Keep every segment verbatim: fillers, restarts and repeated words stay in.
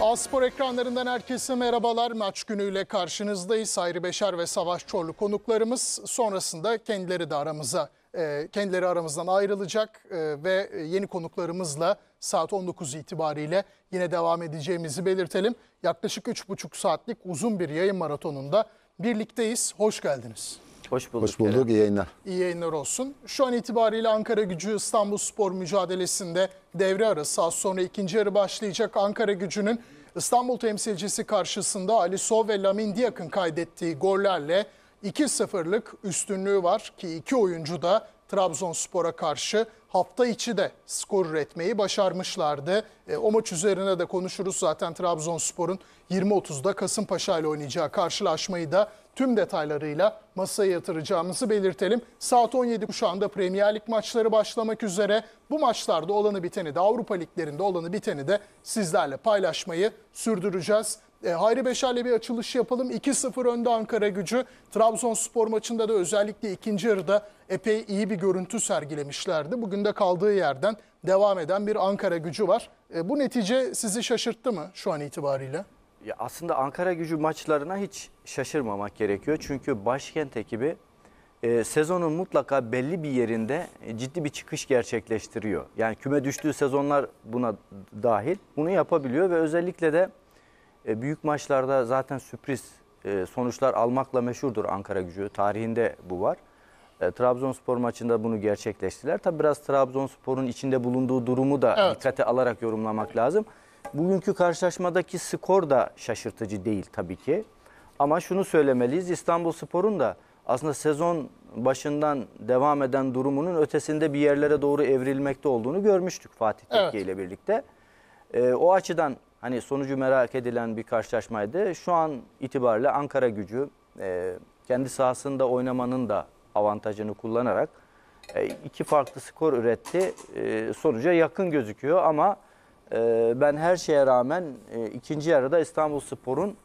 A-Spor ekranlarından herkese merhabalar. Maç günüyle karşınızdayız. Hayri Beşer ve Savaş Çorlu konuklarımız. Sonrasında kendileri de aramıza, kendileri aramızdan ayrılacak ve yeni konuklarımızla saat on dokuz itibariyle yine devam edeceğimizi belirtelim. Yaklaşık üç buçuk saatlik uzun bir yayın maratonunda birlikteyiz. Hoş geldiniz. Hoş bulduk. Hoş bulduk. İyi yayınlar. İyi yayınlar olsun. Şu an itibariyle Ankara Gücü İstanbul Spor mücadelesinde devre arası. Az sonra ikinci yarı başlayacak. Ankara Gücü'nün İstanbul temsilcisi karşısında Ali Sow ve Lamine Diak'ın kaydettiği gollerle iki sıfırlık üstünlüğü var ki iki oyuncu da Trabzonspor'a karşı hafta içi de skor üretmeyi başarmışlardı. E, o maç üzerine de konuşuruz. Zaten Trabzonspor'un yirmi otuzda Kasımpaşa ile oynayacağı karşılaşmayı da tüm detaylarıyla masaya yatıracağımızı belirtelim. Saat on yedi kuşağında Premier Lig maçları başlamak üzere. Bu maçlarda olanı biteni de, Avrupa Liglerinde olanı biteni de sizlerle paylaşmayı sürdüreceğiz. E, Hayri Beşer'le bir açılış yapalım. iki sıfır önde Ankara Gücü. Trabzonspor maçında da özellikle ikinci yarıda epey iyi bir görüntü sergilemişlerdi. Bugün de kaldığı yerden devam eden bir Ankara Gücü var. E, bu netice sizi şaşırttı mı şu an itibariyle? Ya aslında Ankara Gücü maçlarına hiç şaşırmamak gerekiyor. Çünkü başkent ekibi e, sezonun mutlaka belli bir yerinde e, ciddi bir çıkış gerçekleştiriyor. Yani küme düştüğü sezonlar buna dahil. Bunu yapabiliyor ve özellikle de e, büyük maçlarda zaten sürpriz e, sonuçlar almakla meşhurdur Ankara Gücü. Tarihinde bu var. E, Trabzonspor maçında bunu gerçekleştirdiler. Tabi biraz Trabzonspor'un içinde bulunduğu durumu da evet, dikkate alarak yorumlamak lazım. Bugünkü karşılaşmadaki skor da şaşırtıcı değil tabii ki. Ama şunu söylemeliyiz, İstanbulspor'un da aslında sezon başından devam eden durumunun ötesinde bir yerlere doğru evrilmekte olduğunu görmüştük Fatih Tekke evet, ile birlikte. Ee, o açıdan hani sonucu merak edilen bir karşılaşmaydı. Şu an itibariyle Ankara Gücü e, kendi sahasında oynamanın da avantajını kullanarak e, iki farklı skor üretti. E, sonuca yakın gözüküyor ama ben her şeye rağmen ikinci yarıda İstanbulspor'un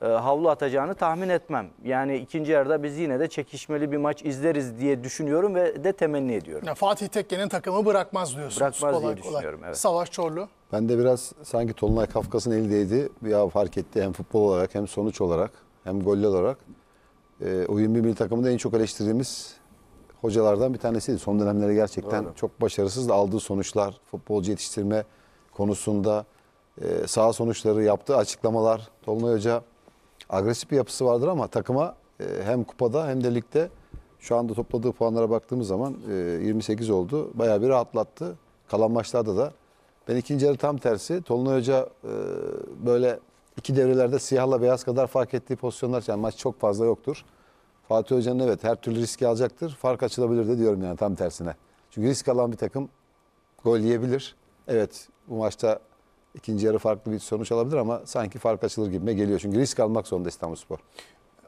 havlu atacağını tahmin etmem. Yani ikinci yarıda biz yine de çekişmeli bir maç izleriz diye düşünüyorum ve de temenni ediyorum. Ya Fatih Tekke'nin takımı bırakmaz diyorsunuz. Bırakmaz kolay, diye düşünüyorum. Evet. Savaş Çorlu. Ben de biraz sanki Tolunay Kafkas'ın elindeydi. Ya fark etti hem futbol olarak hem sonuç olarak hem goller olarak. O yirmi bir milli takımında en çok eleştirdiğimiz hocalardan bir tanesiydi. Son dönemlere gerçekten doğru, çok başarısız da aldığı sonuçlar, futbolcu yetiştirme konusunda e, sağ sonuçları yaptığı açıklamalar. Tolunay Hoca agresif bir yapısı vardır ama takıma e, hem kupada hem de ligde şu anda topladığı puanlara baktığımız zaman e, yirmi sekiz oldu. Bayağı bir rahatlattı. Kalan maçlarda da ben ikinci yarı tam tersi. Tolunay Hoca e, böyle iki devrelerde siyahla beyaz kadar fark ettiği pozisyonlar, yani maç çok fazla yoktur. Fatih Hoca'nın evet her türlü riski alacaktır. Fark açılabilir de diyorum yani tam tersine. Çünkü risk alan bir takım gol yiyebilir. Evet, bu maçta ikinci yarı farklı bir sonuç alabilir ama sanki fark açılır gibime geliyor. Çünkü risk almak zorunda İstanbulspor.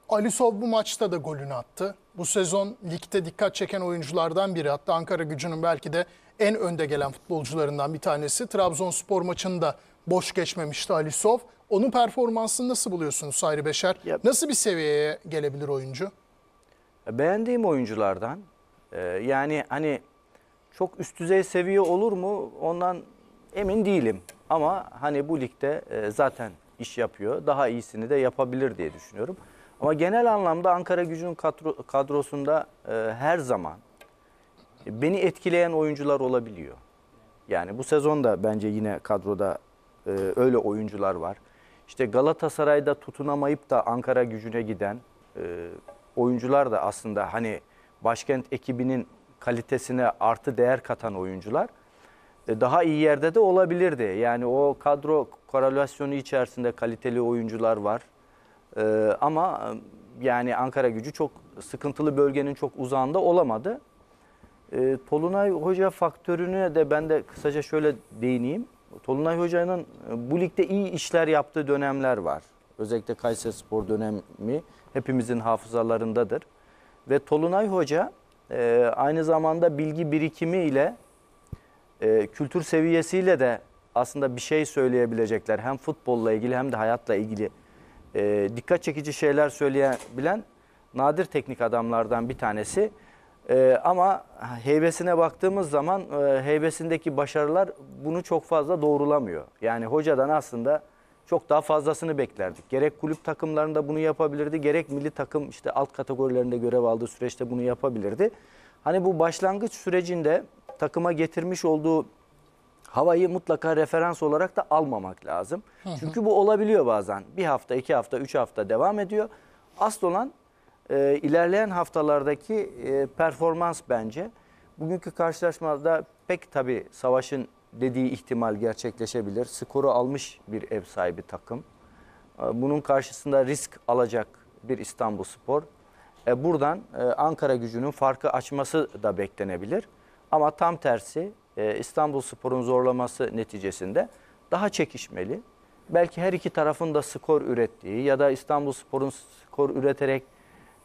Ali Sow bu maçta da golünü attı. Bu sezon ligde dikkat çeken oyunculardan biri. Hatta Ankara Gücü'nün belki de en önde gelen futbolcularından bir tanesi. Trabzonspor maçında boş geçmemişti Ali Sow. Onun performansını nasıl buluyorsunuz Hayri Beşer? Yep. Nasıl bir seviyeye gelebilir oyuncu? Beğendiğim oyunculardan. Ee, yani hani çok üst düzey seviye olur mu? Ondan emin değilim. Ama hani bu ligde zaten iş yapıyor. Daha iyisini de yapabilir diye düşünüyorum. Ama genel anlamda Ankara Gücü'nün kadro, kadrosunda her zaman beni etkileyen oyuncular olabiliyor. Yani bu sezonda bence yine kadroda öyle oyuncular var. İşte Galatasaray'da tutunamayıp da Ankara Gücü'ne giden oyuncular da aslında hani başkent ekibinin kalitesine artı değer katan oyuncular daha iyi yerde de olabilirdi. Yani o kadro korelasyonu içerisinde kaliteli oyuncular var. Ee, ama yani Ankara Gücü çok sıkıntılı bölgenin çok uzağında olamadı. Ee, Tolunay Hoca faktörüne de ben de kısaca şöyle değineyim. Tolunay Hoca'nın bu ligde iyi işler yaptığı dönemler var. Özellikle Kayserispor dönemi hepimizin hafızalarındadır. Ve Tolunay Hoca e, aynı zamanda bilgi birikimiyle Ee, kültür seviyesiyle de aslında bir şey söyleyebilecekler. Hem futbolla ilgili hem de hayatla ilgili ee, dikkat çekici şeyler söyleyebilen nadir teknik adamlardan bir tanesi. Ee, ama heybesine baktığımız zaman e, heybesindeki başarılar bunu çok fazla doğrulamıyor. Yani hocadan aslında çok daha fazlasını beklerdik. Gerek kulüp takımlarında bunu yapabilirdi, gerek milli takım işte alt kategorilerinde görev aldığı süreçte bunu yapabilirdi. Hani bu başlangıç sürecinde takıma getirmiş olduğu havayı mutlaka referans olarak da almamak lazım. Hı hı. Çünkü bu olabiliyor bazen. Bir hafta, iki hafta, üç hafta devam ediyor. Asıl olan e, ilerleyen haftalardaki e, performans bence. Bugünkü karşılaşmada pek tabii Savaş'ın dediği ihtimal gerçekleşebilir. Skoru almış bir ev sahibi takım. Bunun karşısında risk alacak bir İstanbulspor. Buradan Ankaragücü'nün farkı açması da beklenebilir. Ama tam tersi İstanbulspor'un zorlaması neticesinde daha çekişmeli. Belki her iki tarafın da skor ürettiği ya da İstanbulspor'un skor üreterek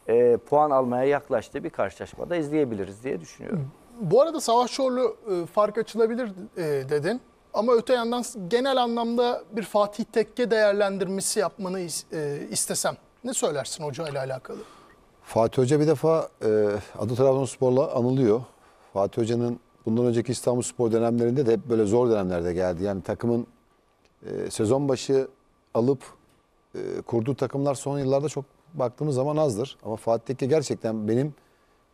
E, puan almaya yaklaştığı bir karşılaşmada izleyebiliriz diye düşünüyorum. Bu arada Savaş Çorlu e, fark açılabilir e, dedin. Ama öte yandan genel anlamda bir Fatih Tekke değerlendirmesi yapmanı is, e, istesem ne söylersin hoca ile alakalı? Fatih Hoca bir defa e, adı Trabzonspor'la anılıyor. Fatih Hoca'nın bundan önceki İstanbulspor dönemlerinde de hep böyle zor dönemlerde geldi. Yani takımın e, sezon başı alıp e, kurduğu takımlar son yıllarda çok baktığımız zaman azdır. Ama Fatih Tekke gerçekten benim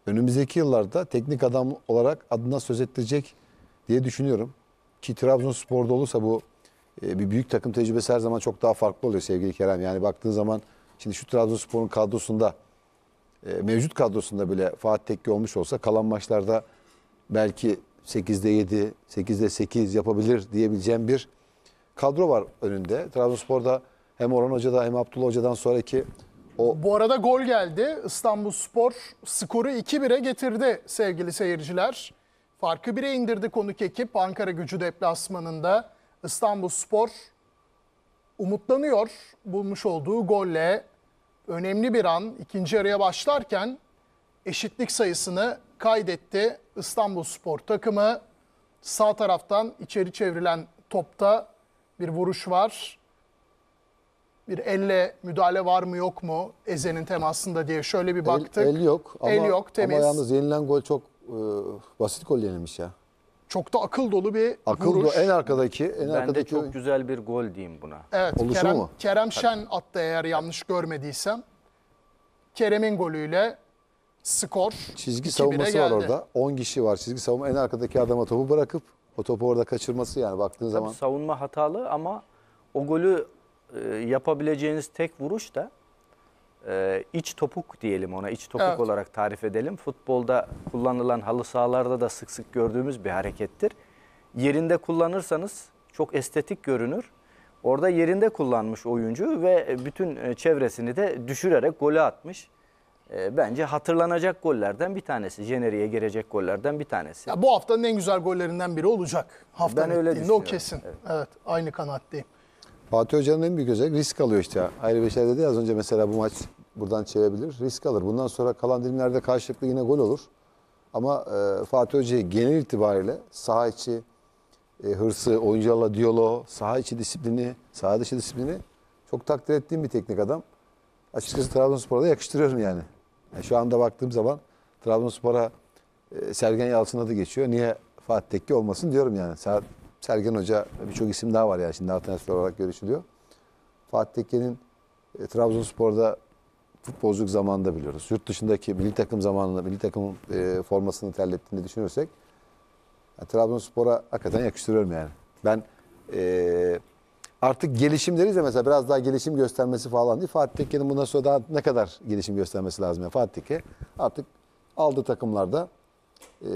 önümüzdeki yıllarda teknik adam olarak adına söz ettirecek diye düşünüyorum. Ki Trabzonspor'da olursa bu bir büyük takım tecrübesi her zaman çok daha farklı oluyor sevgili Kerem. Yani baktığın zaman şimdi şu Trabzonspor'un kadrosunda, mevcut kadrosunda bile Fatih Tekke olmuş olsa kalan maçlarda belki sekizde yedi, sekizde sekiz yapabilir diyebileceğim bir kadro var önünde. Trabzonspor'da hem Orhan Hoca'da hem Abdullah Hoca'dan sonraki O... Bu arada gol geldi. İstanbulspor skoru iki bire getirdi sevgili seyirciler. Farkı bire indirdi konuk ekip. Ankaragücü deplasmanında İstanbulspor umutlanıyor. Bulmuş olduğu golle önemli bir an ikinci yarıya başlarken eşitlik sayısını kaydetti. İstanbulspor takımı sağ taraftan içeri çevrilen topta bir vuruş var. Bir elle müdahale var mı yok mu Eze'nin temasında diye şöyle bir baktık. El, el yok ama, el yok, temiz. Ama yalnız yenilen gol çok e, basit gol yenilmiş ya. Çok da akıl dolu bir akıl vuruş. Akıl en arkadaki. En ben arkadaki de çok oyun. Güzel bir gol diyeyim buna. Evet, Oluşumu Kerem, mu? Kerem Şen attı eğer yanlış görmediysem. Kerem'in golüyle skor çizgi savunması geldi. Var orada. on kişi var çizgi savunma. En arkadaki adama topu bırakıp o topu orada kaçırması yani baktığın zaman. Savunma hatalı ama o golü yapabileceğiniz tek vuruş da e, iç topuk diyelim ona, iç topuk evet. olarak tarif edelim. Futbolda kullanılan halı sahalarda da sık sık gördüğümüz bir harekettir. Yerinde kullanırsanız çok estetik görünür. Orada yerinde kullanmış oyuncu ve bütün çevresini de düşürerek gole atmış. E, bence hatırlanacak gollerden bir tanesi. Jeneriye girecek gollerden bir tanesi. Ya bu haftanın en güzel gollerinden biri olacak. Haftanın ben öyle düşünüyorum. O kesin. Evet, evet aynı kanaatteyim. Fatih Hoca'nın en büyük özelliği risk alıyor işte. Ayrı Beşer dedi ya az önce mesela bu maç buradan çevirebilir. Risk alır. Bundan sonra kalan dilimlerde karşılıklı yine gol olur. Ama e, Fatih Hoca'yı genel itibariyle saha içi e, hırsı, oyuncularla diyaloğu, saha içi disiplini, saha dışı disiplini çok takdir ettiğim bir teknik adam. Açıkçası Trabzonspor'a da yakıştırıyorum yani. Yani şu anda baktığım zaman Trabzonspor'a e, Sergen Yalçın adı geçiyor. Niye Fatih Tekke olmasın diyorum yani. Saat Sergen Hoca birçok isim daha var ya şimdi alternatif olarak görüşülüyor. Fatih Tekke'nin e, Trabzonspor'da futbolculuk zamanında biliyoruz. Yurt dışındaki milli takım zamanında milli takım e, formasını terlettiğini düşünürsek yani Trabzonspor'a hakikaten yakıştırıyorum yani. Ben e, artık gelişim deriz ya mesela biraz daha gelişim göstermesi falan değil. Fatih Tekke'nin bundan sonra daha ne kadar gelişim göstermesi lazım ya. Fatih Tekke artık aldığı takımlarda e,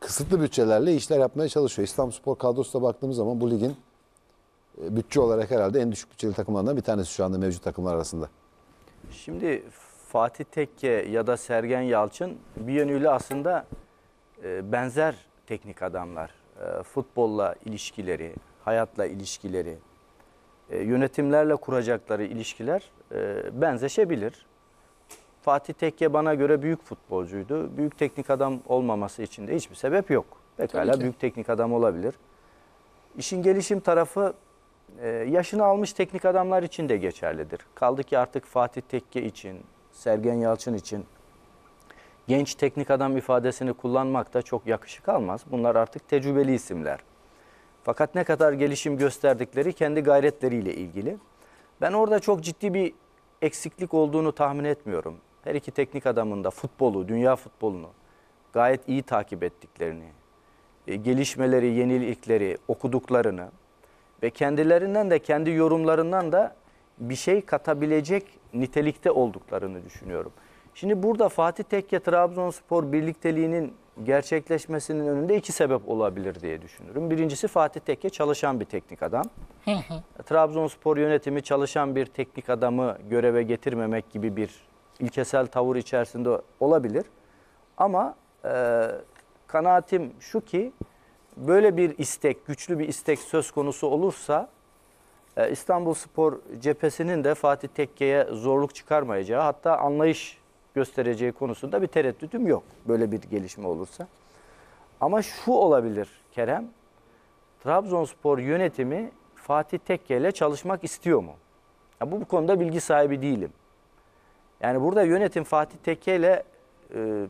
kısıtlı bütçelerle işler yapmaya çalışıyor. İstanbulspor kadrosuna baktığımız zaman bu ligin bütçe olarak herhalde en düşük bütçeli takımlarından bir tanesi şu anda mevcut takımlar arasında. Şimdi Fatih Tekke ya da Sergen Yalçın bir yönüyle aslında benzer teknik adamlar. Futbolla ilişkileri, hayatla ilişkileri, yönetimlerle kuracakları ilişkiler benzeşebilir. Fatih Tekke bana göre büyük futbolcuydu. Büyük teknik adam olmaması için de hiçbir sebep yok. Pekala büyük teknik adam olabilir. İşin gelişim tarafı yaşını almış teknik adamlar için de geçerlidir. Kaldı ki artık Fatih Tekke için, Sergen Yalçın için genç teknik adam ifadesini kullanmak da çok yakışık almaz. Bunlar artık tecrübeli isimler. Fakat ne kadar gelişim gösterdikleri kendi gayretleriyle ilgili. Ben orada çok ciddi bir eksiklik olduğunu tahmin etmiyorum. Her iki teknik adamın da futbolu, dünya futbolunu gayet iyi takip ettiklerini, gelişmeleri, yenilikleri, okuduklarını ve kendilerinden de kendi yorumlarından da bir şey katabilecek nitelikte olduklarını düşünüyorum. Şimdi burada Fatih Tekke Trabzonspor birlikteliğinin gerçekleşmesinin önünde iki sebep olabilir diye düşünürüm. Birincisi, Fatih Tekke çalışan bir teknik adam. Trabzonspor yönetimi çalışan bir teknik adamı göreve getirmemek gibi bir ilkesel tavır içerisinde olabilir. Ama e, kanaatim şu ki böyle bir istek, güçlü bir istek söz konusu olursa e, İstanbulspor cephesinin de Fatih Tekke'ye zorluk çıkarmayacağı, hatta anlayış göstereceği konusunda bir tereddütüm yok böyle bir gelişme olursa. Ama şu olabilir Kerem, Trabzonspor yönetimi Fatih Tekke ile çalışmak istiyor mu? Ya bu, bu konuda bilgi sahibi değilim. Yani burada yönetim Fatih Tekke ile e,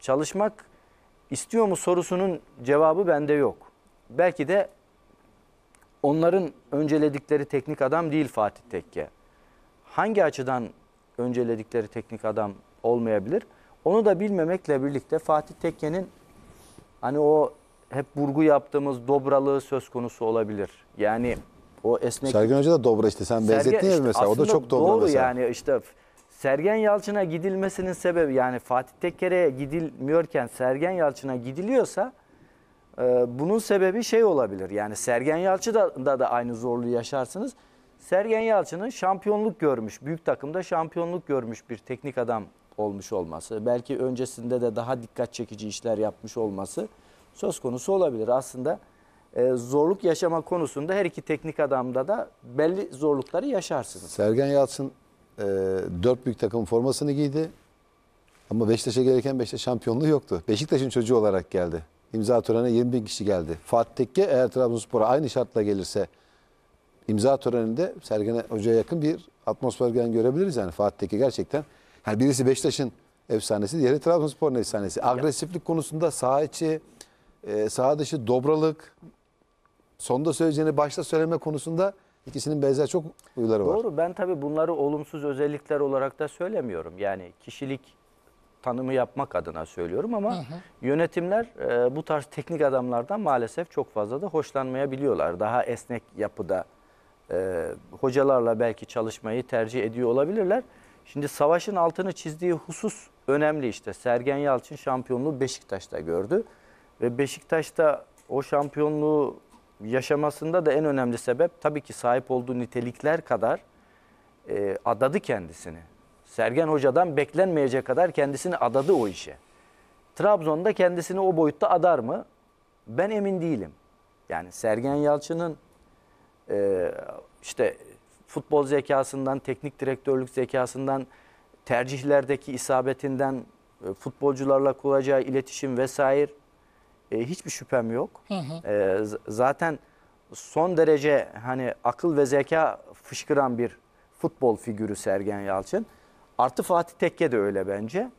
çalışmak istiyor mu sorusunun cevabı bende yok. Belki de onların önceledikleri teknik adam değil Fatih Tekke. Hangi açıdan önceledikleri teknik adam olmayabilir? Onu da bilmemekle birlikte Fatih Tekke'nin hani o hep vurgu yaptığımız dobralığı söz konusu olabilir. Yani o esnek... Sergen Hoca da dobra işte. Sen benzettin ya işte mesela. O da çok dobra doğru mesela. Yani işte Sergen Yalçın'a gidilmesinin sebebi, yani Fatih Tekke'ye gidilmiyorken Sergen Yalçın'a gidiliyorsa e, bunun sebebi şey olabilir. Yani Sergen Yalçın'da da, da aynı zorluğu yaşarsınız. Sergen Yalçın'ın şampiyonluk görmüş, büyük takımda şampiyonluk görmüş bir teknik adam olmuş olması, belki öncesinde de daha dikkat çekici işler yapmış olması söz konusu olabilir. Aslında e, zorluk yaşama konusunda her iki teknik adamda da belli zorlukları yaşarsınız. Sergen Yalçın e, dört büyük takım formasını giydi ama Beşiktaş'a gelirken Beşiktaş şampiyonluğu yoktu. Beşiktaş'ın çocuğu olarak geldi. İmza törenine yirmi bin kişi geldi. Fatih Tekke eğer Trabzonspor'a aynı şartla gelirse İmza töreninde Sergen Hoca'ya yakın bir atmosferden görebiliriz. Yani Fatih Tekke gerçekten, yani birisi Beşiktaş'ın efsanesi, diğeri Trabzonspor'un efsanesi. Agresiflik konusunda saha içi, e, saha dışı dobralık, sonda söyleyeceğini başta söyleme konusunda ikisinin benzer çok huyları var. Doğru, ben tabii bunları olumsuz özellikler olarak da söylemiyorum. Yani kişilik tanımı yapmak adına söylüyorum ama hı hı. yönetimler e, bu tarz teknik adamlardan maalesef çok fazla da hoşlanmayabiliyorlar. Daha esnek yapıda Ee, hocalarla belki çalışmayı tercih ediyor olabilirler. Şimdi Savaş'ın altını çizdiği husus önemli işte. Sergen Yalçın şampiyonluğu Beşiktaş'ta gördü. Ve Beşiktaş'ta o şampiyonluğu yaşamasında da en önemli sebep tabii ki sahip olduğu nitelikler kadar e, adadı kendisini. Sergen Hoca'dan beklenmeyecek kadar kendisini adadı o işe. Trabzon'da kendisini o boyutta adar mı? Ben emin değilim. Yani Sergen Yalçın'ın Ee, işte futbol zekasından, teknik direktörlük zekasından, tercihlerdeki isabetinden, e, futbolcularla kuracağı iletişim vesaire e, hiçbir şüphem yok. Hı hı. E, zaten son derece hani akıl ve zeka fışkıran bir futbol figürü Sergen Yalçın. Artı Fatih Tekke de öyle bence.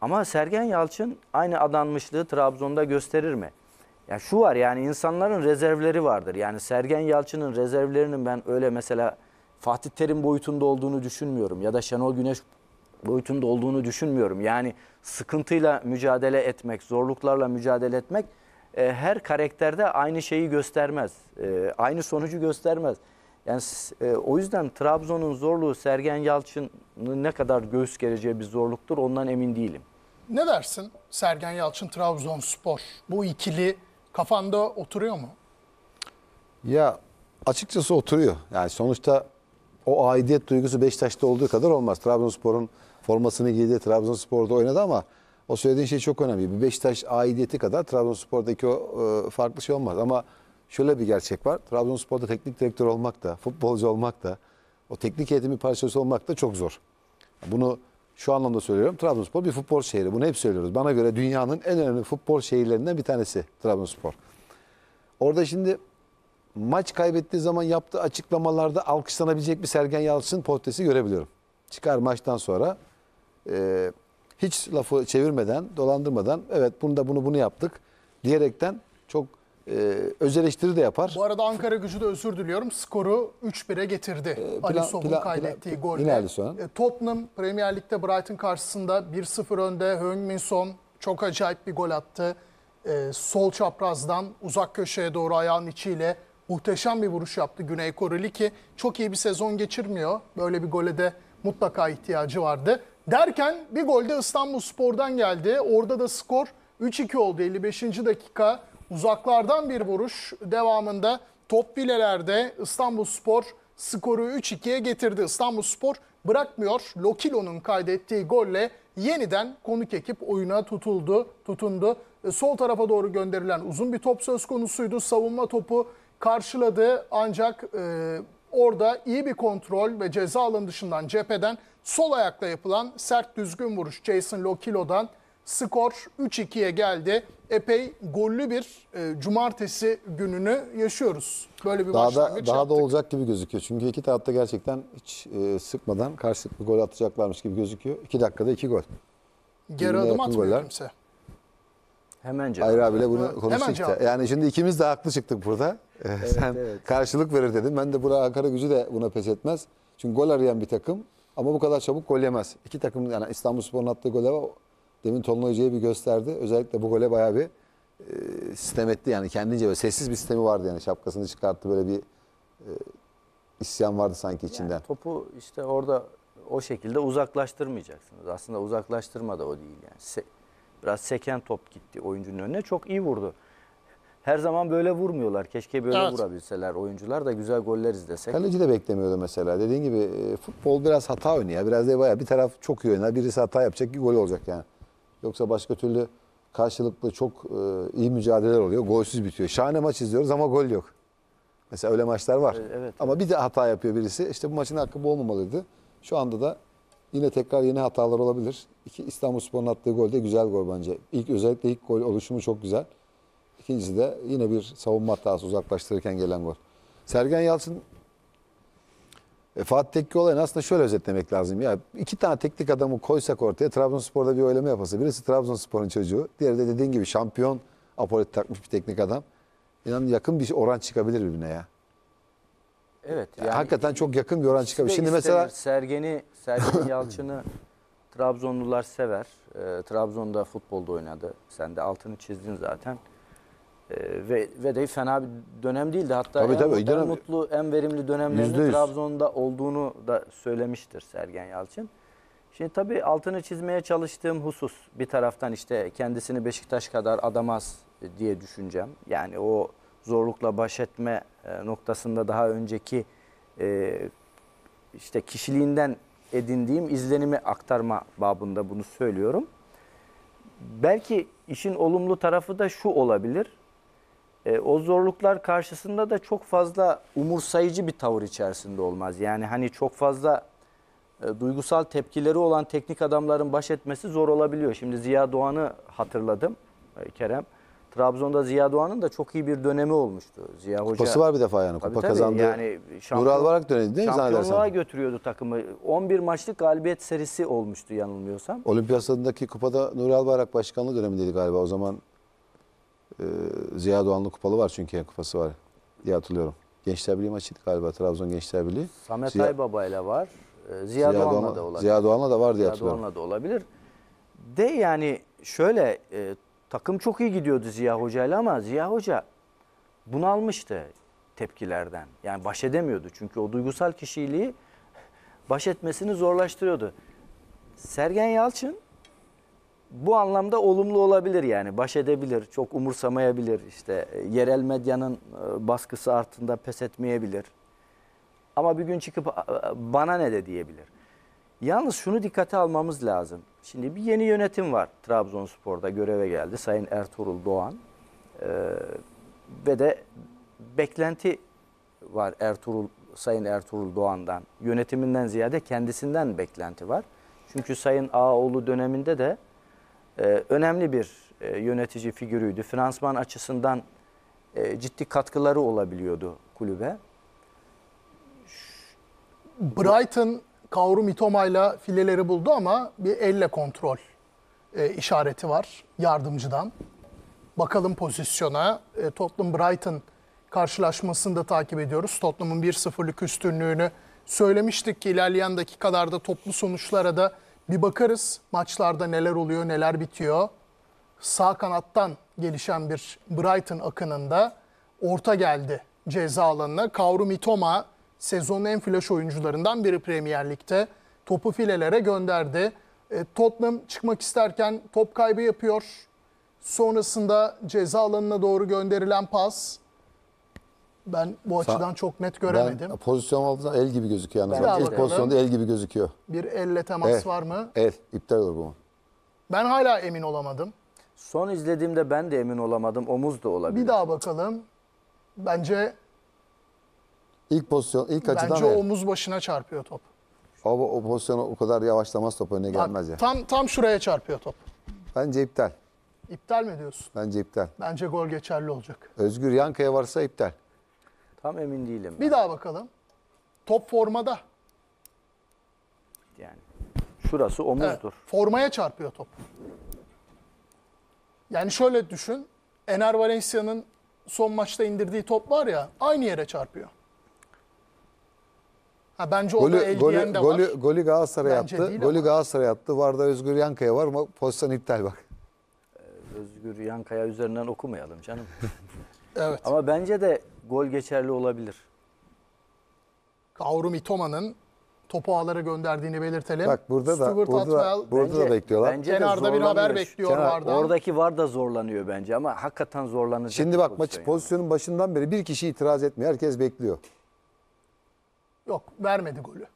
Ama Sergen Yalçın aynı adanmışlığı Trabzon'da gösterir mi? Ya şu var, yani insanların rezervleri vardır. Yani Sergen Yalçın'ın rezervlerinin ben öyle mesela Fatih Terim boyutunda olduğunu düşünmüyorum. Ya da Şenol Güneş boyutunda olduğunu düşünmüyorum. Yani sıkıntıyla mücadele etmek, zorluklarla mücadele etmek e, her karakterde aynı şeyi göstermez. E, aynı sonucu göstermez. Yani e, o yüzden Trabzon'un zorluğu Sergen Yalçın'ın ne kadar göğüs gereceği bir zorluktur, ondan emin değilim. Ne dersin Sergen Yalçın, Trabzonspor? Bu ikili... Kafanda oturuyor mu? Ya açıkçası oturuyor. Yani sonuçta o aidiyet duygusu Beşiktaş'ta olduğu kadar olmaz. Trabzonspor'un formasını giydi, Trabzonspor'da oynadı ama o söylediğin şey çok önemli. Bir Beşiktaş aidiyeti kadar Trabzonspor'daki o farklı şey olmaz. Ama şöyle bir gerçek var. Trabzonspor'da teknik direktör olmak da, futbolcu olmak da, o teknik eğitimin parçası olmak da çok zor. Bunu şu anlamda söylüyorum. Trabzonspor bir futbol şehri. Bunu hep söylüyoruz. Bana göre dünyanın en önemli futbol şehirlerinden bir tanesi Trabzonspor. Orada şimdi maç kaybettiği zaman yaptığı açıklamalarda alkışlanabilecek bir Sergen Yalçın portresi görebiliyorum. Çıkar maçtan sonra e, hiç lafı çevirmeden, dolandırmadan evet bunu da bunu bunu yaptık diyerekten çok Ee, öz eleştiri de yapar. Bu arada Ankara Gücü de özür diliyorum. Skoru üç bire getirdi. Ee, Alisson'un kaydettiği golle. E, Tottenham Premier Lig'de Brighton karşısında bir sıfır önde. Heung-min Son çok acayip bir gol attı. E, sol çaprazdan uzak köşeye doğru ayağın içiyle muhteşem bir vuruş yaptı. Güney Koreli ki çok iyi bir sezon geçirmiyor. Böyle bir gole de mutlaka ihtiyacı vardı. Derken bir gol de İstanbulspor'dan geldi. Orada da skor üç iki oldu. elli beşinci dakika. Uzaklardan bir vuruş, devamında top bilelerde İstanbulspor skoru üç ikiye getirdi. İstanbulspor bırakmıyor. Lokilo'nun kaydettiği golle yeniden konuk ekip oyuna tutuldu, tutundu. Sol tarafa doğru gönderilen uzun bir top söz konusuydu. Savunma topu karşıladı ancak e, orada iyi bir kontrol ve ceza alanı dışından cepheden sol ayakla yapılan sert düzgün vuruş Jason Lokilo'dan. Skor üç ikiye geldi. Epey gollü bir e, cumartesi gününü yaşıyoruz. Böyle bir daha da, daha yaptık. Da olacak gibi gözüküyor. Çünkü iki tarafta gerçekten hiç e, sıkmadan karşılıklı gol atacaklarmış gibi gözüküyor. iki dakikada iki gol. Geri adım atmıyor goller. Kimse. Hemen cevap. Hayır abiyle bunu evet. konuştuk. Yani şimdi ikimiz de haklı çıktık burada. Evet, Sen evet. karşılık verir dedim. Ben de buraya Ankara Gücü de buna pes etmez. Çünkü gol arayan bir takım ama bu kadar çabuk gol yemez. İki takım yani İstanbulspor'un attığı gole var. Demin Tolunay Hoca'yı bir gösterdi. Özellikle bu gole bayağı bir e, sistem etti. Yani kendince böyle sessiz bir sistemi vardı yani. Şapkasını çıkarttı, böyle bir e, isyan vardı sanki içinden. Yani topu işte orada o şekilde uzaklaştırmayacaksınız. Aslında uzaklaştırma da o değil yani. Se biraz seken top gitti oyuncunun önüne. Çok iyi vurdu. Her zaman böyle vurmuyorlar. Keşke böyle evet. vurabilseler oyuncular da güzel goller izlesek. Kaleci de beklemiyordu mesela. Dediğin gibi futbol biraz hata oynuyor. Biraz da bayağı bir taraf çok iyi oynar. Birisi hata yapacak ki gol olacak yani. Yoksa başka türlü karşılıklı çok e, iyi mücadeleler oluyor. Golsüz bitiyor. Şahane maç izliyoruz ama gol yok. Mesela öyle maçlar var. Evet, evet. Ama bir de hata yapıyor birisi. İşte bu maçın hakkı bu olmamalıydı. Şu anda da yine tekrar yeni hatalar olabilir. İki İstanbulspor'un attığı gol de güzel gol bence. İlk, özellikle ilk gol oluşumu çok güzel. İkincisi de yine bir savunma hatası uzaklaştırırken gelen gol. Sergen Yalçın E, Fatih Tekke olayını aslında şöyle özetlemek lazım. Ya iki tane teknik adamı koysak ortaya Trabzonspor'da bir oylama yapası. Birisi Trabzonspor'un çocuğu. Diğeri de dediğin gibi şampiyon apoleti takmış bir teknik adam. İnanın yakın bir oran çıkabilir birbirine ya. Evet. Yani yani hakikaten e, çok yakın bir oran çıkabilir. Şimdi istenir. Mesela Sergen'i, Sergen Yalçın'ı Trabzonlular sever. E, Trabzon'da futbolda oynadı. Sen de altını çizdin zaten. Ve, ve de fena bir dönem değildi. Hatta tabii, en, tabii, en dönem, mutlu, en verimli dönemlerinde Trabzon'da olduğunu da söylemiştir Sergen Yalçın. Şimdi tabii altını çizmeye çalıştığım husus bir taraftan işte kendisini Beşiktaş kadar adamaz diye düşüneceğim. Yani o zorlukla baş etme noktasında daha önceki işte kişiliğinden edindiğim izlenimi aktarma babında bunu söylüyorum. Belki işin olumlu tarafı da şu olabilir. E, o zorluklar karşısında da çok fazla umursayıcı bir tavır içerisinde olmaz. Yani hani çok fazla e, duygusal tepkileri olan teknik adamların baş etmesi zor olabiliyor. Şimdi Ziya Doğan'ı hatırladım e, Kerem. Trabzon'da Ziya Doğan'ın da çok iyi bir dönemi olmuştu. Ziya Hoca. Kupası var bir defa yani. Kupa tabii, kazandı. Yani şampiyon olarak dönemi değil mi? Şampiyonluğa götürüyordu takımı. on bir maçlık galibiyet serisi olmuştu yanılmıyorsam. Olimpiyatlardaki kupada Nuri Albayrak başkanlığı dönemindeydi galiba o zaman. Ziya Doğanlı kupalı var çünkü kupası var diye hatırlıyorum. Gençler Birliği maçıydı galiba, Trabzon Gençler Birliği. Samet Ziya... Aybaba ile var. Ziya, Ziya Doğan'la Doğan, da olabilir. Ziya Doğan'la da var diye hatırlıyorum. Ziya Doğan'la da olabilir. De yani şöyle e, takım çok iyi gidiyordu Ziya Hoca ile ama Ziya Hoca bunalmıştı tepkilerden. Yani baş edemiyordu çünkü o duygusal kişiliği baş etmesini zorlaştırıyordu. Sergen Yalçın bu anlamda olumlu olabilir yani. Baş edebilir, çok umursamayabilir. İşte yerel medyanın baskısı altında pes etmeyebilir. Ama bir gün çıkıp bana ne de diyebilir. Yalnız şunu dikkate almamız lazım. Şimdi bir yeni yönetim var Trabzonspor'da, göreve geldi Sayın Ertuğrul Doğan. Ee, ve de beklenti var Ertuğrul, Sayın Ertuğrul Doğan'dan. Yönetiminden ziyade kendisinden beklenti var. Çünkü Sayın Ağaoğlu döneminde de Ee, önemli bir e, yönetici figürüydü. Finansman açısından e, ciddi katkıları olabiliyordu kulübe. Brighton Kaoru Mitoma'yla fileleri buldu ama bir elle kontrol e, işareti var yardımcıdan. Bakalım pozisyona. E, Tottenham Brighton karşılaşmasını da takip ediyoruz. Tottenham'ın bir sıfırlık üstünlüğünü söylemiştik ki ilerleyen dakikalarda toplu sonuçlara da bir bakarız. Maçlarda neler oluyor, neler bitiyor. Sağ kanattan gelişen bir Brighton akınında orta geldi ceza alanına. Kaoru Mitoma sezonun en flash oyuncularından biri Premier Lig'de. Topu filelere gönderdi. E, Tottenham çıkmak isterken top kaybı yapıyor. Sonrasında ceza alanına doğru gönderilen pas. Ben bu açıdan Sa çok net göremedim. Ben, pozisyon aldığında el gibi gözüküyor. Yani. İlk pozisyonda el gibi gözüküyor. Bir elle temas el, var mı? El. İptal olur bu. Ben hala emin olamadım. Son izlediğimde ben de emin olamadım. Omuz da olabilir. Bir daha bakalım. Bence ilk pozisyon ilk açıdan bence el. Omuz başına çarpıyor top. Ama o pozisyona o kadar yavaşlamaz, top önüne gelmez ya. Tam tam şuraya çarpıyor top. Bence iptal. İptal mi diyorsun? Bence iptal. Bence gol geçerli olacak. Özgür Yankaya varsa iptal. Tam emin değilim. Bir ben. daha bakalım. Top formada. Yani şurası omuzdur. Evet, formaya çarpıyor top. Yani şöyle düşün. Ener Valencia'nın son maçta indirdiği top var ya, aynı yere çarpıyor. Ha, bence golü, o da el golü, diyen de golü, var. Golü Galatasaray attı. Golü Galatasaray attı. Varda Özgür Yankaya var ama pozisyon iptal bak. Özgür Yankaya üzerinden okumayalım canım. Evet. Ama bence de gol geçerli olabilir. Kaoru Mitoma'nın topu ağlara gönderdiğini belirtelim. Bak burada da Stuart burada, Atwell, burada bence, da bekliyorlar. Bence kenarda bir haber bekliyor Kenar, vardan. Oradaki var da zorlanıyor bence ama hakikaten zorlanacak. Şimdi bak maç yani. Pozisyonun başından beri bir kişi itiraz etmiyor. Herkes bekliyor. Yok, vermedi golü.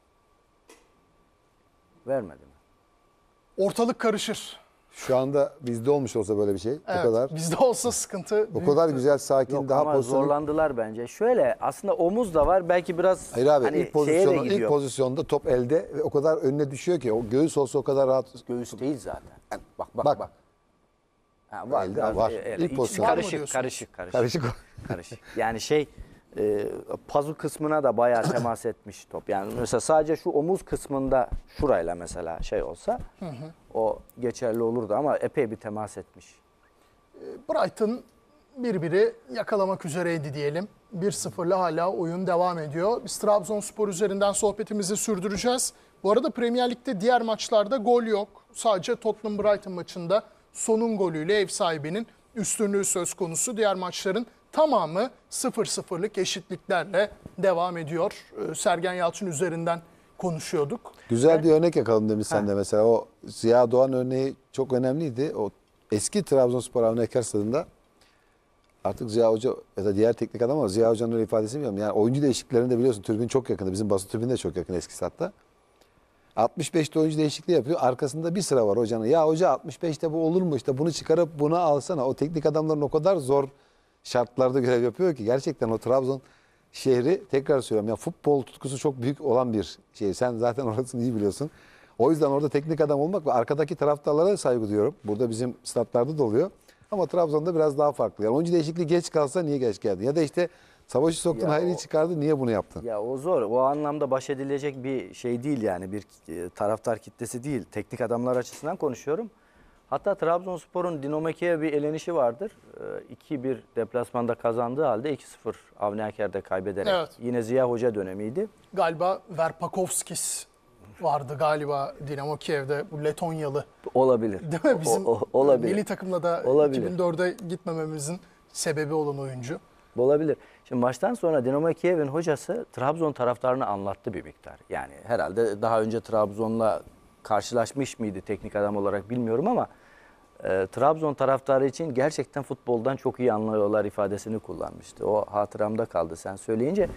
Vermedi mi? Ortalık karışır. Şu anda bizde olmuş olsa böyle bir şey. Evet, o kadar, bizde olsa sıkıntı büyüktü. O kadar güzel, sakin, Yok, daha pozisyonu... zorlandılar bence. Şöyle aslında omuz da var. Belki biraz Hayır abi, hani ilk, pozisyonu, ilk pozisyonda top elde ve o kadar önüne düşüyor ki. O göğüs olsa o kadar rahat. Göğüs değil zaten. Yani bak bak bak. bak. Ha, var, elde var. var. El, ilk pozisyon. Karışık, karışık, karışık. Karışık. karışık. Yani şey... E, pazu kısmına da bayağı temas etmiş top. Yani mesela sadece şu omuz kısmında şurayla mesela şey olsa hı hı. o geçerli olurdu ama epey bir temas etmiş. Brighton birbiri yakalamak üzereydi diyelim. bir sıfırla hala oyun devam ediyor. Biz Trabzonspor üzerinden sohbetimizi sürdüreceğiz. Bu arada Premier Lig'de diğer maçlarda gol yok. Sadece Tottenham Brighton maçında sonun golüyle ev sahibinin üstünlüğü söz konusu. Diğer maçların tamamı sıfır sıfırlık eşitliklerle devam ediyor. Sergen Yalçın üzerinden konuşuyorduk. Güzel yani, bir örnek yakaladım demiş sen de mesela. O Ziya Doğan örneği çok önemliydi. O eski Trabzonspor Avni Ekar Stadı'nda artık Ziya Hoca ya da diğer teknik adam ama Ziya Hoca'nın öyle ifadesini bilmiyorum. Yani oyuncu değişikliklerinde biliyorsun tribün çok yakındı. Bizim basın tribün de çok yakın eski statta. altmış beşte oyuncu değişikliği yapıyor. Arkasında bir sıra var hocanın. Ya hoca altmış beşte bu olur mu işte bunu çıkarıp buna alsana. O teknik adamların o kadar zor şartlarda görev yapıyor ki gerçekten o Trabzon şehri, tekrar söylüyorum ya, futbol tutkusu çok büyük olan bir şey. Sen zaten orasını iyi biliyorsun. O yüzden orada teknik adam olmak ve arkadaki taraftarlara saygı duyuyorum. Burada bizim statlarda da oluyor. Ama Trabzon'da biraz daha farklı. Yani oyuncu değişikliği geç kalsa niye geç geldi? Ya da işte Savaş'ı soktun, Hayri'yi çıkardı, niye bunu yaptın? Ya o zor. O anlamda baş edilecek bir şey değil yani. Bir taraftar kitlesi değil. Teknik adamlar açısından konuşuyorum. Hatta Trabzonspor'un Dinamo Kiev'e bir elenişi vardır. iki bir deplasmanda kazandığı halde iki sıfır Avni Aker'de kaybederek. Evet. Yine Ziya Hoca dönemiydi. Galiba Verpakovskis vardı galiba Dinamo Kiev'de, bu Letonyalı. Olabilir. Değil mi? Bizim o, o, olabilir. Milli takımla da iki bin dörde gitmememizin sebebi olan oyuncu. Olabilir. Şimdi maçtan sonra Dinamo Kiev'in hocası Trabzon taraftarını anlattı bir miktar. Yani herhalde daha önce Trabzon'la karşılaşmış mıydı teknik adam olarak bilmiyorum ama e, Trabzon taraftarı için gerçekten futboldan çok iyi anlıyorlar ifadesini kullanmıştı. O hatıramda kaldı sen söyleyince.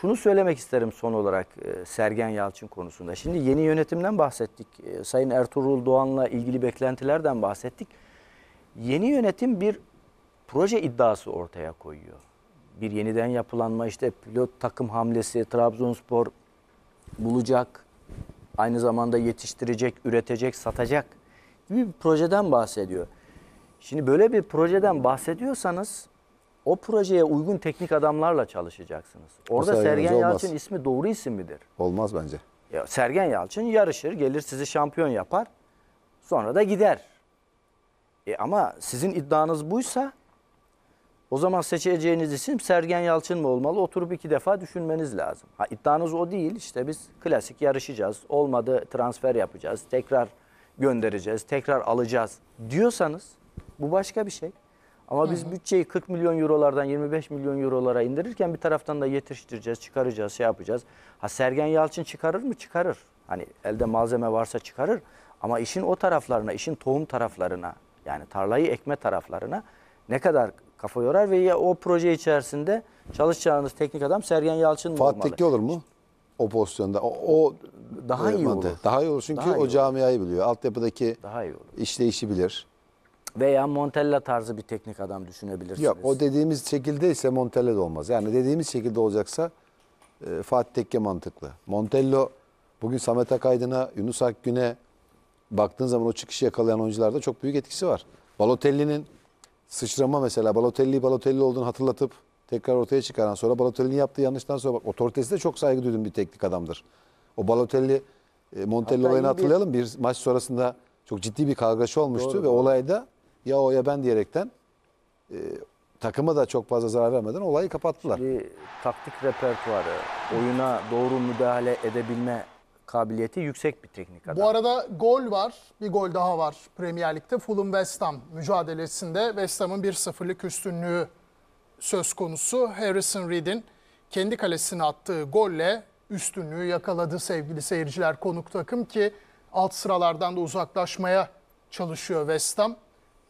Şunu söylemek isterim son olarak e, Sergen Yalçın konusunda. Şimdi yeni yönetimden bahsettik. E, Sayın Ertuğrul Doğan'la ilgili beklentilerden bahsettik. Yeni yönetim bir proje iddiası ortaya koyuyor. Bir yeniden yapılanma, işte pilot takım hamlesi, Trabzonspor bulacak, aynı zamanda yetiştirecek, üretecek, satacak gibi bir projeden bahsediyor. Şimdi böyle bir projeden bahsediyorsanız o projeye uygun teknik adamlarla çalışacaksınız. Orada Sergen Yalçın olmaz. ismi doğru isim midir? Olmaz bence. Ya, Sergen Yalçın yarışır, gelir sizi şampiyon yapar, sonra da gider. E ama sizin iddianız buysa o zaman seçeceğiniz isim Sergen Yalçın mı olmalı? Oturup iki defa düşünmeniz lazım. Ha, iddianız o değil. İşte biz klasik yarışacağız. Olmadı transfer yapacağız. Tekrar göndereceğiz. Tekrar alacağız diyorsanız bu başka bir şey. Ama biz bütçeyi kırk milyon eurolardan yirmi beş milyon eurolara indirirken bir taraftan da yetiştireceğiz, çıkaracağız, şey yapacağız. Ha, Sergen Yalçın çıkarır mı? Çıkarır. Hani elde malzeme varsa çıkarır. Ama işin o taraflarına, işin tohum taraflarına, yani tarlayı ekme taraflarına ne kadar kafa yorar ve ya o proje içerisinde çalışacağınız teknik adam Sergen Yalçın mı Fatih olmalı? Fatih Tekke olur mu? O pozisyonda. O, o daha iyi olur. Daha iyi olur çünkü iyi o camiayı olur. Biliyor. Altyapıdaki daha iyi olur. işleyişi bilir. Veya Montella tarzı bir teknik adam düşünebilirsiniz. Yok, o dediğimiz şekilde ise Montella da olmaz. Yani dediğimiz şekilde olacaksa e, Fatih Tekke mantıklı. Montello bugün Samet Akaydın'a, Yunus Akgün'e baktığın zaman o çıkışı yakalayan oyuncularda çok büyük etkisi var. Balotelli'nin sıçrama mesela, Balotelli Balotelli olduğunu hatırlatıp tekrar ortaya çıkaran, sonra Balotelli'nin yaptığı yanlıştan sonra bak otoritesine çok saygı duyduğum bir teknik adamdır. O Balotelli e, Montello olayını hatırlayalım. Bir maç sonrasında çok ciddi bir kargaşa olmuştu doğru, ve doğru. olayda ya o ya ben diyerekten e, takıma da çok fazla zarar vermeden olayı kapattılar. Şimdi, taktik repertuarı, oyuna doğru müdahale edebilme kabiliyeti yüksek bir teknik adam. Bu arada gol var. Bir gol daha var Premier Lig'de. Fulham West Ham mücadelesinde West Ham'ın bir sıfırlık üstünlüğü söz konusu. Harrison Reed'in kendi kalesine attığı golle üstünlüğü yakaladı sevgili seyirciler, konuk takım ki alt sıralardan da uzaklaşmaya çalışıyor West Ham.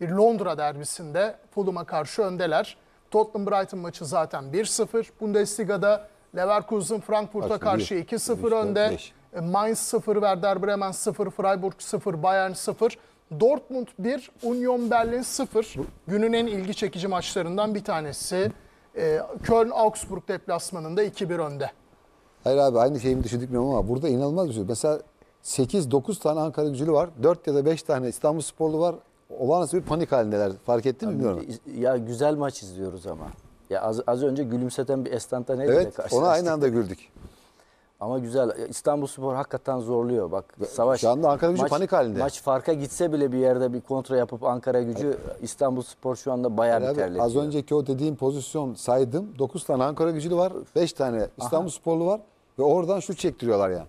Bir Londra derbisinde Fulham'a karşı öndeler. Tottenham Brighton maçı zaten bir sıfır. Bundesliga'da Leverkusen Frankfurt'a karşı iki sıfır önde. Mainz sıfır, Werder Bremen sıfır, Freiburg sıfır, Bayern sıfır, Dortmund bir, Union Berlin sıfır. Günün en ilgi çekici maçlarından bir tanesi. Ee, Köln-Augsburg deplasmanında iki bir önde. Hayır abi, aynı şeyi mi düşündük bilmiyorum ama burada inanılmaz bir şey. Mesela sekiz dokuz tane Ankara Gücülü var, dört ya da beş tane İstanbul Sporlu var. Olağanüstü bir panik halindeler. Fark ettin mi bilmiyorum. Ya güzel maç izliyoruz ama. Ya az, az önce gülümseten bir estanta neydi? Evet, ona aynı anda güldük. Ama güzel. İstanbulspor hakikaten zorluyor. Bak savaş. Şu anda Ankara Gücü maç, panik halinde. Maç farka gitse bile bir yerde bir kontra yapıp Ankara Gücü evet. İstanbulspor şu anda bayağı yani bir terletiyor. Az önceki o dediğim pozisyon saydım. dokuz tane Ankara Gücülü var, beş tane İstanbulsporlu var ve oradan şu çektiriyorlar yani.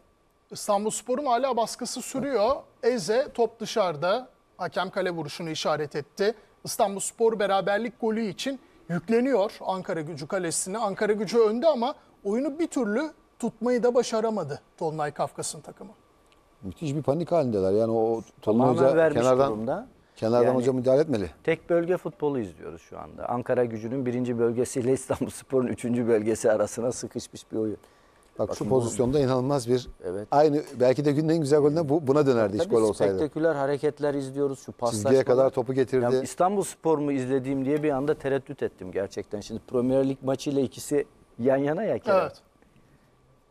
İstanbulspor'un hala baskısı sürüyor. Eze top dışarıda. Hakem kale vuruşunu işaret etti. İstanbulspor beraberlik golü için yükleniyor Ankara Gücü kalesine. Ankara Gücü önde ama oyunu bir türlü tutmayı da başaramadı Dolunay Kafkas'ın takımı. Müthiş bir panik halindeler. Yani o Tolunay Hoca kenardan, durumda. kenardan yani, hoca müdahale etmeli. Tek bölge futbolu izliyoruz şu anda. Ankara Gücü'nün birinci bölgesiyle İstanbulspor'un üçüncü bölgesi arasına sıkışmış bir oyun. Bak, Bak şu pozisyonda bu, inanılmaz bir evet. aynı belki de günün en güzel golüne bu, buna dönerdi hiç gol olsaydı. Spektaküler hareketler izliyoruz. Şu paslaşma. Çizgiye kadar topu getirdi. Yani İstanbulspor mu izlediğim diye bir anda tereddüt ettim gerçekten. Şimdi Premier Lig maçıyla ikisi yan yana ya. Evet.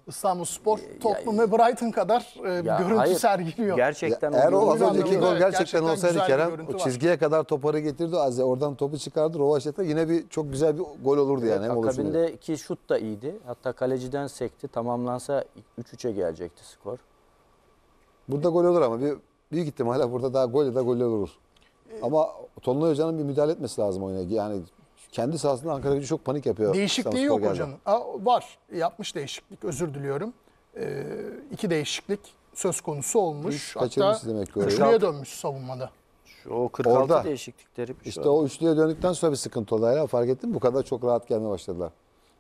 İstanbulspor Tottenham ve Brighton kadar e, görüntü hayır, sergiliyor. Gerçekten. Ya, eğer o az önceki gol gerçekten, gerçekten olsaydı Kerem o çizgiye var. kadar toparı getirdi. Az oradan topu çıkardı. Rovaşet'e yine bir çok güzel bir gol olurdu evet, yani. Akabindeki şut da iyiydi. Hatta kaleciden sekti. Tamamlansa üç üçe gelecekti skor. Burada gol olur ama bir büyük ihtimalle burada daha gol ya da gol olur. Ee, ama Tolunay Hoca'nın bir müdahale etmesi lazım oyuna. Yani kendi sahasında Ankara Gücü çok panik yapıyor. Değişikliği yok hocanın. Aa, var. Yapmış değişiklik. Özür diliyorum. Ee, iki değişiklik söz konusu olmuş. Hatta üçlüye dönmüş savunmada. Şu, o kırk altı orada. Değişiklikleri. İşte o üçlüye döndükten sonra bir sıkıntı oldu. Hala fark ettin mi? Bu kadar çok rahat gelmeye başladılar.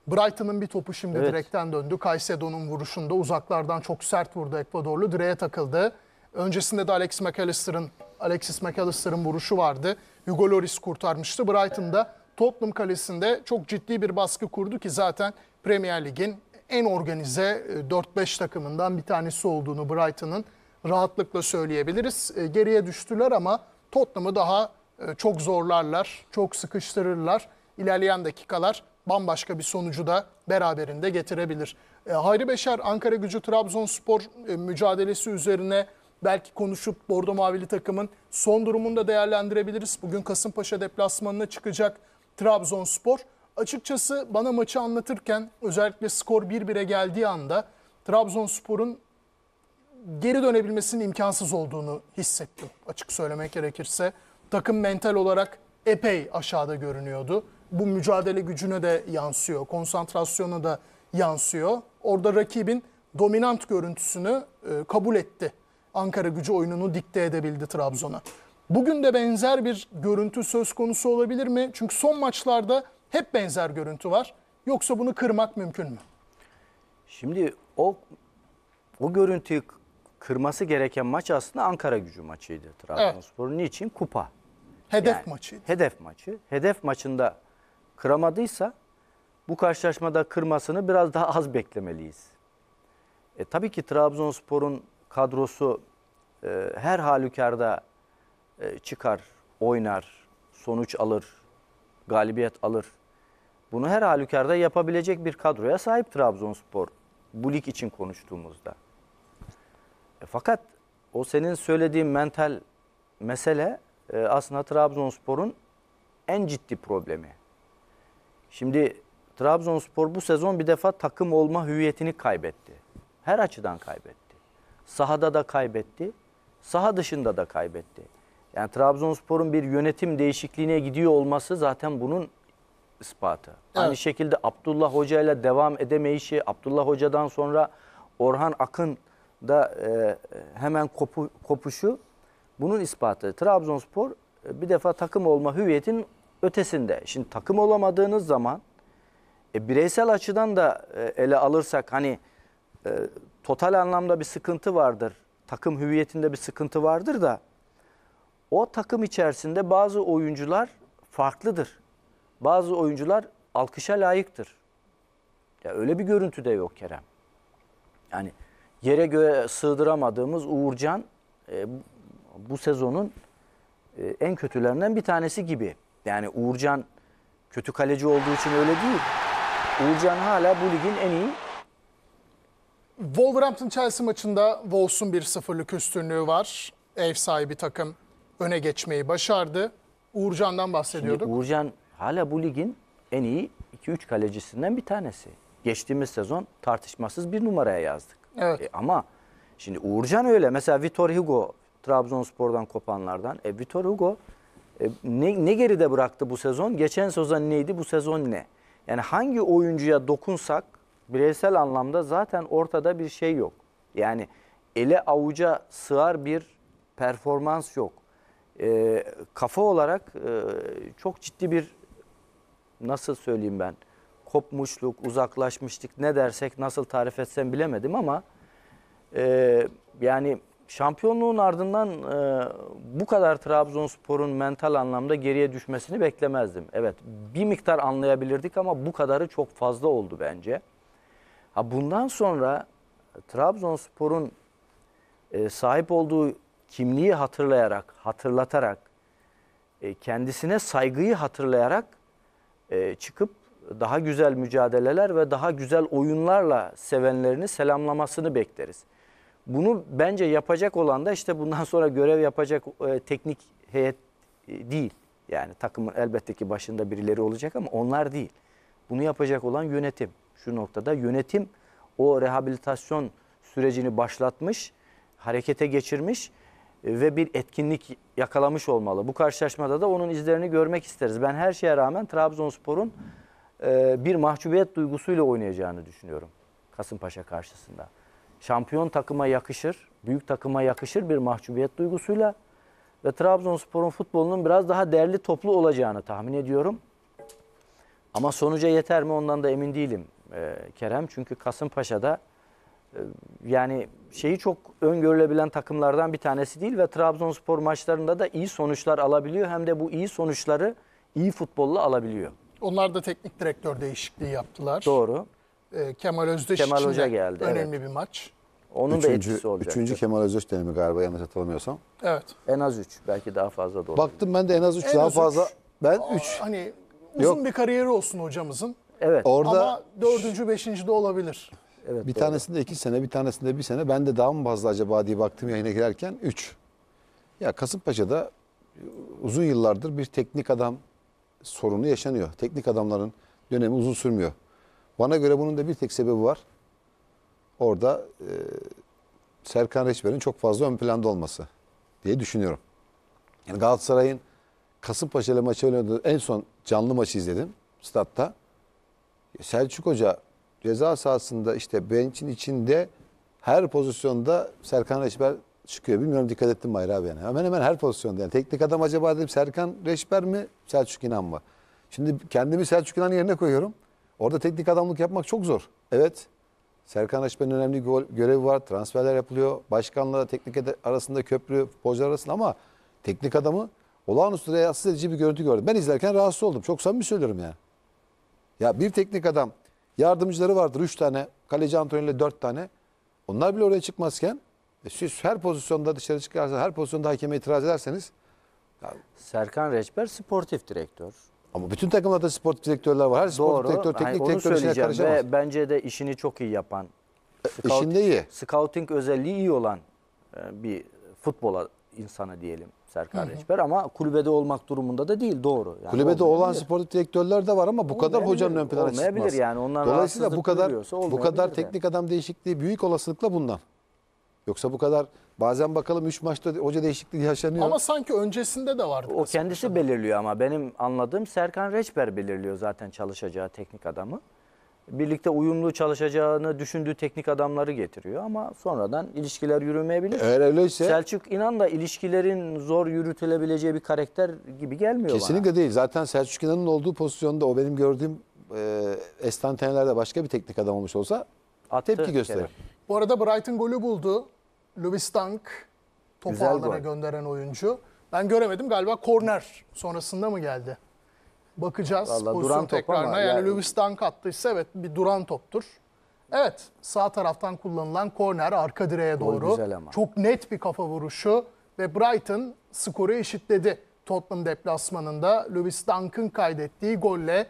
Brighton'ın bir topu şimdi evet. direkten döndü. Caicedo'nun vuruşunda uzaklardan çok sert vurdu Ekvadorlu. Direğe takıldı. Öncesinde de Alex McAllister'ın Alexis McAllister'ın vuruşu vardı. Hugo Lloris kurtarmıştı. Brighton'da Tottenham kalesinde çok ciddi bir baskı kurdu ki zaten Premier Lig'in en organize dört beş takımından bir tanesi olduğunu Brighton'ın rahatlıkla söyleyebiliriz. Geriye düştüler ama Tottenham'ı daha çok zorlarlar, çok sıkıştırırlar. İlerleyen dakikalar bambaşka bir sonucu da beraberinde getirebilir. Hayri Beşer, Ankara Gücü Trabzonspor mücadelesi üzerine belki konuşup Bordo Mavili takımın son durumunu da değerlendirebiliriz. Bugün Kasımpaşa deplasmanına çıkacak Trabzonspor. Açıkçası bana maçı anlatırken özellikle skor bir bire geldiği anda Trabzonspor'un geri dönebilmesinin imkansız olduğunu hissettim. Açık söylemek gerekirse Takım mental olarak epey aşağıda görünüyordu. Bu mücadele gücüne de yansıyor, konsantrasyona da yansıyor. Orada rakibin dominant görüntüsünü e, kabul etti. Ankara Gücü oyununu dikte edebildi Trabzon'a. Bugün de benzer bir görüntü söz konusu olabilir mi? Çünkü son maçlarda hep benzer görüntü var. Yoksa bunu kırmak mümkün mü? Şimdi o o görüntüyü kırması gereken maç aslında Ankara Gücü maçıydı Trabzonspor'un. Evet. Niçin? Kupa. Hedef yani, maçıydı. Hedef maçı. Hedef maçında kıramadıysa bu karşılaşmada kırmasını biraz daha az beklemeliyiz. E, tabii ki Trabzonspor'un kadrosu e, her halükarda e, çıkar, oynar, sonuç alır, galibiyet alır. Bunu her halükarda yapabilecek bir kadroya sahip Trabzonspor. Bu lig için konuştuğumuzda. E, fakat o senin söylediğin mental mesele e, aslında Trabzonspor'un en ciddi problemi. Şimdi Trabzonspor bu sezon bir defa takım olma hüviyetini kaybetti. Her açıdan kaybetti. Sahada da kaybetti, saha dışında da kaybetti. Yani Trabzonspor'un bir yönetim değişikliğine gidiyor olması zaten bunun ispatı. Evet. Aynı şekilde Abdullah Hoca ile devam edemeyişi, Abdullah Hoca'dan sonra Orhan Akın da e, hemen kopu, kopuşu bunun ispatı. Trabzonspor bir defa takım olma hüviyetinin ötesinde. Şimdi takım olamadığınız zaman e, bireysel açıdan da e, ele alırsak hani e, total anlamda bir sıkıntı vardır. Takım hüviyetinde bir sıkıntı vardır da o takım içerisinde bazı oyuncular farklıdır. Bazı oyuncular alkışa layıktır. Ya öyle bir görüntü de yok Kerem. Yani yere göğe sığdıramadığımız Uğurcan e, bu sezonun e, en kötülerinden bir tanesi gibi. Yani Uğurcan kötü kaleci olduğu için öyle değil. Uğurcan hala bu ligin en iyi. Wolverhampton-Chelsea maçında Wolves'un bir sıfırlık üstünlüğü var. Ev sahibi takım öne geçmeyi başardı. Uğurcan'dan bahsediyorduk. Şimdi Uğurcan hala bu ligin en iyi iki üç kalecisinden bir tanesi. Geçtiğimiz sezon tartışmasız bir numaraya yazdık. Evet. E ama şimdi Uğurcan öyle. Mesela Vitor Hugo Trabzonspor'dan kopanlardan. E Vitor Hugo e, ne, ne geride bıraktı bu sezon? Geçen sezon neydi? Bu sezon ne? Yani hangi oyuncuya dokunsak bireysel anlamda zaten ortada bir şey yok. Yani ele avuca sığar bir performans yok. E, kafa olarak e, çok ciddi bir nasıl söyleyeyim ben kopmuşluk, uzaklaşmışlık ne dersek nasıl tarif etsem bilemedim ama e, yani şampiyonluğun ardından e, bu kadar Trabzonspor'un mental anlamda geriye düşmesini beklemezdim. Evet bir miktar anlayabilirdik ama bu kadarı çok fazla oldu bence. Ha bundan sonra Trabzonspor'un e, sahip olduğu kimliği hatırlayarak, hatırlatarak, e, kendisine saygıyı hatırlayarak e, çıkıp daha güzel mücadeleler ve daha güzel oyunlarla sevenlerini selamlamasını bekleriz. Bunu bence yapacak olan da işte bundan sonra görev yapacak e, teknik heyet e, değil. Yani takımın elbette ki başında birileri olacak ama onlar değil. Bunu yapacak olan yönetim. Şu noktada yönetim o rehabilitasyon sürecini başlatmış, harekete geçirmiş ve bir etkinlik yakalamış olmalı. Bu karşılaşmada da onun izlerini görmek isteriz. Ben her şeye rağmen Trabzonspor'un bir mahcubiyet duygusuyla oynayacağını düşünüyorum Kasımpaşa karşısında. Şampiyon takıma yakışır, büyük takıma yakışır bir mahcubiyet duygusuyla ve Trabzonspor'un futbolunun biraz daha derli toplu olacağını tahmin ediyorum. Ama sonuca yeter mi ondan da emin değilim ee, Kerem. Çünkü Kasımpaşa'da e, yani şeyi çok öngörülebilen takımlardan bir tanesi değil ve Trabzonspor maçlarında da iyi sonuçlar alabiliyor. Hem de bu iyi sonuçları iyi futbolla alabiliyor. Onlar da teknik direktör değişikliği yaptılar. Doğru. Ee, Kemal Özdeş Kemal Hoca geldi. Önemli evet. bir maç. Onun üçüncü, da etkisi olacak. Üçüncü Kemal Özdeş dönemi galiba yanlış hatırlamıyorsam. Evet. En az üç. Belki daha fazla da olabilir. Baktım ben de en az üç en daha az fazla. Üç. Ben üç. Hani... Uzun Yok. bir kariyeri olsun hocamızın. Evet. Orada ama dördüncü, beşinci de olabilir. Evet. Bir doğru. tanesinde iki sene, bir tanesinde bir sene. Ben de daha mı fazla acaba diye baktım yayına girerken üç. Ya Kasımpaşa'da uzun yıllardır bir teknik adam sorunu yaşanıyor. Teknik adamların dönemi uzun sürmüyor. Bana göre bunun da bir tek sebebi var. Orada e, Serkan Reçber'in çok fazla ön planda olması diye düşünüyorum. Yani Galatasaray'ın Kasımpaşa ile maçı oynadığı en son canlı maçı izledim statta. Selçuk Hoca ceza sahasında işte bençin içinde her pozisyonda Serkan Reçber çıkıyor. Bilmiyorum, dikkat ettim mi Hayri abi yani. Hemen hemen her pozisyonda. Yani teknik adam acaba dedim, Serkan Reçber mi Selçuk İnan mı? Şimdi kendimi Selçuk İnan'ın yerine koyuyorum. Orada teknik adamlık yapmak çok zor. Evet. Serkan Reçber'in önemli görevi var. Transferler yapılıyor. Başkanlara teknik arasında köprü, futbolcular arasında, ama teknik adamı olağanüstü rahatsız edici bir görüntü gördüm. Ben izlerken rahatsız oldum. Çok samimi söylüyorum yani. Ya bir teknik adam, yardımcıları vardır üç tane. Kaleci Antonio ile dört tane. Onlar bile oraya çıkmazken e siz her pozisyonda dışarı çıkarsanız, her pozisyonda hakeme itiraz ederseniz. Yani... Serkan Reçber sportif direktör. Ama bütün takımlarda sportif direktörler var. Her sportif direktör, teknik yani direktör işine karışamaz. Ve bence de işini çok iyi yapan, e, scout, işinde iyi. Scouting özelliği iyi olan bir futbola insanı diyelim Serkan Hı -hı. Reçber, ama kulübede olmak durumunda da değil, doğru. Yani kulübede olan sportif direktörler de var ama bu kadar hocanın ön plana çıkmaz. Yani onlar dolayısıyla bu kadar bu kadar teknik yani. Adam değişikliği büyük olasılıkla bundan. Yoksa bu kadar bazen bakalım üç maçta hoca değişikliği yaşanıyor. Ama sanki öncesinde de vardı. O kendisi maçta belirliyor, ama benim anladığım Serkan Reçber belirliyor zaten çalışacağı teknik adamı. Birlikte uyumlu çalışacağını düşündüğü teknik adamları getiriyor, ama sonradan ilişkiler yürümeyebilir. Eğer öyleyse... Selçuk İnan da ilişkilerin zor yürütülebileceği bir karakter gibi gelmiyor kesinlikle bana. Değil. Zaten Selçuk İnan'ın olduğu pozisyonda o benim gördüğüm e, estantenelerde başka bir teknik adam olmuş olsa attı, tepki gösterir. Kere. Bu arada Brighton golü buldu. Louis Dunk topu ağlara gönderen oyuncu. Ben göremedim, galiba korner sonrasında mı geldi? Bakacağız. Vallahi pozisyon tekrarına. Yani, yani Louis Dunk attıysa evet bir duran toptur. Evet, sağ taraftan kullanılan korner arka direğe doğru. Çok net bir kafa vuruşu ve Brighton skoru eşitledi. Tottenham deplasmanında Louis Dunk'ın kaydettiği golle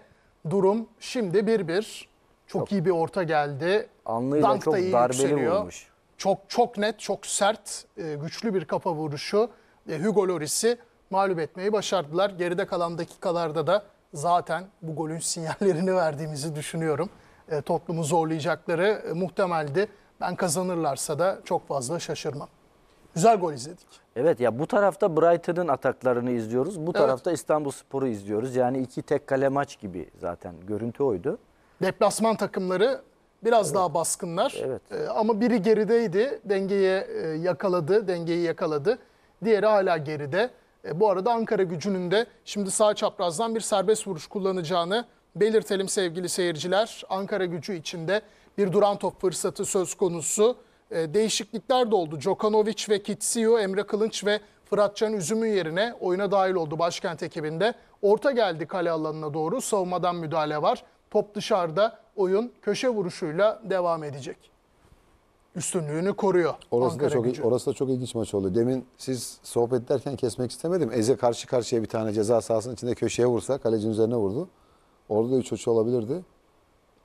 durum şimdi bir bir. Çok, çok iyi bir orta geldi. Anlıyla Dunk çok da iyi darbeli vurmuş. Çok çok net, çok sert, güçlü bir kafa vuruşu. Hugo Lloris'i mağlup etmeyi başardılar. Geride kalan dakikalarda da zaten bu golün sinyallerini verdiğimizi düşünüyorum. E, Tottenham'ı zorlayacakları e, muhtemeldi. Ben kazanırlarsa da çok fazla şaşırmam. Güzel gol izledik. Evet ya, bu tarafta Brighton'ın ataklarını izliyoruz. Bu tarafta evet. İstanbulspor'u izliyoruz. Yani iki tek kale maç gibi zaten görüntü oydu. Deplasman takımları biraz evet. daha baskınlar. Evet. E, ama biri gerideydi. Dengeye e, yakaladı. Dengeyi yakaladı. Diğeri hala geride. E, bu arada Ankara Gücü'nün de şimdi sağ çaprazdan bir serbest vuruş kullanacağını belirtelim sevgili seyirciler. Ankara Gücü içinde bir duran top fırsatı söz konusu. E, değişiklikler de oldu. Djokanovic ve Kitsiyo, Emre Kılınç ve Fıratcan Üzüm'ün yerine oyuna dahil oldu Başkent ekibinde. Orta geldi kale alanına doğru, savunmadan müdahale var. Top dışarıda, oyun köşe vuruşuyla devam edecek. Üstünlüğünü koruyor. Orası da, çok, orası da çok ilginç maç oldu. Demin siz sohbet ederken kesmek istemedim. Eze karşı karşıya bir tane ceza sahasının içinde köşeye vursa, kalecinin üzerine vurdu. Orada da üç uç olabilirdi.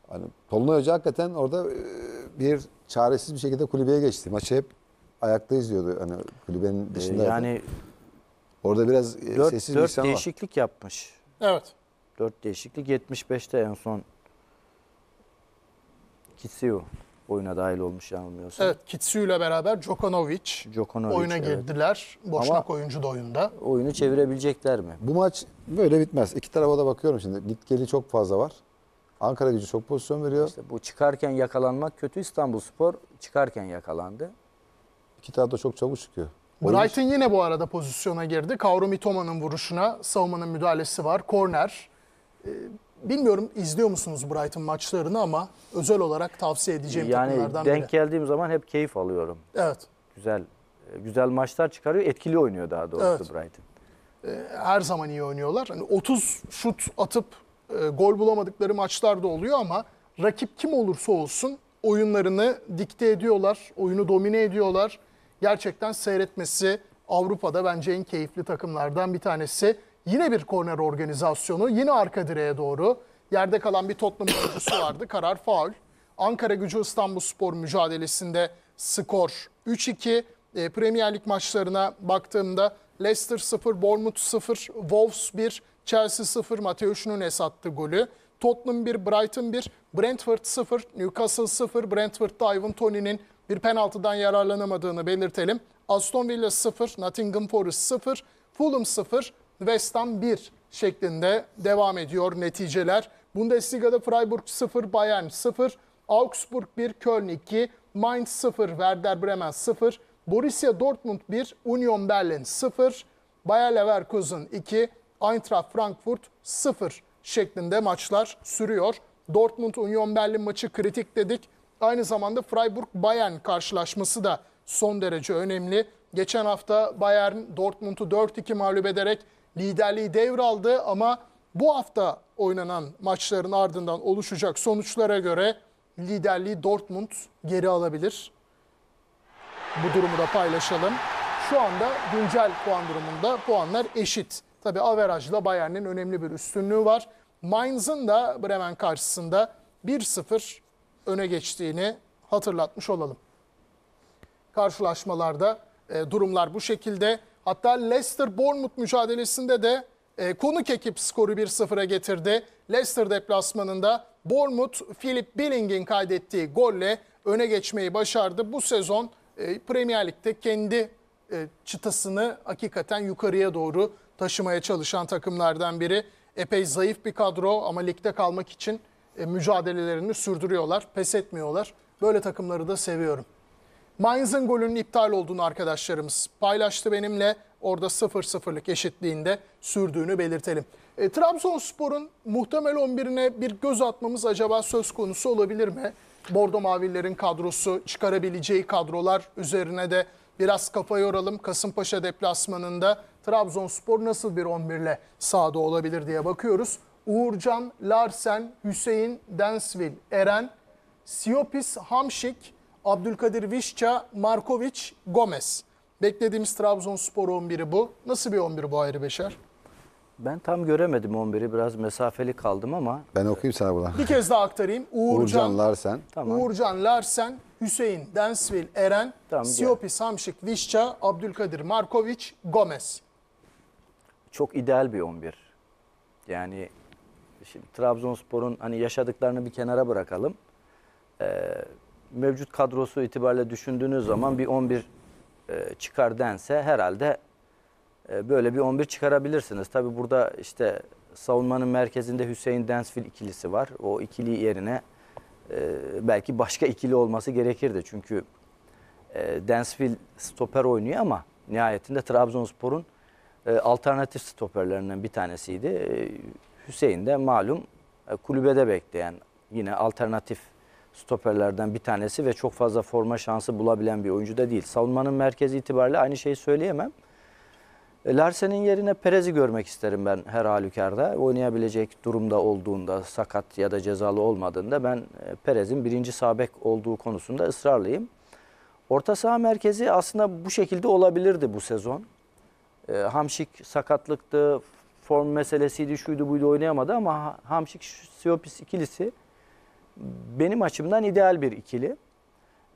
Hani Tolunay Hoca hakikaten orada bir çaresiz bir şekilde kulübeye geçti. Maçı hep ayakta izliyordu. Hani kulübenin dışında. Ee, yani orada biraz dört, sessiz dört bir dört değişiklik var. Yapmış. Evet. Dört değişiklik. yetmiş beşte en son Kitsiyo oyuna dahil olmuş yanılmıyorsam. Evet, Kitsiyo'yla beraber Djokanovic, Djokanovic oyuna girdiler. Evet. Boşnak ama oyuncu da oyunda. Oyunu çevirebilecekler mi? Bu maç böyle bitmez. İki tarafa da bakıyorum şimdi. Git geli çok fazla var. Ankara Gücü çok pozisyon veriyor. İşte bu çıkarken yakalanmak kötü. İstanbulspor çıkarken yakalandı. İki taraf da çok çabuk çıkıyor. Oyun... Brighton yine bu arada pozisyona girdi. Kaoru Mitoma'nın vuruşuna savunmanın müdahalesi var. Korner. Ee, Bilmiyorum izliyor musunuz Brighton maçlarını, ama özel olarak tavsiye edeceğim yani takımlardan biri. Yani denk geldiğim zaman hep keyif alıyorum. Evet. Güzel güzel maçlar çıkarıyor, etkili oynuyor daha doğrusu evet. Brighton. Her zaman iyi oynuyorlar. Yani otuz şut atıp e, gol bulamadıkları maçlar da oluyor, ama rakip kim olursa olsun oyunlarını dikte ediyorlar, oyunu domine ediyorlar. Gerçekten seyretmesi Avrupa'da bence en keyifli takımlardan bir tanesi. Yine bir korner organizasyonu, yine arka direğe doğru. Yerde kalan bir Tottenham oyuncusu vardı. Karar faul. Ankara Gücü İstanbulspor mücadelesinde skor üç iki. E, Premier Lig maçlarına baktığımda Leicester sıfır, Bournemouth sıfır, Wolves bir, Chelsea sıfır. Mateus Nunes attı golü. Tottenham bir, Brighton bir, Brentford sıfır, Newcastle sıfır. Brentford'da Ivan Toney'nin bir penaltıdan yararlanamadığını belirtelim. Aston Villa sıfır, Nottingham Forest sıfır, Fulham sıfır. West Ham bir şeklinde devam ediyor neticeler. Bundesliga'da Freiburg sıfır, Bayern sıfır, Augsburg bir, Köln iki, Mainz sıfır, Werder Bremen sıfır, Borussia Dortmund bir, Union Berlin sıfır, Bayer Leverkusen iki, Eintracht Frankfurt sıfır şeklinde maçlar sürüyor. Dortmund-Union Berlin maçı kritik dedik. Aynı zamanda Freiburg-Bayern karşılaşması da son derece önemli. Geçen hafta Bayern Dortmund'u dört iki mağlup ederek liderliği devraldı ama bu hafta oynanan maçların ardından oluşacak sonuçlara göre liderliği Dortmund geri alabilir. Bu durumu da paylaşalım. Şu anda güncel puan durumunda puanlar eşit. Tabii averajla Bayern'in önemli bir üstünlüğü var. Mainz'ın da Bremen karşısında bir sıfır öne geçtiğini hatırlatmış olalım. Karşılaşmalarda e, durumlar bu şekilde. Hatta Leicester-Bournemouth mücadelesinde de e, konuk ekip skoru bir sıfıra getirdi. Leicester deplasmanında Bournemouth, Philip Billing'in kaydettiği golle öne geçmeyi başardı. Bu sezon e, Premier Lig'de kendi e, çıtasını hakikaten yukarıya doğru taşımaya çalışan takımlardan biri. Epey zayıf bir kadro ama ligde kalmak için e, mücadelelerini sürdürüyorlar, pes etmiyorlar. Böyle takımları da seviyorum. Mainz'ın golünün iptal olduğunu arkadaşlarımız paylaştı benimle. Orada sıfır sıfırlık eşitliğinde sürdüğünü belirtelim. E, Trabzonspor'un muhtemel on birine bir göz atmamız acaba söz konusu olabilir mi? Bordo Mavillerin kadrosu, çıkarabileceği kadrolar üzerine de biraz kafa yoralım. Kasımpaşa deplasmanında Trabzonspor nasıl bir on bir ile sahada olabilir diye bakıyoruz. Uğurcan, Larsen, Hüseyin, Densvil, Eren, Siopis, Hamşik, Abdülkadir Vişça, Markovic, Gomez. Beklediğimiz Trabzonspor on biri bu. Nasıl bir on bir bu Hayri Beşer? Ben tam göremedim on biri. Biraz mesafeli kaldım ama. Ben okuyayım sana bunu. Bir kez daha aktarayım. Uğurcan, Uğurcan Larsen, tamam. Uğurcan Larsen, Hüseyin, Densvil, Eren, tamam, Siopis, Hamşik, Vişça, Abdülkadir, Markovic, Gomez. Çok ideal bir on bir. Yani şimdi Trabzonspor'un hani yaşadıklarını bir kenara bırakalım. Ee, mevcut kadrosu itibariyle düşündüğünüz zaman bir on bir e, çıkar dense herhalde e, böyle bir on bir çıkarabilirsiniz. Tabi burada işte savunmanın merkezinde Hüseyin Densvil ikilisi var. O ikili yerine e, belki başka ikili olması gerekirdi. Çünkü e, Densvil stoper oynuyor ama nihayetinde Trabzonspor'un e, alternatif stoperlerinden bir tanesiydi. E, Hüseyin de malum e, kulübede bekleyen yine alternatif stoperlerden bir tanesi ve çok fazla forma şansı bulabilen bir oyuncu da değil. Savunmanın merkezi itibariyle aynı şeyi söyleyemem. Larsen'in yerine Perez'i görmek isterim ben her halükarda. Oynayabilecek durumda olduğunda, sakat ya da cezalı olmadığında ben Perez'in birinci sağ bek olduğu konusunda ısrarlıyım. Orta saha merkezi aslında bu şekilde olabilirdi bu sezon. Hamşik sakatlıktı, form meselesiydi, şuydu buydu oynayamadı ama Hamşik Siopis ikilisi benim açımdan ideal bir ikili.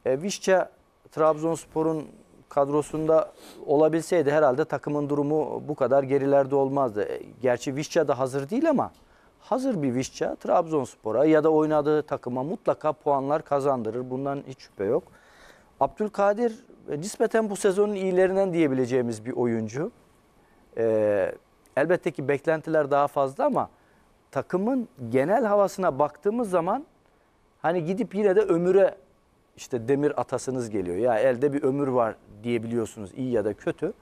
E, Vişça Trabzonspor'un kadrosunda olabilseydi herhalde takımın durumu bu kadar gerilerde olmazdı. E, gerçi Vişça da hazır değil ama hazır bir Vişça Trabzonspor'a ya da oynadığı takıma mutlaka puanlar kazandırır. Bundan hiç şüphe yok. Abdülkadir e, nispeten bu sezonun iyilerinden diyebileceğimiz bir oyuncu. E, elbette ki beklentiler daha fazla ama takımın genel havasına baktığımız zaman hani gidip yine de ömüre işte demir atasınız geliyor. Ya elde bir ömür var diyebiliyorsunuz iyi ya da kötü.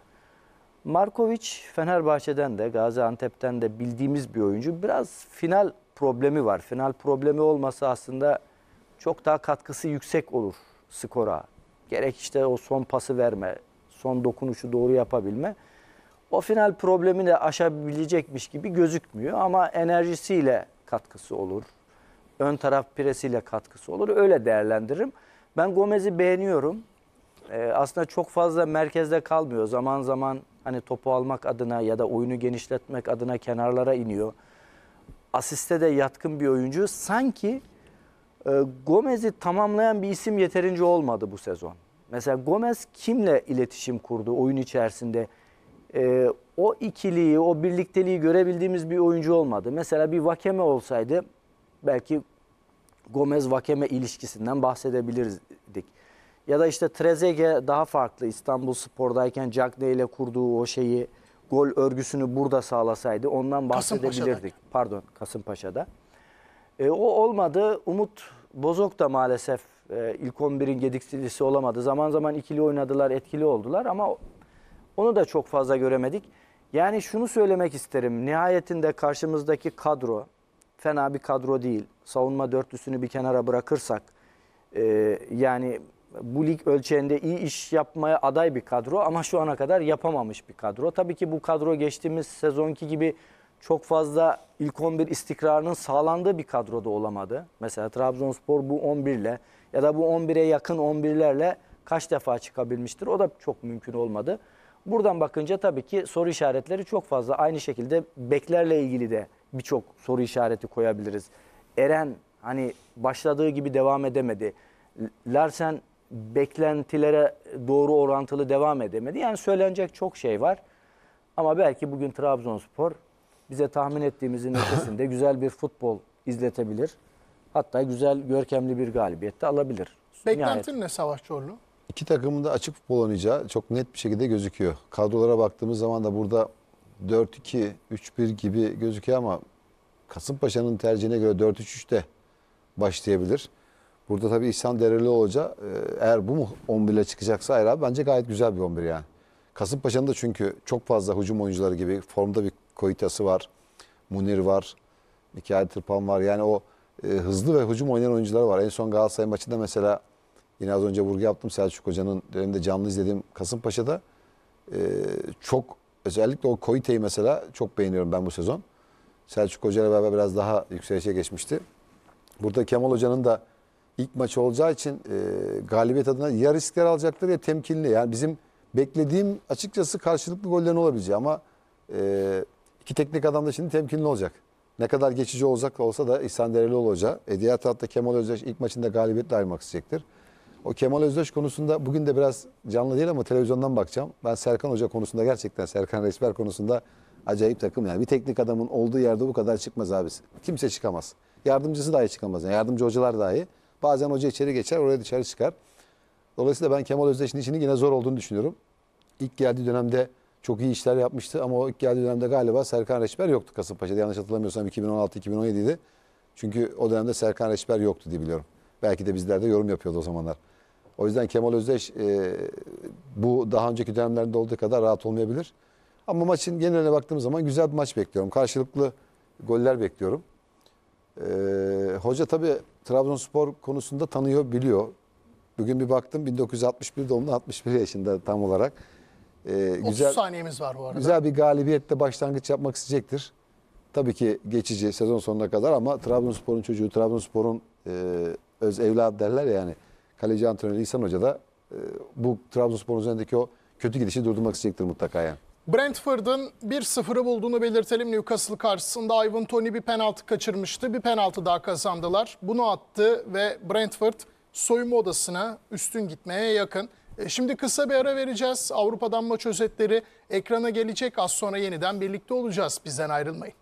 Markovic Fenerbahçe'den de Gaziantep'ten de bildiğimiz bir oyuncu. Biraz final problemi var. Final problemi olmasa aslında çok daha katkısı yüksek olur skora. Gerek işte o son pası verme, son dokunuşu doğru yapabilme. O final problemi de aşabilecekmiş gibi gözükmüyor ama enerjisiyle katkısı olur. Ön taraf presiyle katkısı olur. Öyle değerlendiririm. Ben Gomez'i beğeniyorum. Ee, aslında çok fazla merkezde kalmıyor. Zaman zaman hani topu almak adına ya da oyunu genişletmek adına kenarlara iniyor. Asiste de yatkın bir oyuncu. Sanki e, Gomez'i tamamlayan bir isim yeterince olmadı bu sezon. Mesela Gomez kimle iletişim kurdu oyun içerisinde? Ee, o ikiliyi, o birlikteliği görebildiğimiz bir oyuncu olmadı. Mesela bir Vakeme olsaydı belki Gomez-Vakeme ilişkisinden bahsedebilirdik. Ya da işte Trezeguet daha farklı İstanbul Spor'dayken Cagney ile kurduğu o şeyi, gol örgüsünü burada sağlasaydı ondan bahsedebilirdik. Kasımpaşa'da. Pardon, Kasımpaşa'da. E, o olmadı. Umut Bozok da maalesef e, ilk on birin gediklisi olamadı. Zaman zaman ikili oynadılar, etkili oldular ama onu da çok fazla göremedik. Yani şunu söylemek isterim. Nihayetinde karşımızdaki kadro fena bir kadro değil. Savunma dörtlüsünü bir kenara bırakırsak e, yani bu lig ölçeğinde iyi iş yapmaya aday bir kadro ama şu ana kadar yapamamış bir kadro. Tabii ki bu kadro geçtiğimiz sezonki gibi çok fazla ilk on bir istikrarının sağlandığı bir kadroda olamadı. Mesela Trabzonspor bu on bir ile ya da bu on bire yakın on birlerle kaç defa çıkabilmiştir? O da çok mümkün olmadı. Buradan bakınca tabii ki soru işaretleri çok fazla. Aynı şekilde beklerle ilgili de birçok soru işareti koyabiliriz. Eren hani başladığı gibi devam edemedi. Larsen beklentilere doğru orantılı devam edemedi. Yani söylenecek çok şey var. Ama belki bugün Trabzonspor bize tahmin ettiğimizin ötesinde güzel bir futbol izletebilir. Hatta güzel, görkemli bir galibiyet de alabilir. Beklentin ne Savaşçıoğlu? İki takımın da açık futbol oynayacağı çok net bir şekilde gözüküyor. Kadrolara baktığımız zaman da burada dört iki üç bir gibi gözüküyor ama Kasımpaşa'nın tercihine göre dört üç üçte başlayabilir. Burada tabii İhsan Derelioğlu Hoca eğer bu on bir ile çıkacaksa Ayra abi bence gayet güzel bir on bir yani. Kasımpaşa'nın da çünkü çok fazla hücum oyuncuları gibi formda bir Koyitası var, Munir var, Mikail Tırpan var. Yani o e, hızlı ve hücum oynayan oyuncuları var. En son Galatasaray maçında mesela yine az önce vurgu yaptım Selçuk Hoca'nın döneminde canlı izlediğim Kasımpaşa'da e, çok özellikle o Koyite'yi mesela çok beğeniyorum ben bu sezon. Selçuk Hoca ile beraber biraz daha yükselişe geçmişti. Burada Kemal Hoca'nın da ilk maçı olacağı için e, galibiyet adına ya riskler alacaktır ya temkinli. Yani bizim beklediğim açıkçası karşılıklı gollerin olabileceği ama e, İki teknik adam da şimdi temkinli olacak. Ne kadar geçici olacak olsa da İhsan Derelioğlu Hoca, e diğer tarafta Kemal Özdeş ilk maçında galibiyetle ayrılmak isteyecektir. O Kemal Özdeş konusunda bugün de biraz canlı değil ama televizyondan bakacağım. Ben Serkan Hoca konusunda gerçekten Serkan Reçber konusunda acayip takım yani. Bir teknik adamın olduğu yerde bu kadar çıkmaz abisi. Kimse çıkamaz. Yardımcısı dahi çıkamaz. Yani yardımcı hocalar dahi. Bazen hoca içeri geçer, oraya dışarı çıkar. Dolayısıyla ben Kemal Özdeş'in işinin yine zor olduğunu düşünüyorum. İlk geldiği dönemde çok iyi işler yapmıştı ama o ilk geldiği dönemde galiba Serkan Reçber yoktu Kasımpaşa'da. Yanlış hatırlamıyorsam iki bin on altı iki bin on yediydi. Çünkü o dönemde Serkan Reçber yoktu diye biliyorum. Belki de bizler de yorum yapıyordu o zamanlar. O yüzden Kemal Özdeş e, bu daha önceki dönemlerinde olduğu kadar rahat olmayabilir. Ama maçın geneline baktığım zaman güzel bir maç bekliyorum. Karşılıklı goller bekliyorum. E, hoca tabii Trabzonspor konusunda tanıyor, biliyor. Bugün bir baktım bin dokuz yüz altmış bir doğumlu, altmış bir yaşında tam olarak. Ee, güzel, otuz saniyemiz var bu arada. Güzel bir galibiyetle başlangıç yapmak isteyecektir. Tabii ki geçici sezon sonuna kadar ama Trabzonspor'un çocuğu, Trabzonspor'un e, öz evladı derler ya yani. Kaleci antrenörü İhsan Hoca da e, bu Trabzonspor'un üzerindeki o kötü gidişi durdurmak isteyecektir mutlaka yani. Brentford'un bir sıfırı bulduğunu belirtelim. Newcastle karşısında Ivan Toney bir penaltı kaçırmıştı. Bir penaltı daha kazandılar. Bunu attı ve Brentford soyunma odasına üstün gitmeye yakın. Şimdi kısa bir ara vereceğiz. Avrupa'dan maç özetleri ekrana gelecek. Az sonra yeniden birlikte olacağız. Bizden ayrılmayın.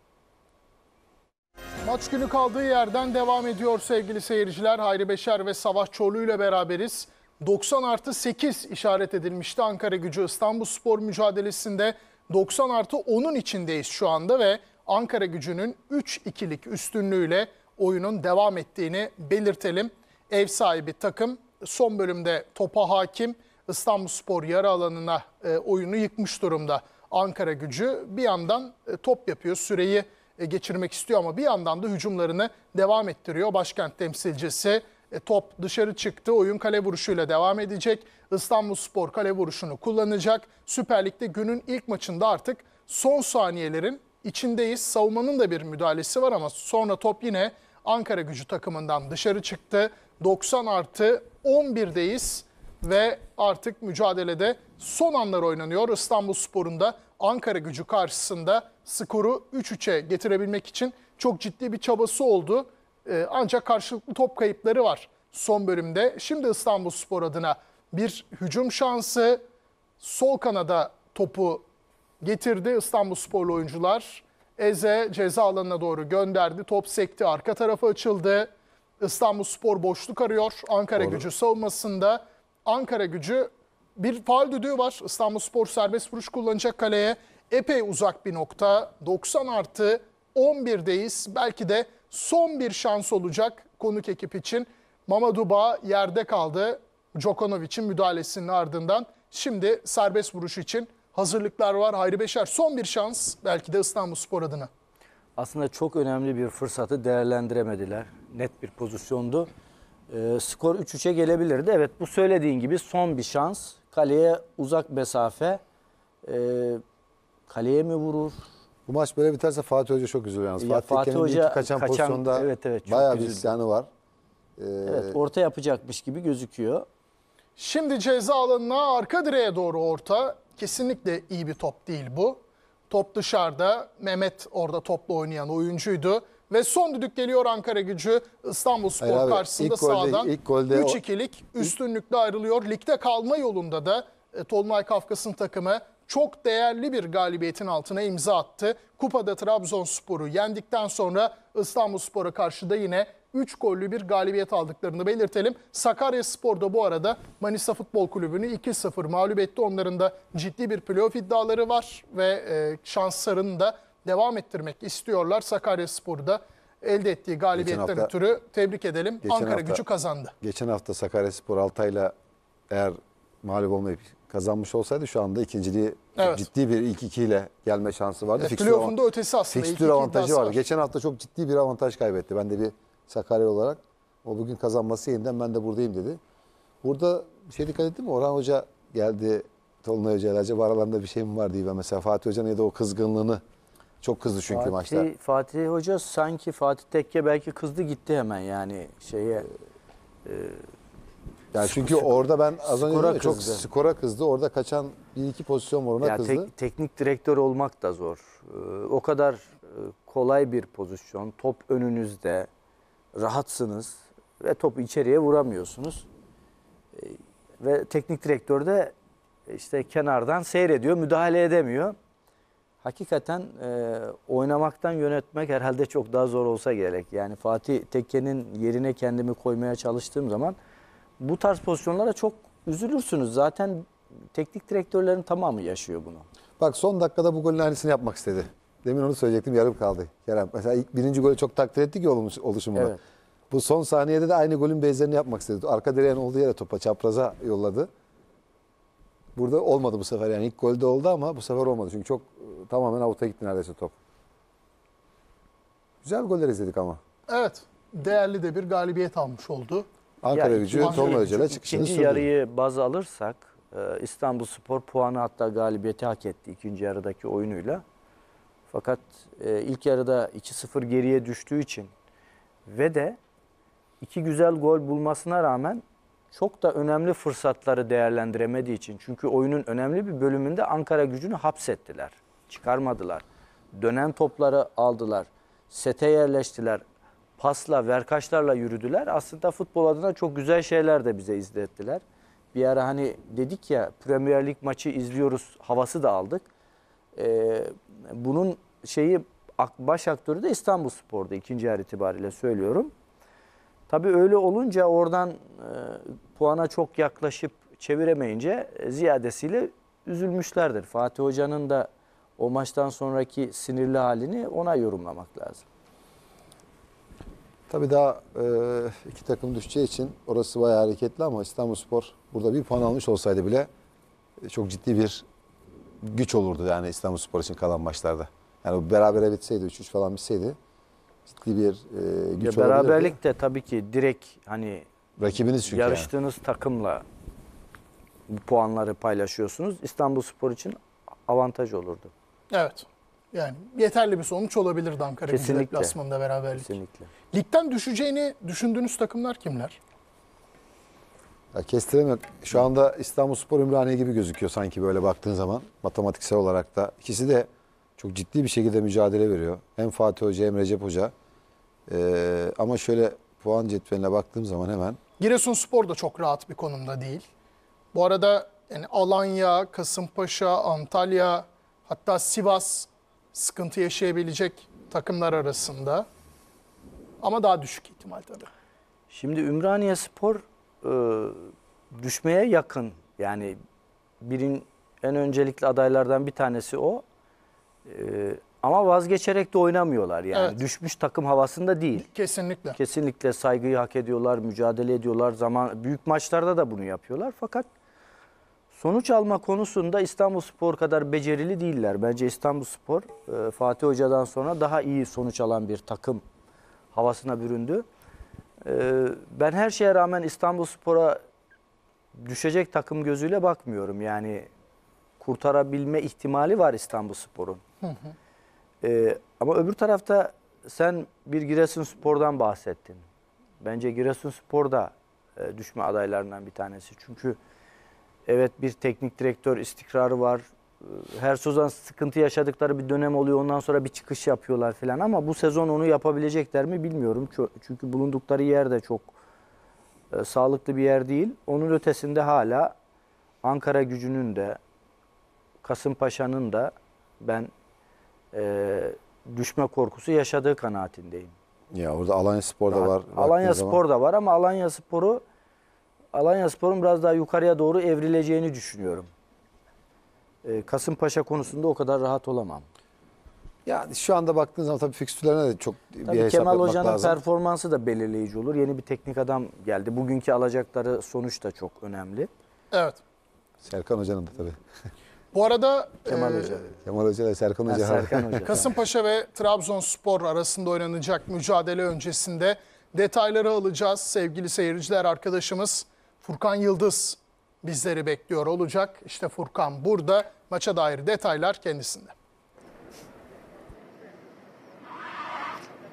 Maç günü kaldığı yerden devam ediyor sevgili seyirciler. Hayri Beşer ve Savaş Çorlu ile beraberiz. doksan artı sekiz işaret edilmişti Ankaragücü İstanbulspor mücadelesinde. doksan artı onun içindeyiz şu anda ve Ankaragücü'nün üç ikilik üstünlüğüyle oyunun devam ettiğini belirtelim. Ev sahibi takım son bölümde topa hakim. İstanbulspor yarı alanına e, oyunu yıkmış durumda. Ankaragücü bir yandan e, top yapıyor, süreyi e, geçirmek istiyor ama bir yandan da hücumlarını devam ettiriyor. Başkent temsilcisi e, top dışarı çıktı. Oyun kale vuruşuyla devam edecek. İstanbulspor kale vuruşunu kullanacak. Süper Lig'de günün ilk maçında artık son saniyelerin içindeyiz. Savunmanın da bir müdahalesi var ama sonra top yine Ankaragücü takımından dışarı çıktı. doksan artı on birdeyiz ve artık mücadelede son anlar oynanıyor. İstanbulspor'un da Ankaragücü karşısında skoru üç üçe getirebilmek için çok ciddi bir çabası oldu. Ee, ancak karşılıklı top kayıpları var son bölümde. Şimdi İstanbulspor adına bir hücum şansı, sol kanada topu getirdi İstanbulsporlu oyuncular. Eze ceza alanına doğru gönderdi. Top sekti, arka tarafa açıldı. İstanbulspor boşluk arıyor Ankaragücü savunmasında. Ankaragücü bir faul düdüğü var. İstanbulspor serbest vuruş kullanacak kaleye. epey uzak bir nokta. doksan artı on birdeyiz. Belki de son bir şans olacak konuk ekip için. Mamadou Ba yerde kaldı Djokovic'in müdahalesinin ardından. Şimdi serbest vuruş için hazırlıklar var. Hayri Beşer, son bir şans belki de İstanbulspor adına. Aslında çok önemli bir fırsatı değerlendiremediler. Net bir pozisyondu. E, skor üç üçe gelebilirdi. Evet, bu söylediğin gibi son bir şans. Kaleye uzak mesafe. E, kaleye mi vurur? Bu maç böyle biterse Fatih Hoca çok üzülür yalnız. Ya Fatih, Fatih Hoca kaçan, kaçan pozisyonda evet, evet, bayağı bir isyanı var. Ee, evet, orta yapacakmış gibi gözüküyor. Şimdi ceza alanına, arka direğe doğru orta. Kesinlikle iyi bir top değil bu. Top dışarıda. Mehmet orada topla oynayan oyuncuydu. Ve son düdük geliyor Ankara Gücü. İstanbulspor Hayır abi, karşısında sağdan üç ikilik üstünlükle ayrılıyor. Ligde kalma yolunda da e, Tolunay Kafkas'ın takımı çok değerli bir galibiyetin altına imza attı. Kupada Trabzonspor'u yendikten sonra İstanbulspor'a karşı da yine üç gollü bir galibiyet aldıklarını belirtelim. Sakaryaspor da bu arada Manisa Futbol Kulübü'nü iki sıfır mağlup etti. Onların da ciddi bir playoff iddiaları var ve e, şanslarını da devam ettirmek istiyorlar. Sakaryaspor'u da elde ettiği galibiyetten ötürü tebrik edelim. Ankara hafta, gücü kazandı. Geçen hafta Sakaryaspor altayla eğer mağlup olmayıp kazanmış olsaydı şu anda ikinciliği evet. ciddi bir iki iki ile gelme şansı vardı. Evet, playoff'un da ötesi aslında. Fikstür avantajı vardı. Var. Geçen hafta çok ciddi bir avantaj kaybetti. Ben de bir Sakarya olarak o bugün kazanması yeniden ben de buradayım dedi. Burada bir şey dikkat ettin mi? Orhan Hoca geldi Tolunay Hoca'yla. Acaba aralarında bir şey mi var diye ben mesela Fatih Hoca'nın ya da o kızgınlığını çok kızdı çünkü Fatih, maçta. Fatih Hoca sanki Fatih Tekke belki kızdı gitti hemen yani şeye. E, yani çünkü skor, orada ben az önce çok skora kızdı. Orada kaçan bir iki pozisyon var ona ya kızdı. Tek, teknik direktör olmak da zor. Ee, o kadar kolay bir pozisyon. Top önünüzde. Rahatsınız ve topu içeriye vuramıyorsunuz. Ee, ve teknik direktör de işte kenardan seyrediyor, müdahale edemiyor. Hakikaten e, oynamaktan yönetmek herhalde çok daha zor olsa gerek. Yani Fatih Tekke'nin yerine kendimi koymaya çalıştığım zaman bu tarz pozisyonlara çok üzülürsünüz. Zaten teknik direktörlerin tamamı yaşıyor bunu. Bak son dakikada bu golün aynısını yapmak istedi. Demin onu söyleyecektim, yarım kaldı. Kerem mesela ilk birinci golü çok takdir etti ki oluşumuna. Evet. Bu son saniyede de aynı golün benzerini yapmak istedi. Arka direğin olduğu yere topa çapraza yolladı. Burada olmadı bu sefer yani ilk golde oldu ama bu sefer olmadı. Çünkü çok tamamen avuta gitti neredeyse top. Güzel goller izledik ama. Evet, değerli de bir galibiyet almış oldu. Ankara Gücü Tolunay Hoca'yla çıkışını sürdü. İkinci yarıyı baz alırsak İstanbulspor puanı hatta galibiyeti hak etti ikinci yarıdaki oyunuyla. Fakat e, ilk yarıda iki sıfır geriye düştüğü için ve de iki güzel gol bulmasına rağmen çok da önemli fırsatları değerlendiremediği için. Çünkü oyunun önemli bir bölümünde Ankara Gücü'nü hapsettiler, çıkarmadılar. Dönen topları aldılar, sete yerleştiler, pasla, verkaçlarla yürüdüler. Aslında futbol adına çok güzel şeyler de bize izlettiler. Bir ara hani dedik ya Premier Lig maçı izliyoruz havası da aldık. Ee, bunun şeyi baş aktörü de İstanbulspor'da ikinci yarı itibariyle söylüyorum. Tabii öyle olunca oradan e, puana çok yaklaşıp çeviremeyince e, ziyadesiyle üzülmüşlerdir. Fatih Hoca'nın da o maçtan sonraki sinirli halini ona yorumlamak lazım. Tabii daha e, iki takım düşeceği için orası bayağı hareketli ama İstanbulspor burada bir puan almış olsaydı bile e, çok ciddi bir güç olurdu yani İstanbulspor için kalan maçlarda. Yani berabere bitseydi, üç üç falan bitseydi ciddi bir e, güç olabilirdi. Beraberlik de tabii ki direkt hani rakibiniz çünkü yarıştığınız yani. Takımla bu puanları paylaşıyorsunuz. İstanbulspor için avantaj olurdu. Evet. Yani yeterli bir sonuç olabilirdi Ankara Gücü deplasmanında beraberlik. Kesinlikle. Ligden düşeceğini düşündüğünüz takımlar kimler? Ya kestiremiyorum. Şu anda İstanbulspor Ümraniye gibi gözüküyor sanki böyle baktığın zaman. Matematiksel olarak da. İkisi de çok ciddi bir şekilde mücadele veriyor. Hem Fatih Hoca hem Recep Hoca. Ee, ama şöyle puan cetveline baktığım zaman hemen. Giresunspor da çok rahat bir konumda değil. Bu arada yani Alanya, Kasımpaşa, Antalya hatta Sivas sıkıntı yaşayabilecek takımlar arasında. Ama daha düşük ihtimal tabii. Şimdi Ümraniyespor düşmeye yakın yani birin en öncelikli adaylardan bir tanesi o Ee, ama vazgeçerek de oynamıyorlar yani. Evet. Düşmüş takım havasında değil. Kesinlikle. Kesinlikle saygıyı hak ediyorlar, mücadele ediyorlar. Zaman büyük maçlarda da bunu yapıyorlar. Fakat sonuç alma konusunda İstanbulspor kadar becerili değiller. Bence İstanbulspor e, Fatih Hoca'dan sonra daha iyi sonuç alan bir takım havasına büründü. E, ben her şeye rağmen İstanbulspor'a düşecek takım gözüyle bakmıyorum. Yani kurtarabilme ihtimali var İstanbulspor'un. E, ama öbür tarafta sen bir Giresunspor'dan bahsettin. Bence Giresunspor da e, düşme adaylarından bir tanesi. Çünkü evet, bir teknik direktör istikrarı var. Her sezon sıkıntı yaşadıkları bir dönem oluyor. Ondan sonra bir çıkış yapıyorlar falan. Ama bu sezon onu yapabilecekler mi bilmiyorum. Çünkü bulundukları yer de çok e, sağlıklı bir yer değil. Onun ötesinde hala Ankara Gücü'nün de, Kasımpaşa'nın da ben e, düşme korkusu yaşadığı kanaatindeyim. Ya orada Alanya Spor da var. Alanya Spor da var ama Alanya Spor'u Alanyaspor'un biraz daha yukarıya doğru evrileceğini düşünüyorum. Ee, Kasımpaşa konusunda o kadar rahat olamam. Yani şu anda baktığınız zaman tabii fikstürlerine de çok tabii bir hesap yapmak lazım. Kemal Hoca'nın performansı da belirleyici olur. Yeni bir teknik adam geldi. Bugünkü alacakları sonuç da çok önemli. Evet. Serkan Hoca'nın da tabii. Bu arada Kemal e, Hoca. Kemal Hoca ve Serkan Hoca. Serkan Hoca. Kasımpaşa ve Trabzonspor arasında oynanacak mücadele öncesinde detayları alacağız. Sevgili seyirciler, arkadaşımız Furkan Yıldız bizleri bekliyor olacak. İşte Furkan burada. Maça dair detaylar kendisinde.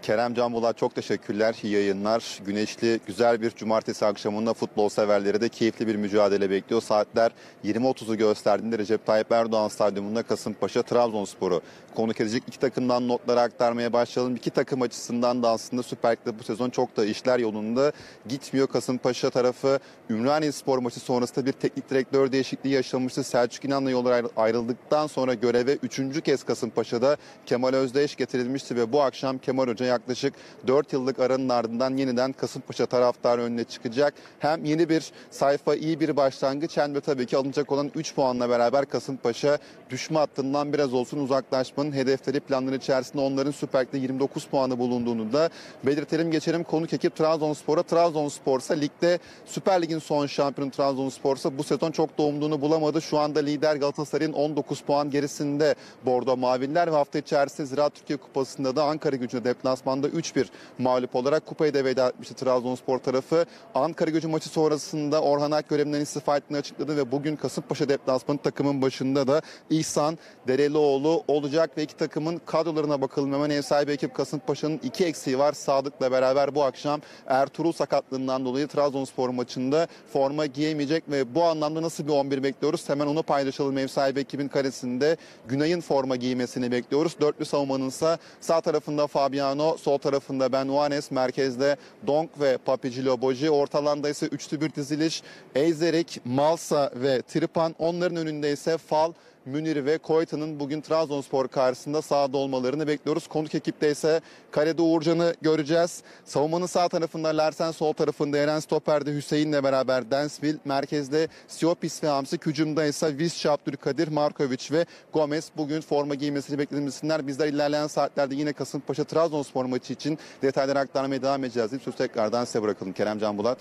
Kerem Can Bulat, çok teşekkürler. İyi yayınlar. Güneşli, güzel bir cumartesi akşamında futbol severleri de keyifli bir mücadele bekliyor. Saatler yirmi otuzu gösterdiğinde Recep Tayyip Erdoğan Stadyumunda Kasımpaşa Trabzonspor'u konuk edecek. İki takımdan notları aktarmaya başlayalım. İki takım açısından da aslında Süper Lig'de bu sezon çok da işler yolunda gitmiyor. Kasımpaşa tarafı Ümraniyespor maçı sonrasında bir teknik direktör değişikliği yaşanmıştı. Selçuk İnan'la yollara ayrıldıktan sonra göreve üçüncü kez Kasımpaşa'da Kemal Özdeş getirilmişti ve bu akşam Kemal Hoca yaklaşık dört yıllık aranın ardından yeniden Kasımpaşa taraftarı önüne çıkacak. Hem yeni bir sayfa, iyi bir başlangıç, hem de tabii ki alınacak olan üç puanla beraber Kasımpaşa düşme hattından biraz olsun uzaklaşmanın hedefleri, planları içerisinde onların Süper Lig'de yirmi dokuz puanı bulunduğunu da belirtelim. Geçelim konuk ekip Trabzonspor'a. Trabzonspor'sa ligde Süper Lig'in son şampiyonu Trabzonspor'sa bu sezon çok da umduğunu bulamadı. Şu anda lider Galatasaray'ın on dokuz puan gerisinde Bordo Maviller ve hafta içerisinde Ziraat Türkiye Kupası'nda da Ankara Gücü'ne deplasman üç bir mağlup olarak kupayı da veda etmişti Trabzonspor tarafı. Ankaragücü maçı sonrasında Orhan Ak görevinden istifa ettiğini açıkladı ve bugün Kasımpaşa deplasmanı takımın başında da İhsan Derelioğlu olacak ve iki takımın kadrolarına bakalım. Hemen ev sahibi ekip Kasımpaşa'nın iki eksiği var. Sadık'la beraber bu akşam Ertuğrul sakatlığından dolayı Trabzonspor maçında forma giyemeyecek ve bu anlamda nasıl bir on bir bekliyoruz? Hemen onu paylaşalım. Ev sahibi ekibin karesinde Günay'ın forma giymesini bekliyoruz. Dörtlü savunmanınsa sağ tarafında Fabiano, sol tarafında Ben Uanes, merkezde Donk ve Papici Loboji. Ortalanda ise üçlü bir diziliş. Eyzerik, Malsa ve Tripan. Onların önünde ise Fal, Münir ve Koyta'nın bugün Trabzonspor karşısında sahada olmalarını bekliyoruz. Konuk ekipte ise kalede Uğurcan'ı göreceğiz. Savunmanın sağ tarafında Larsen, sol tarafında Eren, stoperde Hüseyin'le beraber Densville, merkezde Siopis ve Hamsi, hücumda ise Visca, Abdülkadir, Markovic ve Gomez bugün forma giymesini beklediğimiz isimler. Bizler ilerleyen saatlerde yine Kasımpaşa Trabzonspor maçı için detayları aktarmaya devam edeceğiz deyip sözü tekrardan size bırakalım. Kerem Can Bulat.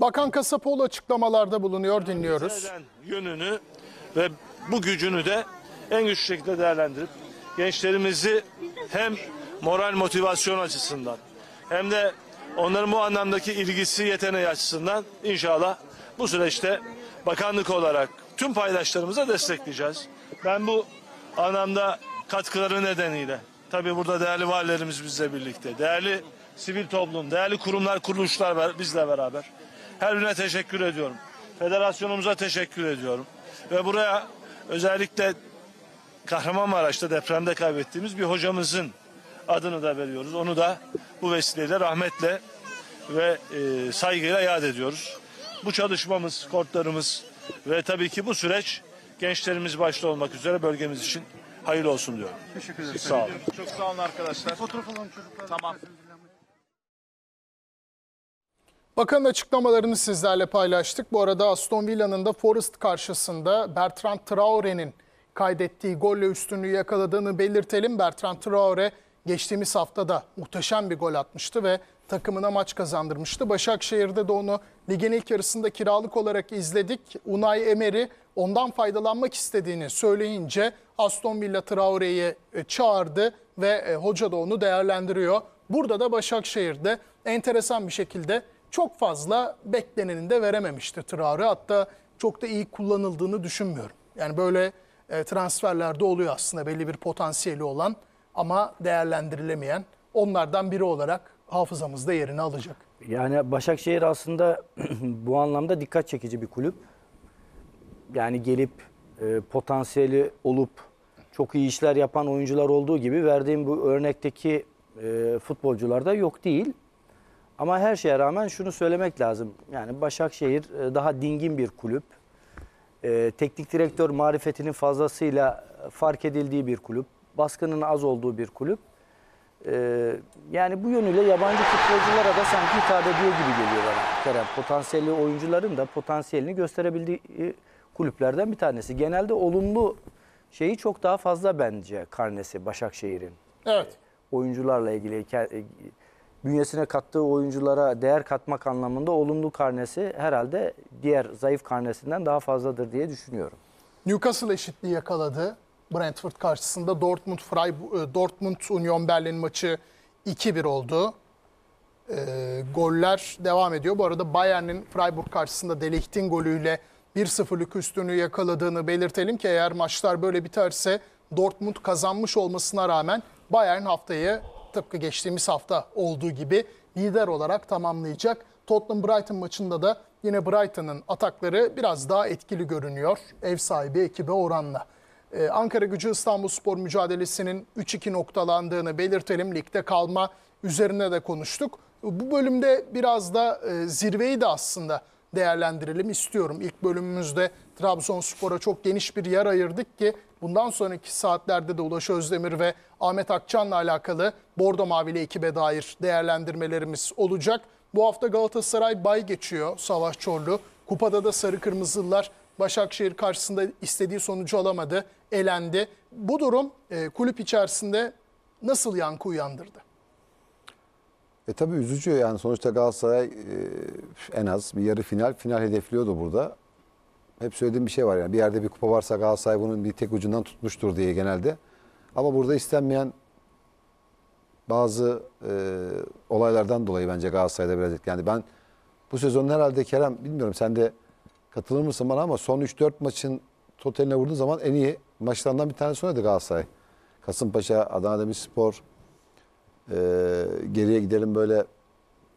Bakan Kasapoğlu açıklamalarda bulunuyor, dinliyoruz. Yönünü ve bu gücünü de en güçlü şekilde değerlendirip gençlerimizi hem moral motivasyon açısından hem de onların bu anlamdaki ilgisi, yeteneği açısından inşallah bu süreçte bakanlık olarak tüm paydaşlarımıza destekleyeceğiz. Ben bu anlamda katkıları nedeniyle, tabii burada değerli valilerimiz bizle birlikte, değerli sivil toplum, değerli kurumlar, kuruluşlar bizle beraber, her birine teşekkür ediyorum. Federasyonumuza teşekkür ediyorum. Ve buraya özellikle Kahramanmaraş'ta depremde kaybettiğimiz bir hocamızın adını da veriyoruz. Onu da bu vesileyle rahmetle ve e, saygıyla yad ediyoruz. Bu çalışmamız, kortlarımız ve tabii ki bu süreç gençlerimiz başta olmak üzere bölgemiz için hayırlı olsun diyorum. Teşekkür ederim. Sağ olun. Çok sağ olun arkadaşlar. Fotoğraf alın çocuklar. Tamam. Bakanın açıklamalarını sizlerle paylaştık. Bu arada Aston Villa'nın da Forest karşısında Bertrand Traore'nin kaydettiği golle üstünlüğü yakaladığını belirtelim. Bertrand Traoré geçtiğimiz hafta da muhteşem bir gol atmıştı ve takımına maç kazandırmıştı. Başakşehir'de de onu ligin ilk yarısında kiralık olarak izledik. Unai Emery ondan faydalanmak istediğini söyleyince Aston Villa Traore'yi çağırdı ve hoca da onu değerlendiriyor. Burada da Başakşehir'de enteresan bir şekilde çok fazla bekleneni de verememişti Traore. Hatta çok da iyi kullanıldığını düşünmüyorum. Yani böyle transferlerde oluyor aslında, belli bir potansiyeli olan ama değerlendirilemeyen, onlardan biri olarak hafızamızda yerini alacak. Yani Başakşehir aslında bu anlamda dikkat çekici bir kulüp. Yani gelip e, potansiyeli olup çok iyi işler yapan oyuncular olduğu gibi verdiğim bu örnekteki e, futbolcular da yok değil. Ama her şeye rağmen şunu söylemek lazım. Yani Başakşehir e, daha dingin bir kulüp. E, teknik direktör marifetinin fazlasıyla fark edildiği bir kulüp. Baskının az olduğu bir kulüp. Ee, yani bu yönüyle yabancı futbolculara da sanki hitap ediyor gibi geliyorlar. Kerem, potansiyelli oyuncuların da potansiyelini gösterebildiği kulüplerden bir tanesi. Genelde olumlu şeyi çok daha fazla bence karnesi Başakşehir'in. Evet. Ee, oyuncularla ilgili, bünyesine kattığı oyunculara değer katmak anlamında olumlu karnesi herhalde diğer zayıf karnesinden daha fazladır diye düşünüyorum. Newcastle eşitliği yakaladı Brentford karşısında. Dortmund, Freiburg, Dortmund Union Berlin maçı iki bir oldu. E, goller devam ediyor. Bu arada Bayern'in Freiburg karşısında De Ligt'in golüyle bir sıfırlık üstünlüğü yakaladığını belirtelim ki eğer maçlar böyle biterse Dortmund kazanmış olmasına rağmen Bayern haftayı tıpkı geçtiğimiz hafta olduğu gibi lider olarak tamamlayacak. Tottenham Brighton maçında da yine Brighton'ın atakları biraz daha etkili görünüyor ev sahibi ekibe oranla. Ankaragücü İstanbulspor mücadelesinin üç iki noktalandığını belirtelim. Ligde kalma üzerine de konuştuk. Bu bölümde biraz da zirveyi de aslında değerlendirelim istiyorum. İlk bölümümüzde Trabzonspor'a çok geniş bir yer ayırdık ki bundan sonraki saatlerde de Ulaş Özdemir ve Ahmet Akçan'la alakalı Bordo Mavili ekibe dair değerlendirmelerimiz olacak. Bu hafta Galatasaray bay geçiyor, Savaş Çorlu. Kupada da Sarı Kırmızılılar Başakşehir karşısında istediği sonucu alamadı, elendi. Bu durum e, kulüp içerisinde nasıl yankı uyandırdı? E tabii üzücü yani, sonuçta Galatasaray e, en az bir yarı final, final hedefliyordu burada. Hep söylediğim bir şey var yani, bir yerde bir kupa varsa Galatasaray bunun bir tek ucundan tutmuştur diye genelde. Ama burada istenmeyen bazı e, olaylardan dolayı bence Galatasaray'da biraz etkilendi. Yani ben bu sezonun herhalde, Kerem bilmiyorum sen de katılır mısın bana ama son üç dört maçın totaline vurduğu zaman en iyi maçlarından bir tanesi oynadı Galatasaray. Kasımpaşa, Adana Demirspor, ee, geriye gidelim böyle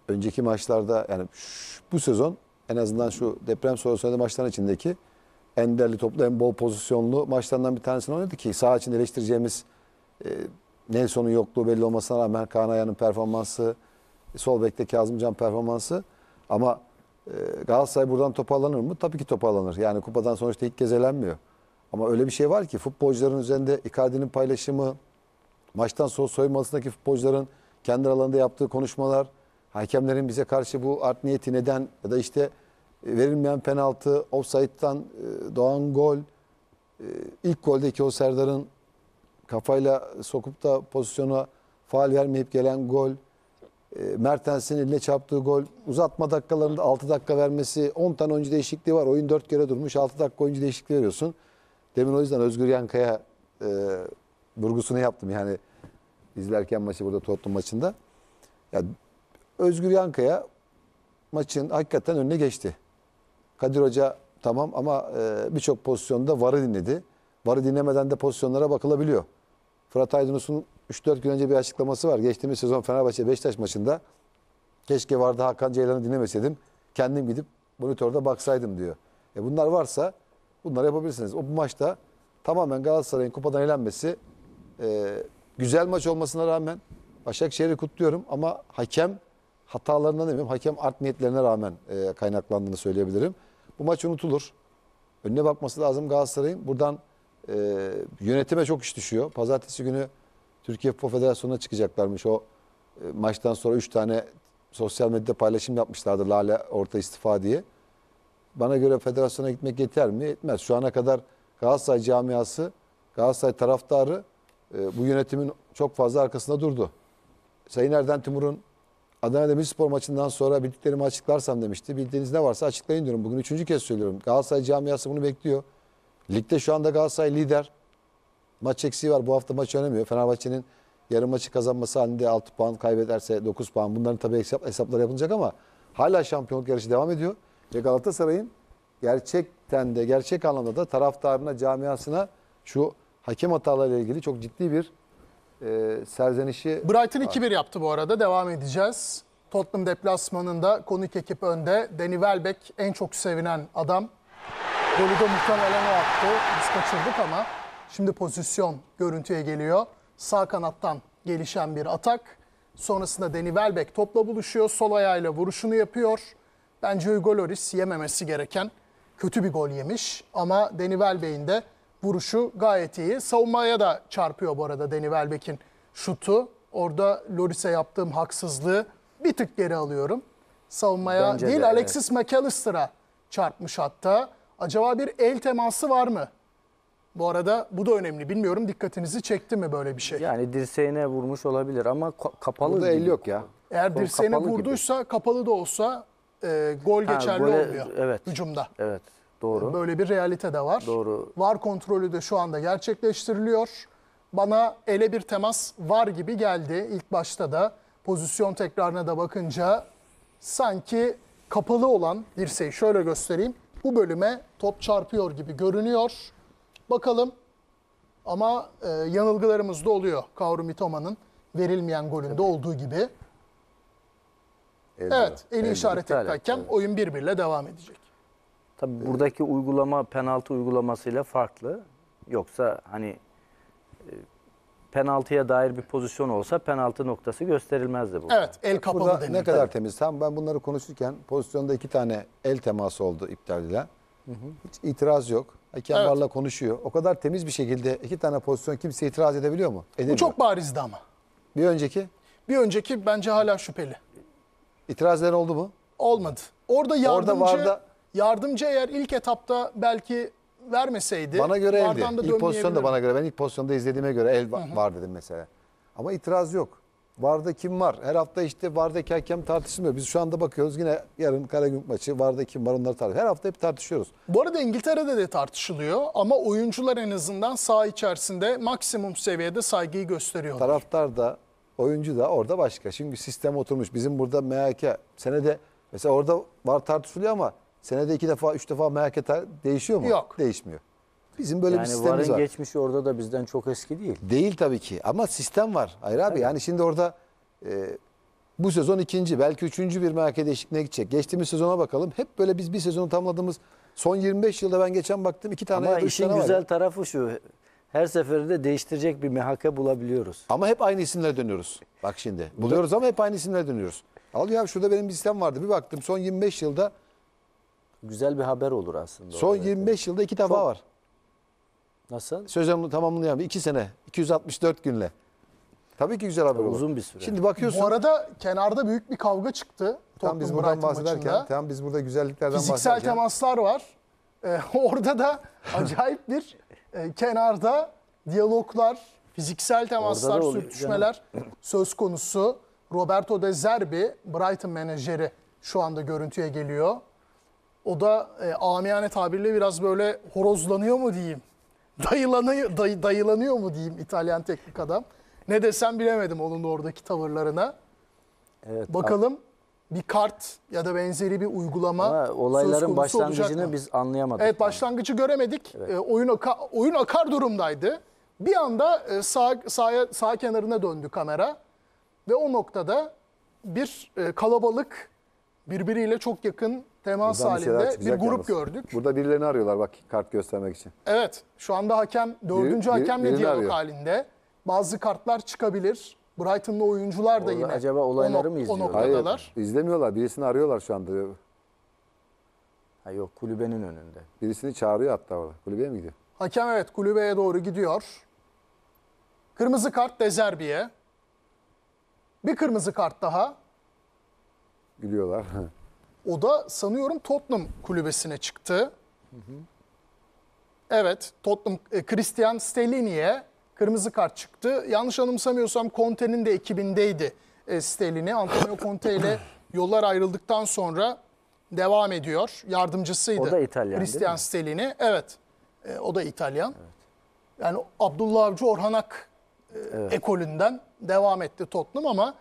önceki maçlarda, yani şu, bu sezon en azından şu deprem sonrası oynadığı maçların içindeki en değerli toplu, en bol pozisyonlu maçlarından bir tanesini oynadı ki saha içinde eleştireceğimiz e, Nelson'un yokluğu belli olmasına rağmen Kaan Ayhan'ın performansı, sol bekte Kazımcan performansı ama Galatasaray buradan toparlanır mı? Tabii ki toparlanır. Yani kupadan sonuçta ilk kez elenmiyor. Ama öyle bir şey var ki futbolcuların üzerinde Icardi'nin paylaşımı, maçtan sonra soyunmasındaki futbolcuların kendi aralarında yaptığı konuşmalar, hakemlerin bize karşı bu art niyeti neden ya da işte verilmeyen penaltı, ofsayttan doğan gol, ilk goldeki o Serdar'ın kafayla sokup da pozisyona faal vermeyip gelen gol, Mertens'in eline çarptığı gol, uzatma dakikalarında altı dakika vermesi, on tane oyuncu değişikliği var. Oyun dört kere durmuş, altı dakika oyuncu değişikliği veriyorsun. Demin o yüzden Özgür Yankaya e, vurgusunu yaptım yani izlerken maçı burada Tottenham maçında. Ya, Özgür Yankaya maçın hakikaten önüne geçti. Kadir Hoca tamam ama e, birçok pozisyonda VAR'ı dinledi. VAR'ı dinlemeden de pozisyonlara bakılabiliyor. Fırat Aydınus'un üç dört gün önce bir açıklaması var. Geçtiğimiz sezon Fenerbahçe-Beşiktaş maçında keşke vardı Hakan Ceylan'ı dinlemeseydim. Kendim gidip monitörde baksaydım diyor. E bunlar varsa bunları yapabilirsiniz. O bu maçta tamamen Galatasaray'ın kupadan elenmesi, e, güzel maç olmasına rağmen Başakşehir'i kutluyorum ama hakem hatalarından demiyorum, hakem art niyetlerine rağmen e, kaynaklandığını söyleyebilirim. Bu maç unutulur. Önüne bakması lazım Galatasaray'ın. Buradan e, yönetime çok iş düşüyor. Pazartesi günü Türkiye Futbol Federasyonu'na çıkacaklarmış. O e, maçtan sonra üç tane sosyal medyada paylaşım yapmışlardı. Lale orta istifa diye. Bana göre federasyona gitmek yeter mi? Yetmez. Şu ana kadar Galatasaray camiası Galatasaray taraftarı e, bu yönetimin çok fazla arkasında durdu. Sayın Erden Timur'un Adana Demirspor maçından sonra bildiklerimi açıklarsam demişti. Bildiğiniz ne varsa açıklayın diyorum. Bugün üçüncü kez söylüyorum. Galatasaray camiası bunu bekliyor. Ligde şu anda Galatasaray lider. Maç eksiği var. Bu hafta maç oynamıyor. Fenerbahçe'nin yarım maçı kazanması halinde altı puan, kaybederse dokuz puan. Bunların tabii hesap, hesapları yapılacak ama hala şampiyonluk yarışı devam ediyor. Ve Galatasaray'ın gerçekten de gerçek anlamda da taraftarına, camiasına şu hakem hatalarıyla ilgili çok ciddi bir e, serzenişi... Brighton iki bir yaptı bu arada. Devam edeceğiz. Tottenham deplasmanında konuk ekip önde. Danny Welbeck en çok sevinen adam. Golü de muhtemelen o attı. Biz kaçırdık ama şimdi pozisyon görüntüye geliyor. Sağ kanattan gelişen bir atak. Sonrasında Danny Welbeck topla buluşuyor. Sol ayağıyla vuruşunu yapıyor. Bence Hugo Lloris yememesi gereken kötü bir gol yemiş. Ama Danny Welbeck'in de vuruşu gayet iyi. Savunmaya da çarpıyor bu arada Danny Welbeck'in şutu. Orada Lloris'e yaptığım haksızlığı bir tık geri alıyorum. Savunmaya bence değil de, Alexis evet. McAllister'a çarpmış hatta. Acaba bir el teması var mı? Bu arada bu da önemli. Bilmiyorum dikkatinizi çekti mi böyle bir şey? Yani dirseğine vurmuş olabilir ama kapalı. Burada el yok ya. Eğer kol dirseğine vurduysa gibi. Kapalı da olsa e, gol ha, geçerli gole, olmuyor evet, hücumda. Evet doğru. Böyle bir realite de var. Doğru. VAR kontrolü de şu anda gerçekleştiriliyor. Bana ele bir temas var gibi geldi. İlk başta da pozisyon tekrarına da bakınca sanki kapalı olan dirseği şöyle göstereyim. Bu bölüme top çarpıyor gibi görünüyor. Bakalım ama e, yanılgılarımız da oluyor. Kaoru Mitoma'nın verilmeyen golünde evet. olduğu gibi. Eldi, evet, eli eldi, işaret etti hakem. Evet. Oyun birbiriyle devam edecek. Tabii evet. buradaki uygulama penaltı uygulamasıyla farklı. Yoksa hani e, penaltıya dair bir pozisyon olsa penaltı noktası gösterilmezdi. Burada. Evet, el kapalı burada denir. Ne kadar tabii. temiz. Tam ben bunları konuşurken pozisyonda iki tane el teması oldu iptal edilen. Hı hı. Hiç itiraz yok. Hakemlerle evet. konuşuyor. O kadar temiz bir şekilde iki tane pozisyon kimse itiraz edebiliyor mu? Edemiyor. Bu çok barizdi ama. Bir önceki? Bir önceki bence hala şüpheli. İtiraz eden oldu mu? Olmadı. Orada yardımcı, Orada vardı... yardımcı eğer ilk etapta belki vermeseydi. Bana göre eldi. İlk pozisyon da bana göre. Ben ilk pozisyonda izlediğime göre el hı hı. var dedim mesela. Ama itiraz yok. VAR'da kim var? Her hafta işte VAR'daki hakem tartışılmıyor. Biz şu anda bakıyoruz yine yarın Karagümrük maçı VAR'da kim var onları tartışıyoruz. Her hafta hep tartışıyoruz. Bu arada İngiltere'de de tartışılıyor ama oyuncular en azından saha içerisinde maksimum seviyede saygıyı gösteriyorlar. Taraftar da oyuncu da orada başka. Şimdi sistem oturmuş. Bizim burada M H K senede mesela orada VAR tartışılıyor ama senede iki defa üç defa M H K değişiyor mu? Yok. Değişmiyor. Bizim böyle yani bir sistemimiz var. Yani VAR'ın geçmişi orada da bizden çok eski değil. Değil tabii ki ama sistem var. Hayır abi evet. yani şimdi orada e, bu sezon ikinci belki üçüncü bir merkez değişikliğine gidecek. Geçtiğimiz sezona bakalım. Hep böyle biz bir sezonu tamamladığımız son yirmi beş yılda ben geçen baktım iki tane. Ama işin güzel var. Tarafı şu. Her seferinde değiştirecek bir M H K bulabiliyoruz. Ama hep aynı isimlere dönüyoruz. Bak şimdi buluyoruz ama hep aynı isimlere dönüyoruz. Al ya şurada benim bir sistem vardı bir baktım son yirmi beş yılda. Güzel bir haber olur aslında. Son yirmi beş yılda iki defa çok... var. Nasıl? Sözümü tamamlayamıyorum. İki sene. iki yüz altmış dört günle. Tabii ki güzel haber olur. Uzun bir süre. Şimdi bakıyorsun. Bu arada kenarda büyük bir kavga çıktı. Tam biz buradan bahsederken. Tam biz burada güzelliklerden bahsederken. Fiziksel temaslar var. Ee, orada da acayip bir e, kenarda diyaloglar, fiziksel temaslar, sürtüşmeler söz konusu. Roberto De Zerbi, Brighton menajeri şu anda görüntüye geliyor. O da e, amiyane tabirle biraz böyle horozlanıyor mu diyeyim. Dayılanıyor, day, dayılanıyor mu diyeyim İtalyan teknik adam. Ne desem bilemedim onun oradaki tavırlarına. Evet, bakalım abi. Bir kart ya da benzeri bir uygulama ama olayların başlangıcını biz anlayamadık. Evet yani. Başlangıcı göremedik. Evet. E, oyun, akar, oyun akar durumdaydı. Bir anda e, sağ, sağ, sağ kenarına döndü kamera. Ve o noktada bir e, kalabalık birbiriyle çok yakın temas halinde bir grup yalnız. Gördük. Burada birilerini arıyorlar bak kart göstermek için. Evet şu anda hakem dördüncü biri, hakemle biri, diyalog arıyor. Halinde. Bazı kartlar çıkabilir. Brighton'lı oyuncular da orada yine. Acaba olayları o, mı izliyorlar? Hayır izlemiyorlar birisini arıyorlar şu anda. Ha yok kulübenin önünde. Birisini çağırıyor hatta orada kulübeye mi gidiyor? Hakem evet kulübeye doğru gidiyor. Kırmızı kart De Zerbi'ye. Bir kırmızı kart daha. Gülüyorlar. O da sanıyorum Tottenham kulübesine çıktı. Hı hı. Evet, Tottenham Christian Stellini'ye kırmızı kart çıktı. Yanlış anımsamıyorsam Conte'nin de ekibindeydi Stellini. Antonio Conte ile yollar ayrıldıktan sonra devam ediyor. Yardımcısıydı. O da İtalyan, Christian Stellini. Evet, o da İtalyan. Evet. Yani Abdullah Avcı Orhan Ak evet. ekolünden devam etti Tottenham ama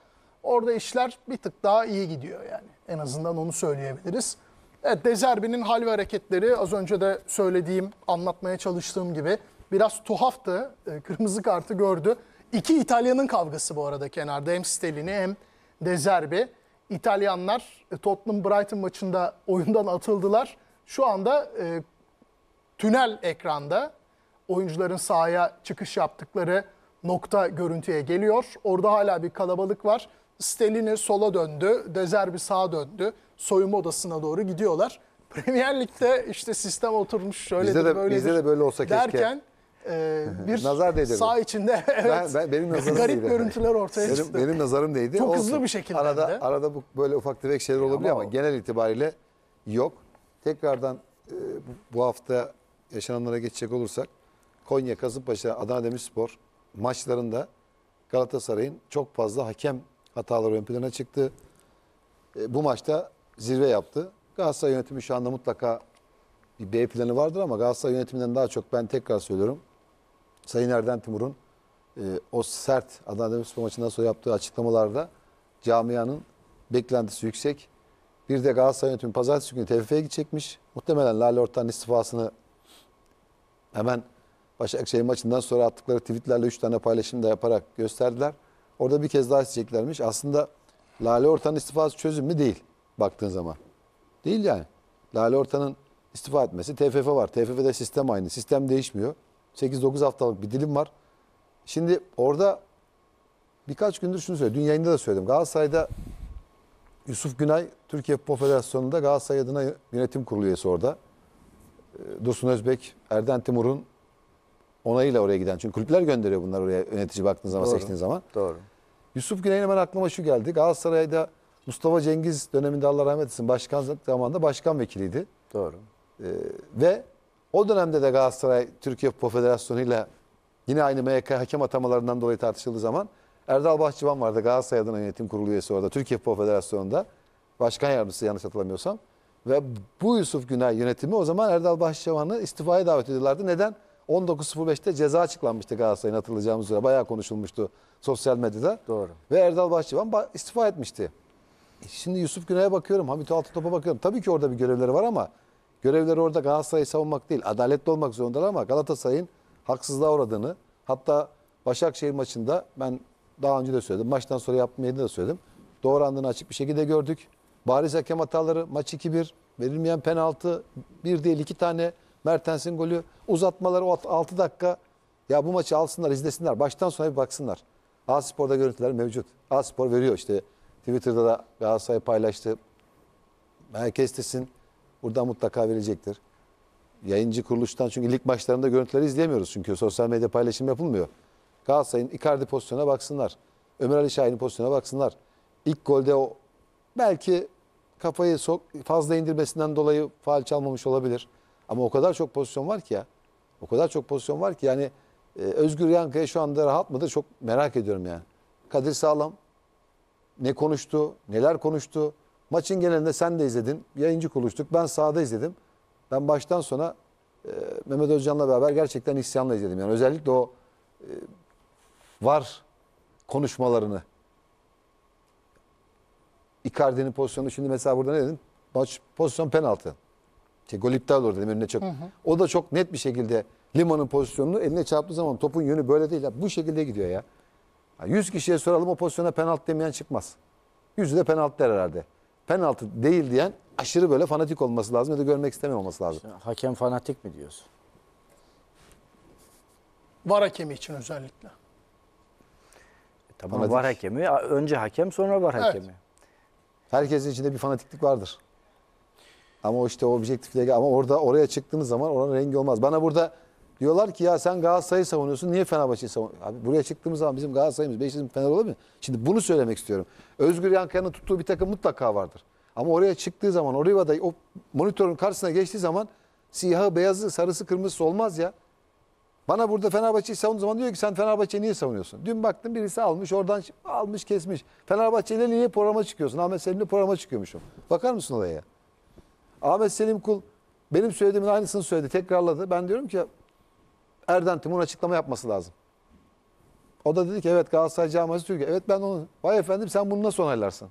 orada işler bir tık daha iyi gidiyor yani. En azından onu söyleyebiliriz. Evet, De Zerbi'nin hal ve hareketleri az önce de söylediğim, anlatmaya çalıştığım gibi biraz tuhaftı. Kırmızı kartı gördü. İki İtalyanın kavgası bu arada kenarda. Hem Stellini hem De Zerbi. İtalyanlar Tottenham Brighton maçında oyundan atıldılar. Şu anda e, tünel ekranda oyuncuların sahaya çıkış yaptıkları nokta görüntüye geliyor. Orada hala bir kalabalık var. Stellini sola döndü, De Zerbi sağa döndü. Soyunma odasına doğru gidiyorlar. Premier Lig'de işte sistem oturmuş, şöyle de böyle. Bizde de böyle olsa derken, keşke. Derken e, bir nazar sağ içinde evet, ben, ben, benim garip değildi. Görüntüler ortaya çıktı. Benim, benim nazarım değildi. Çok olsun. Hızlı bir şekilde. Arada, de. arada bu böyle ufak tefek şeyler olabiliyor ama, ama genel itibariyle yok. Tekrardan e, bu hafta yaşananlara geçecek olursak, Konya, Kasımpaşa, Adana Demirspor maçlarında Galatasaray'ın çok fazla hakem hataları ön plana çıktı. E, bu maçta zirve yaptı. Galatasaray yönetimi şu anda mutlaka bir B planı vardır ama Galatasaray yönetiminden daha çok ben tekrar söylüyorum. Sayın Erden Timur'un e, o sert Adana Demirspor maçından sonra yaptığı açıklamalarda camianın beklentisi yüksek. Bir de Galatasaray yönetimi pazartesi günü T F F'ye gidecekmiş. Muhtemelen Lale Orta'nın istifasını hemen Başakşehir maçından sonra attıkları tweetlerle üç tane paylaşım da yaparak gösterdiler. Orada bir kez daha isteyeceklermiş. Aslında Lale Orta'nın istifası çözüm mü? Değil. Baktığın zaman. Değil yani. Lale Orta'nın istifa etmesi. T F F var. T F F'de sistem aynı. Sistem değişmiyor. sekiz dokuz haftalık bir dilim var. Şimdi orada birkaç gündür şunu söylüyorum. Dün yayında da söyledim. Galatasaray'da Yusuf Günay, Türkiye Futbol Federasyonu'nda Galatasaray adına yönetim kurulu üyesi orada. Dursun Özbek, Erden Timur'un onayıyla oraya giden. Çünkü kulüpler gönderiyor bunlar oraya yönetici baktığın zaman, seçtiğin zaman. Doğru. Yusuf Güney'in hemen aklıma şu geldi. Galatasaray'da Mustafa Cengiz döneminde, Allah rahmet etsin, başkanlık zamanında başkan vekiliydi. Doğru. Ee, ve o dönemde de Galatasaray Türkiye Futbol Federasyonu ile yine aynı M Y K hakem atamalarından dolayı tartışıldığı zaman Erdal Bahçıvan vardı. Galatasaray adına yönetim kurulu üyesi orada. Türkiye Futbol Federasyonu'nda başkan yardımcısı, yanlış hatırlamıyorsam. Ve bu Yusuf Güney yönetimi o zaman Erdal Bahçıvan'ı istifaya davet ediyorlardı. Neden? on dokuz sıfır beş'te ceza açıklanmıştı Galatasaray'ın, hatırlayacağımız üzere. Bayağı konuşulmuştu sosyal medyada. Doğru. Ve Erdal Bahçıvan istifa etmişti. E şimdi Yusuf Güney'e bakıyorum, Hamit Altıntop'a bakıyorum. Tabii ki orada bir görevleri var ama görevleri orada Galatasaray'ı savunmak değil. Adaletli olmak zorundalar ama Galatasaray'ın haksızlığa uğradığını, hatta Başakşehir maçında ben daha önce de söyledim. Maçtan sonra yapmayı da söyledim. Doğrandığını açık bir şekilde gördük. Bariz hakem hataları, maç iki bir, verilmeyen penaltı, bir değil iki tane, Mertens'in golü, uzatmaları o altı dakika. Ya bu maçı alsınlar, izlesinler. Baştan sona bir baksınlar. A-Spor'da görüntüler mevcut. A-Spor veriyor işte. Twitter'da da Galatasaray paylaştı. Merkeztesin. Buradan mutlaka verecektir. Yayıncı kuruluştan, çünkü lig maçlarında görüntüleri izleyemiyoruz. Çünkü sosyal medya paylaşım yapılmıyor. Galatasaray'ın Icardi pozisyonuna baksınlar. Ömer Ali Şahin'in pozisyonuna baksınlar. İlk golde o belki kafayı sok, fazla indirmesinden dolayı faul çalmamış olabilir. Ama o kadar çok pozisyon var ki ya. O kadar çok pozisyon var ki yani e, Özgür Yankaya şu anda rahat mıdır? Çok merak ediyorum yani. Kadir Sağlam ne konuştu? Neler konuştu? Maçın genelinde sen de izledin. Yayıncı konuştuk. Ben sahada izledim. Ben baştan sona e, Mehmet Özcan'la beraber gerçekten isyanla izledim. Yani özellikle o e, var konuşmalarını. Icardi'nin pozisyonu. Şimdi mesela burada ne dedin? Maç pozisyon penaltı. Şey, gol iptal olur dedim, önüne çok. Hı hı. O da çok net bir şekilde Lima'nın pozisyonunu eline çarptığı zaman topun yönü böyle değil. Bu şekilde gidiyor ya. yüz kişiye soralım, o pozisyona penaltı demeyen çıkmaz. yüzü de penaltı der herhalde. Penaltı değil diyen aşırı böyle fanatik olması lazım ya da görmek istemiyor olması lazım. İşte, hakem fanatik mi diyorsun? VAR hakemi için özellikle. E, tamam, VAR hakemi. Önce hakem, sonra VAR evet. hakemi. Herkesin içinde bir fanatiklik vardır. Ama işte o objektifle, ama orada oraya çıktığınız zaman oranın rengi olmaz. Bana burada diyorlar ki ya sen Galatasaray'ı savunuyorsun, niye Fenerbahçe'yi savunuyorsun? Abi buraya çıktığımız zaman bizim Galatasaray'ımız beşimiz Fener olabilir mi? Şimdi bunu söylemek istiyorum. Özgür Yankaya'nın tuttuğu bir takım mutlaka vardır. Ama oraya çıktığı zaman, oraya da o monitörün karşısına geçtiği zaman siyahı, beyazı, sarısı, kırmızısı olmaz ya. Bana burada Fenerbahçe'yi savunduğu zaman diyor ki sen Fenerbahçe'yi niye savunuyorsun? Dün baktım birisi almış, oradan almış, kesmiş. Fenerbahçe'yle niye programa çıkıyorsun? Ahmet Selim'le programa çıkıyormuşum. Bakar mısın olaya? Ahmet Selim Kul benim söylediğimin aynısını söyledi, tekrarladı. Ben diyorum ki Erden Timur'un açıklama yapması lazım. O da dedi ki evet Galatasaray camiası Türkiye. Evet ben onu, vay efendim sen bunu nasıl onaylarsın?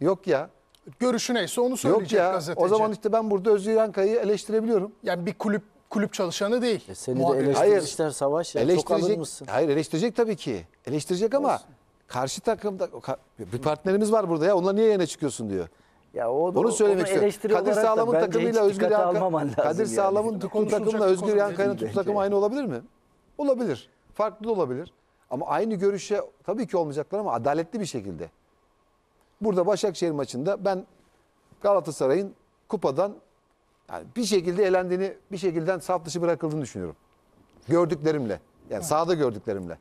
Yok ya. Görüşü neyse onu söyleyecek Yok ya. gazeteci. O zaman işte ben burada Özgür Yankaya'yı eleştirebiliyorum. Yani bir kulüp kulüp çalışanı değil. E seni Muhabir. de eleştirmişler Savaş ya. Çok alır mısın? Hayır eleştirecek tabii ki. Eleştirecek ama Olsun. karşı takımda bir partnerimiz var burada ya. Onunla niye yayına çıkıyorsun diyor. Ya o da, onu söylemek istiyorum. Kadir Sağlam'ın takımıyla Özgür Yankaya, Kadir Sağlam'ın yani. tuttuğu takımla Özgür Yankaya'nın tuttuğu takım aynı olabilir mi? Olabilir. Farklı da olabilir. Ama aynı görüşe tabii ki olmayacaklar ama adaletli bir şekilde. Burada Başakşehir maçında ben Galatasaray'ın kupadan yani bir şekilde elendiğini, bir şekilden saf dışı bırakıldığını düşünüyorum. Gördüklerimle. Yani sahada gördüklerimle.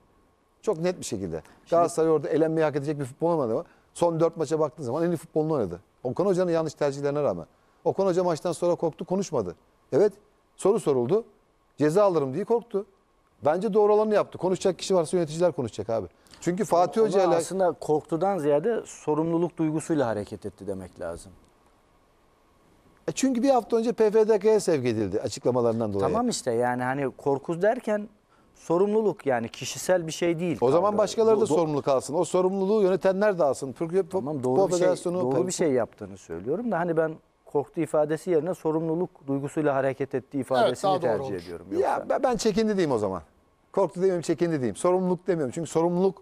Çok net bir şekilde. Şimdi, Galatasaray orada elenmeyi hak edecek bir futbol oynadı ama son dört maça baktığın zaman en iyi futbolunu oynadı. Okan Hoca'nın yanlış tercihlerine rağmen. Okan Hoca maçtan sonra korktu, konuşmadı. Evet, soru soruldu. Ceza alırım diye korktu. Bence doğru olanı yaptı. Konuşacak kişi varsa yöneticiler konuşacak abi. Çünkü Fatih Hoca ile... Aslında korkudan ziyade sorumluluk duygusuyla hareket etti demek lazım. E çünkü bir hafta önce P F D K'ya sevk edildi açıklamalarından dolayı. Tamam işte yani hani korkuz derken sorumluluk yani kişisel bir şey değil. O kavga. zaman başkaları da sorumluluk alsın. O sorumluluğu yönetenler de alsın. Türkiye tamam, doğru bir, şey, doğru bir şey yaptığını söylüyorum da hani ben... Korktu ifadesi yerine sorumluluk duygusuyla hareket ettiği ifadesini evet, tercih ediyorum. Yoksa... Ya ben çekindi diyeyim o zaman. Korktu demiyorum, çekindi diyeyim. Sorumluluk demiyorum. Çünkü sorumluluk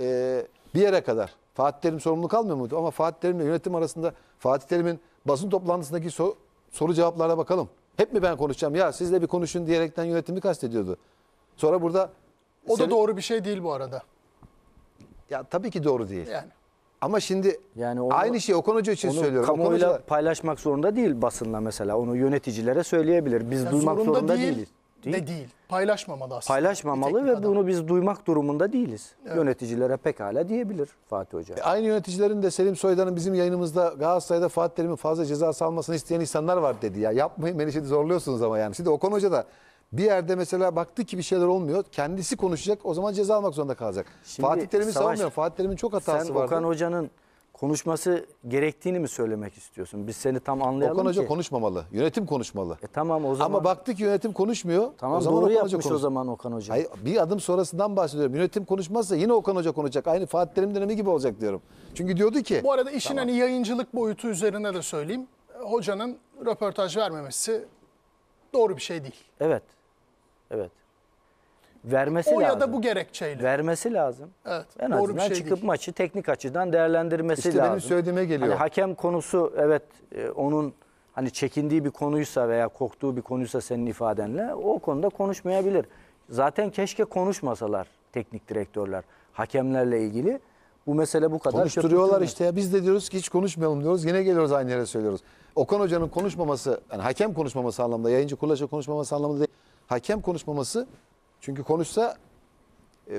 e, bir yere kadar. Fatih Terim sorumluluk almıyor muydu? Ama Fatih Terim'le yönetim arasında Fatih Terim'in basın toplantısındaki so, soru cevaplara bakalım. Hep mi ben konuşacağım? Ya siz de bir konuşun diyerekten yönetimi kastediyordu. Sonra burada... O senin... da doğru bir şey değil bu arada. Ya tabii ki doğru değil. Yani. Ama şimdi yani onu, aynı şey Okan Hoca için onu söylüyorum. Kamuoyuyla Hoca... paylaşmak zorunda değil basınla mesela. Onu yöneticilere söyleyebilir. Biz yani duymak zorunda, zorunda değil, değiliz. Değil. De değil. Paylaşmamalı aslında. Paylaşmamalı ve adam. bunu biz duymak durumunda değiliz. Evet. Yöneticilere pekala diyebilir Fatih Hoca. E aynı yöneticilerin de Selim Soydan'ın bizim yayınımızda Galatasaray'da Fatih Terim'in fazla cezası almasını isteyen insanlar var dedi ya. Yapmayın beni şimdi zorluyorsunuz ama yani. Şimdi Okan Hoca da bir yerde mesela baktı ki bir şeyler olmuyor. Kendisi konuşacak. O zaman ceza almak zorunda kalacak. Şimdi, Fatih Terim'i savunmuyor. Fatih Terim'in çok hatası sen vardı. Sen Okan Hoca'nın konuşması gerektiğini mi söylemek istiyorsun? Biz seni tam anlayalım Okan Hoca ki. konuşmamalı. Yönetim konuşmalı. E tamam o zaman. Ama baktı ki yönetim konuşmuyor. Tamam o zaman doğru Okan yapmış Hoca o zaman Okan Hoca. Hayır, bir adım sonrasından bahsediyorum. Yönetim konuşmazsa yine Okan Hoca konuşacak. Aynı Fatih Terim dönemi gibi olacak diyorum. Çünkü diyordu ki. Bu arada işin tamam. hani yayıncılık boyutu üzerine de söyleyeyim. Hocanın röportaj vermemesi doğru bir şey değil. Evet. Evet. Vermesi o lazım. O ya da bu gerekçeyle. Vermesi lazım. Evet. En azından şey çıkıp değil. maçı teknik açıdan değerlendirmesi işte lazım. İşte benim söylediğime geliyor. Hani hakem konusu evet e, onun hani çekindiği bir konuysa veya korktuğu bir konuysa senin ifadenle o konuda konuşmayabilir. Zaten keşke konuşmasalar teknik direktörler hakemlerle ilgili. Bu mesele bu kadar. Konuşturuyorlar işte ya. Biz de diyoruz ki hiç konuşmayalım diyoruz. Yine geliyoruz aynı yere söylüyoruz. Okan Hoca'nın konuşmaması, yani hakem konuşmaması anlamında, yayıncı kuruluşa konuşmaması anlamında değil. Hakem konuşmaması çünkü konuşsa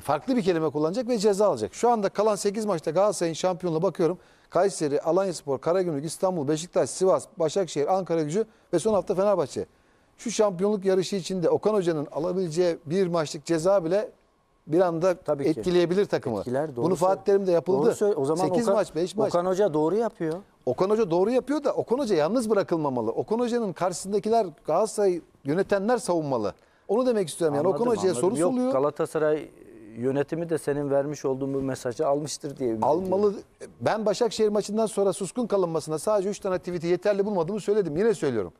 farklı bir kelime kullanacak ve ceza alacak. Şu anda kalan sekiz maçta Galatasaray'ın şampiyonluğuna bakıyorum. Kayseri, Alanyaspor, Karagümrük, İstanbul, Beşiktaş, Sivas, Başakşehir, Ankaragücü ve son hafta Fenerbahçe. Şu şampiyonluk yarışı içinde Okan Hoca'nın alabileceği bir maçlık ceza bile bir anda Tabii etkileyebilir ki. takımı. Etkiler, Bunu Fatih Terim'de yapıldı. Doğru, o zaman sekiz Okan, maç, beş maç. Okan Hoca doğru yapıyor. Okan Hoca doğru yapıyor da Okan Hoca yalnız bırakılmamalı. Okan Hoca'nın karşısındakiler Galatasaray yönetenler savunmalı. Onu demek istiyorum anladım, yani Okan Hoca'ya soru Yok, soruluyor. Galatasaray yönetimi de senin vermiş olduğun bu mesajı almıştır diye. Almalı. Ben Başakşehir maçından sonra suskun kalınmasına sadece üç tane tweet'i yeterli bulmadığımı söyledim. Yine söylüyorum.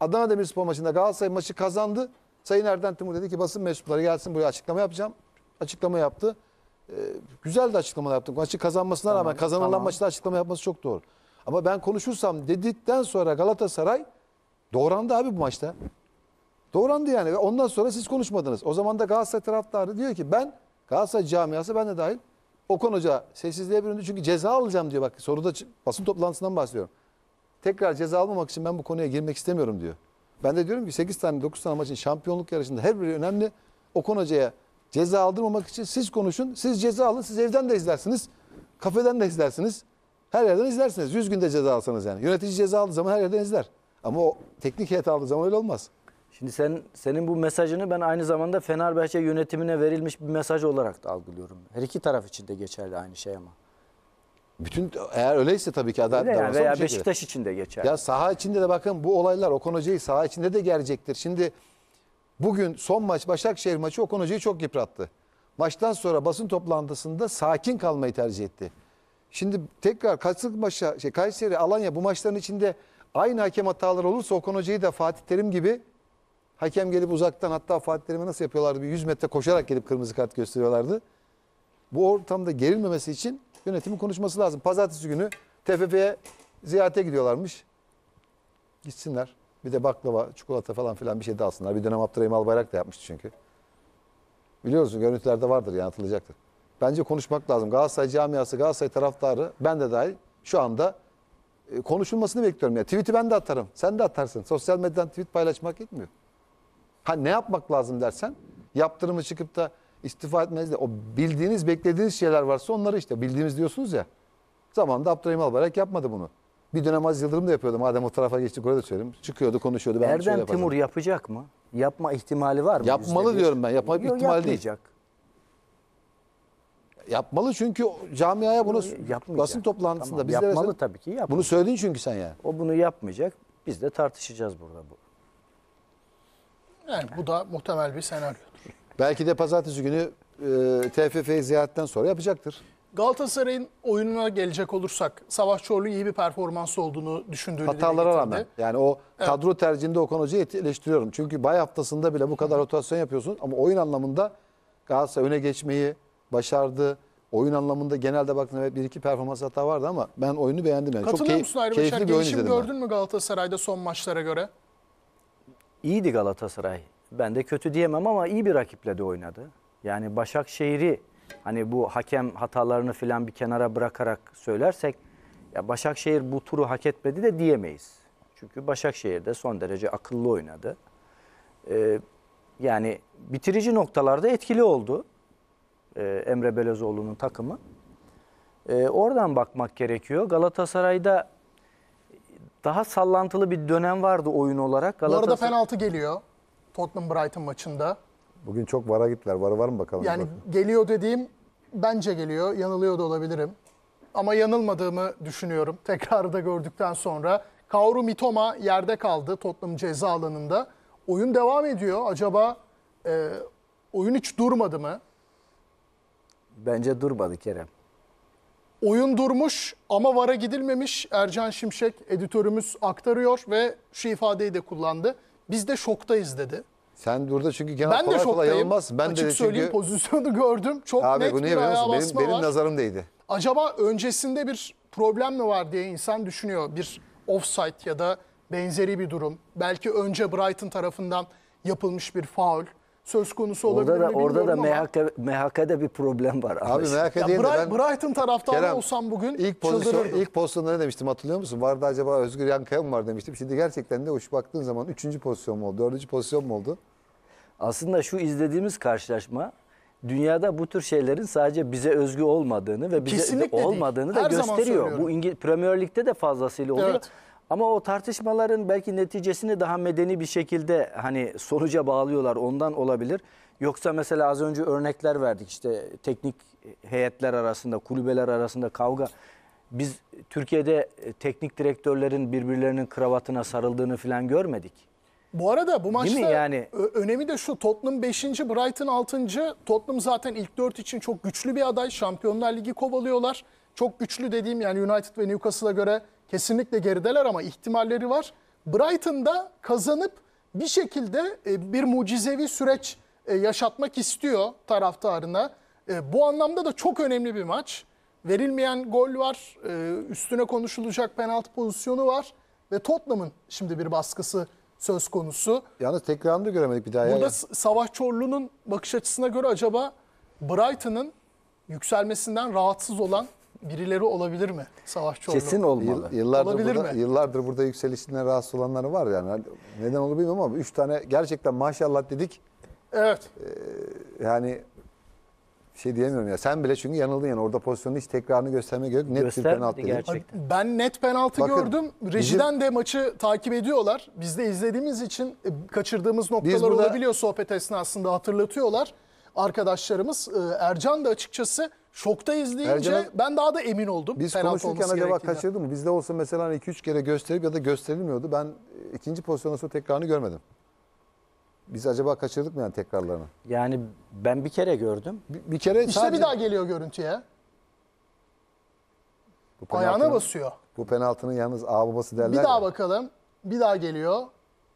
Adana Demirspor maçında Galatasaray maçı kazandı. Sayın Erden Timur dedi ki basın mensupları gelsin buraya açıklama yapacağım. Açıklama yaptı. Ee, güzel de açıklama yaptı. Maçı kazanmasına tamam, rağmen kazanılan tamam. maçta açıklama yapması çok doğru. Ama ben konuşursam dedikten sonra Galatasaray doğrandı abi bu maçta. Doğrandı yani ve ondan sonra siz konuşmadınız. O zaman da Galatasaray taraftarı diyor ki ben Galatasaray camiası ben de dahil Okan Hoca sessizliğe büründü çünkü ceza alacağım diyor. Bak soruda basın toplantısından bahsediyorum. Tekrar ceza almamak için ben bu konuya girmek istemiyorum diyor. Ben de diyorum ki sekiz tane dokuz tane maçın şampiyonluk yarışında her biri önemli. Okan Hoca'ya ceza aldırmamak için siz konuşun, siz ceza alın, siz evden de izlersiniz, kafeden de izlersiniz. Her yerden izlersiniz. yüz günde ceza alsanız yani. Yönetici ceza aldığı zaman her yerden izler. Ama o teknik heyet aldığı zaman öyle olmaz. Şimdi sen, senin bu mesajını ben aynı zamanda Fenerbahçe yönetimine verilmiş bir mesaj olarak da algılıyorum. Her iki taraf için de geçerli aynı şey ama. Bütün eğer öyleyse tabii ki adam davranışa veya Beşiktaş için de geçerli. Ya saha içinde de bakın bu olaylar Okan Hoca'yı saha içinde de gelecektir. Şimdi bugün son maç Başakşehir maçı Okan Hoca'yı çok yıprattı. Maçtan sonra basın toplantısında sakin kalmayı tercih etti. Şimdi tekrar Kayseri maça, şey Kayseri, Alanya bu maçların içinde aynı hakem hataları olursa Okan Hoca'yı da Fatih Terim gibi hakem gelip uzaktan, hatta Fatih Terim'e nasıl yapıyorlardı? Bir yüz metre koşarak gelip kırmızı kart gösteriyorlardı. Bu ortamda gerilmemesi için yönetimin konuşması lazım. Pazartesi günü T F F'ye ziyarete gidiyorlarmış. Gitsinler. Bir de baklava, çikolata falan filan bir şey de alsınlar. Bir dönem Abdurrahim Albayrak da yapmıştı çünkü. Biliyorsunuz görüntülerde vardır, yanıtılacaktır. Bence konuşmak lazım. Galatasaray camiası, Galatasaray taraftarı, ben de dahil şu anda konuşulmasını bekliyorum. Yani tweet'i ben de atarım. Sen de atarsın. Sosyal medyadan tweet paylaşmak yetmiyor. Ha ne yapmak lazım dersen, yaptırımı çıkıp da istifa etmeniz de o bildiğiniz, beklediğiniz şeyler varsa onları işte bildiğimiz diyorsunuz ya. Zamanında Abdurrahim Albayrak yapmadı bunu. Bir dönem Aziz Yıldırım da yapıyordu. Madem o tarafa geçtik orada söyleyeyim. Çıkıyordu, konuşuyordu. Ben Erdem Timur yapacak mı? Yapma ihtimali var mı? Yapmalı diyorum ben. Yapma ihtimali değil. Yapmalı çünkü camiaya bunu basın toplantısında. Tamam. Yapmalı mesela, tabii ki yapmalı. Bunu söyledin çünkü sen yani. O bunu yapmayacak. Biz de tartışacağız burada bu. Yani bu da muhtemel bir senaryodur. Belki de pazartesi günü e, T F F'ye ziyaretten sonra yapacaktır. Galatasaray'ın oyununa gelecek olursak Savaş Çorlu iyi bir performans olduğunu düşündüğünü hatalara rağmen. Yani o evet. Kadro tercihinde Okan Hoca'yı eleştiriyorum. Çünkü bay haftasında bile bu kadar rotasyon yapıyorsun ama oyun anlamında Galatasaray öne geçmeyi başardı. Oyun anlamında genelde baktığında evet bir iki performans hata vardı ama ben oyunu beğendim yani. Katılıyor çok musun Ayrı Başar? Gelişim gördün mü Galatasaray'da son maçlara göre? İyiydi Galatasaray. Ben de kötü diyemem ama iyi bir rakiple de oynadı. Yani Başakşehir'i hani bu hakem hatalarını falan bir kenara bırakarak söylersek ya Başakşehir bu turu hak etmedi de diyemeyiz. Çünkü Başakşehir de son derece akıllı oynadı. Ee, yani bitirici noktalarda etkili oldu ee, Emre Belözoğlu'nun takımı. Ee, oradan bakmak gerekiyor. Galatasaray'da daha sallantılı bir dönem vardı oyun olarak. Galatasaray... Bu arada penaltı geliyor. Tottenham Brighton maçında. Bugün çok VAR'a gittiler. VAR'ı var mı bakalım? Yani bakın. Geliyor dediğim bence geliyor. Yanılıyor da olabilirim. Ama yanılmadığımı düşünüyorum. Tekrarı da gördükten sonra. Kaoru Mitoma yerde kaldı Tottenham ceza alanında. Oyun devam ediyor. Acaba e, oyun hiç durmadı mı? Bence durmadı Kerem. Oyun durmuş ama VAR'a gidilmemiş. Ercan Şimşek editörümüz aktarıyor ve şu ifadeyi de kullandı. Biz de şoktayız dedi. Sen burada çünkü genel ben kolay de kolay yanılmazsın. Ben açık de söyleyeyim çünkü... pozisyonu gördüm. Çok abi, net bir ayağa basma benim, benim nazarım değdi. Acaba öncesinde bir problem mi var diye insan düşünüyor. Bir offside ya da benzeri bir durum. Belki önce Brighton tarafından yapılmış bir faul söz konusu olabilir orada da, mi bilmiyorum orada da M H K'de bir problem var. Abi M H K değil de ben... Brighton taraftarı olsam bugün ilk pozisyon, ilk pozisyonda ne demiştim hatırlıyor musun? Vardı acaba Özgür Yankaya mı var demiştim. Şimdi gerçekten de hoş baktığın zaman üçüncü pozisyon mu oldu, dördüncü pozisyon mu oldu? Aslında şu izlediğimiz karşılaşma dünyada bu tür şeylerin sadece bize özgü olmadığını ve bize kesinlikle olmadığını değil. Da her gösteriyor. Bu İngiliz Premier Lig'de de fazlasıyla oluyor. Evet. Ama o tartışmaların belki neticesini daha medeni bir şekilde hani sonuca bağlıyorlar, ondan olabilir. Yoksa mesela az önce örnekler verdik işte teknik heyetler arasında, kulübeler arasında kavga. Biz Türkiye'de teknik direktörlerin birbirlerinin kravatına sarıldığını falan görmedik. Bu arada bu maçta yani? Önemi de şu, Tottenham beşinci, Brighton altıncı. Tottenham zaten ilk dört için çok güçlü bir aday. Şampiyonlar Ligi kovalıyorlar. Çok güçlü dediğim yani United ve Newcastle'a göre... Kesinlikle gerideler ama ihtimalleri var. Brighton'da kazanıp bir şekilde bir mucizevi süreç yaşatmak istiyor taraftarına. Bu anlamda da çok önemli bir maç. Verilmeyen gol var, üstüne konuşulacak penaltı pozisyonu var ve Tottenham'ın şimdi bir baskısı söz konusu. Yalnız tekrarını da göremedik bir daha. Burada ya. Savaş Çorlu'nun bakış açısına göre acaba Brighton'ın yükselmesinden rahatsız olan birileri olabilir mi? Savaş Çorlu. Kesin olmalı. Yıllardır olabilir burada, mi? Yıllardır burada yükselişinden rahatsız olanları var yani. Neden olur bilmiyorum ama üç tane gerçekten maşallah dedik. Evet. Ee, yani Bir şey diyemiyorum ya. Sen bile çünkü yanıldın yani. Orada pozisyonun hiç tekrarını göstermeye gerek yok. Net bir penaltı gerçekten. Ben net penaltı Bakın, gördüm. Rejiden bizim... de maçı takip ediyorlar. Biz de izlediğimiz için kaçırdığımız noktalar burada... olabiliyor sohbet esnasında hatırlatıyorlar. Arkadaşlarımız Ercan da açıkçası şokta izleyince Ercan'a... ben daha da emin oldum. Biz konuşurken acaba kaçırdı mı? Bizde olsa mesela iki üç kere gösterip ya da gösterilmiyordu. Ben ikinci pozisyonun sonra tekrarını görmedim. Biz acaba kaçırdık mı yani tekrarlarını? Yani ben bir kere gördüm. Bir, bir kere işte sadece... bir daha geliyor görüntüye. Ayağına basıyor. Bu penaltının yalnız ağababası derler. Bir daha ya. bakalım. Bir daha geliyor.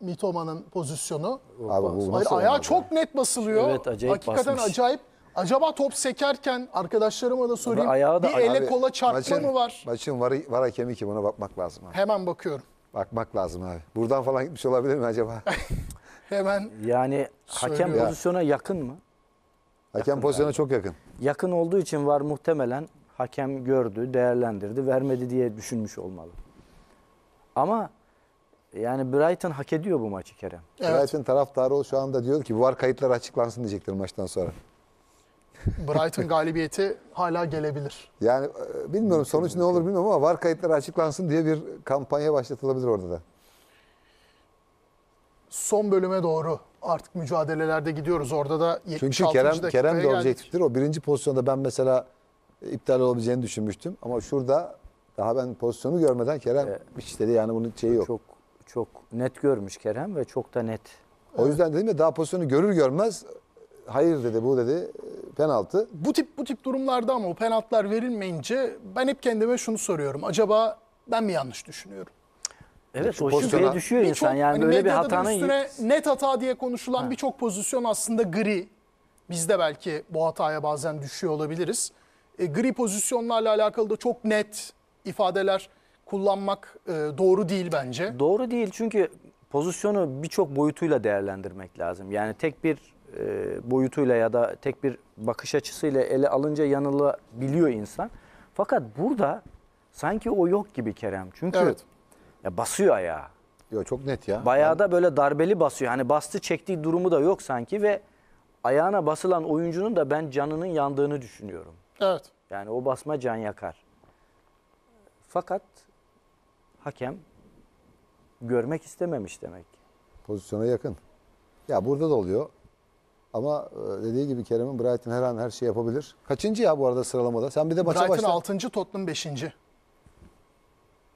Mitoma'nın pozisyonu. Abi, bu Hayır, ayağı çok net basılıyor. Evet, acayip Hakikaten basmış. acayip. Acaba top sekerken arkadaşlarıma da sorayım. Da bir ele abi, kola çarpma maçın, mı var? Maçın var, var hakemi ki buna bakmak lazım. Abi. Hemen bakıyorum. Bakmak lazım abi. Buradan falan gitmiş olabilir mi acaba? Hemen yani söylüyor. Hakem pozisyona yakın mı? Hakem yakın pozisyona yani. Çok yakın. Yakın olduğu için var muhtemelen hakem gördü, değerlendirdi, vermedi diye düşünmüş olmalı. Ama yani Brighton hak ediyor bu maçı Kerem. Evet. Brighton taraftarı şu anda diyor ki bu var kayıtlar açıklansın diyecekler maçtan sonra. Brighton galibiyeti hala gelebilir. Yani bilmiyorum sonuç ne olur bilmiyorum ama var kayıtlar açıklansın diye bir kampanya başlatılabilir orada da. Son bölüme doğru artık mücadelelerde gidiyoruz. Orada da yetmiş altıncı dakikaya geldik. Çünkü Kerem, Kerem de objektiftir. O birinci pozisyonda ben mesela iptal olabileceğini düşünmüştüm. Ama şurada daha ben pozisyonu görmeden Kerem ee, hiç dedi yani bunun şeyi yok. Çok çok net görmüş Kerem ve çok da net. O evet. yüzden dedim ya daha pozisyonu görür görmez hayır dedi bu dedi penaltı. Bu tip bu tip durumlarda ama o penaltılar verilmeyince ben hep kendime şunu soruyorum. Acaba ben mi yanlış düşünüyorum? Evet, o şüpheye düşüyor insan. Çok, yani hani böyle bir hatanın üstüne net hata diye konuşulan birçok pozisyon aslında gri. Biz de belki bu hataya bazen düşüyor olabiliriz. E, gri pozisyonlarla alakalı da çok net ifadeler kullanmak e, doğru değil bence. Doğru değil çünkü pozisyonu birçok boyutuyla değerlendirmek lazım. Yani tek bir e, boyutuyla ya da tek bir bakış açısıyla ele alınca yanılabiliyor insan. Fakat burada sanki o yok gibi Kerem. Çünkü evet. Ya basıyor ayağı. Yo, çok net ya. Bayağı yani... da böyle darbeli basıyor. Hani bastı çektiği durumu da yok sanki ve ayağına basılan oyuncunun da ben canının yandığını düşünüyorum. Evet. Yani o basma can yakar. Fakat hakem görmek istememiş demek. Pozisyona yakın. Ya burada da oluyor. Ama dediği gibi Kerem'in Brighton her an her şey yapabilir. Kaçıncı ya bu arada sıralamada? Sen bir de maça başla. Brighton altıncı Tottenham beşinci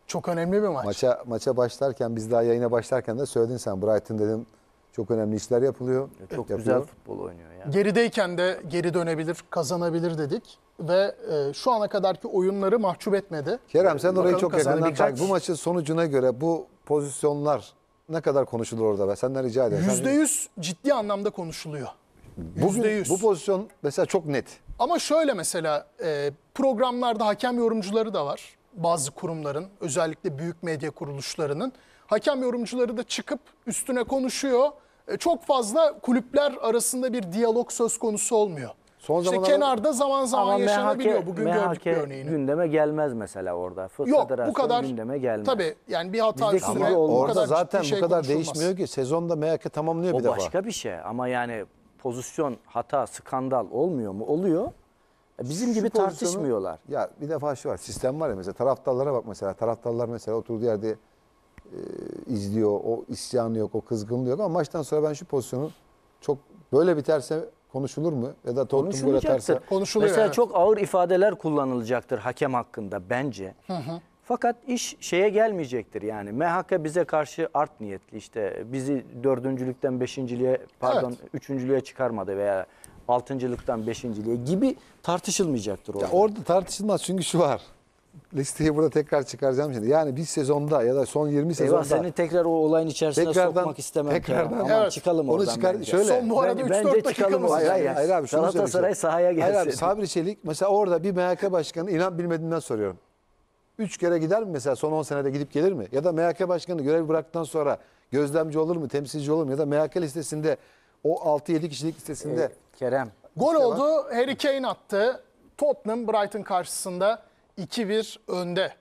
Çok önemli bir maç. Maça, maça başlarken, biz daha yayına başlarken de söyledin sen. Brighton dedim çok önemli işler yapılıyor. Ya çok yapıyor. Güzel futbol oynuyor. Yani. Gerideyken de geri dönebilir, kazanabilir dedik. Ve e, şu ana kadarki oyunları mahcup etmedi. Kerem sen orayı çok yakından takip. Bu maçın sonucuna göre bu pozisyonlar ne kadar konuşulur orada? Ben senden rica ederim. yüzde yüz ciddi anlamda konuşuluyor. Bugün, bu pozisyon mesela çok net. Ama şöyle mesela e, programlarda hakem yorumcuları da var. Bazı kurumların, özellikle büyük medya kuruluşlarının hakem yorumcuları da çıkıp üstüne konuşuyor. E, çok fazla kulüpler arasında bir diyalog söz konusu olmuyor. Son işte zamanlarda... kenarda zaman zaman Ama yaşanabiliyor. M H K, Bugün M H K gördük örneğini. gündeme gelmez mesela orada. Fırat Yok bu kadar gündeme gelmez. Tabii yani bir hata üstüne o kadar zaten şey bu kadar değişmiyor ki. Sezonda M H K tamamlıyor o bir defa. O başka bir şey ama yani pozisyon, hata, skandal olmuyor mu? Oluyor. Bizim gibi tartışmıyorlar. Ya bir defa şu var. Sistem var ya mesela taraftarlara bak mesela. Taraftarlar mesela oturduğu yerde e, izliyor. O isyanı yok, o kızgınlığı yok. Ama maçtan sonra ben şu pozisyonu çok böyle biterse konuşulur mu? Ya da Tottenham böyle atarsa konuşuluyor. Mesela evet. çok ağır ifadeler kullanılacaktır hakem hakkında bence. Hı hı. Fakat iş şeye gelmeyecektir yani. M H K bize karşı art niyetli işte bizi dördüncülükten beşinciliğe pardon evet. üçüncülüğe çıkarmadı veya altıncılıktan beşinciliğe gibi tartışılmayacaktır orada. Ya orada tartışılmaz çünkü şu var. Listeyi burada tekrar çıkaracağım şimdi. Yani bir sezonda ya da son yirmi sezonda. Eyvah seni tekrar o olayın içerisine sokmak istemem. Tekrardan. Ama evet. çıkalım onu oradan. Çıkar, şöyle, son bu arada üç dört dakikamız var. Hayır, hayır abi. Galatasaray sahaya gelsin. Hayır abi Sabri Çelik mesela orada bir M H K başkanı inan bilmediğinden soruyorum. Üç kere gider mi mesela son on senede gidip gelir mi? Ya da M H K başkanı görev bıraktıktan sonra gözlemci olur mu? Temsilci olur mu? Ya da M H K listesinde o altı yedi kişilik listesinde. Evet. Kerem. Gol işte oldu. Harry Kane attı. Tottenham Brighton karşısında iki bir önde.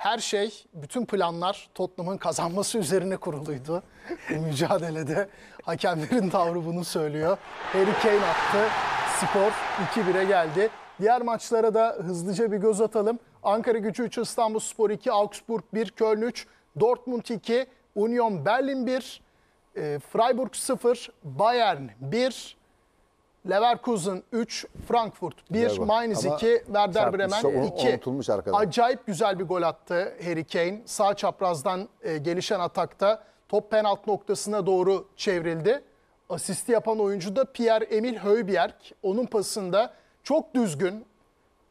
her şey, bütün planlar Tottenham'ın kazanması üzerine kuruluydu. Mücadelede hakemlerin tavrı bunu söylüyor. Harry Kane attı. Skor iki bire geldi. Diğer maçlara da hızlıca bir göz atalım. Ankaragücü üç, İstanbulspor iki, Augsburg bir, Köln üç, Dortmund iki, Union Berlin bir, e, Freiburg sıfır, Bayern bir, Leverkusen üç, Frankfurt bir, Mainz ama iki, Werder Bremen iki. Acayip güzel bir gol attı Harry Kane. Sağ çaprazdan e, gelişen atakta top penaltı noktasına doğru çevrildi. Asisti yapan oyuncu da Pierre-Emil Højbjerg. Onun pasında çok düzgün,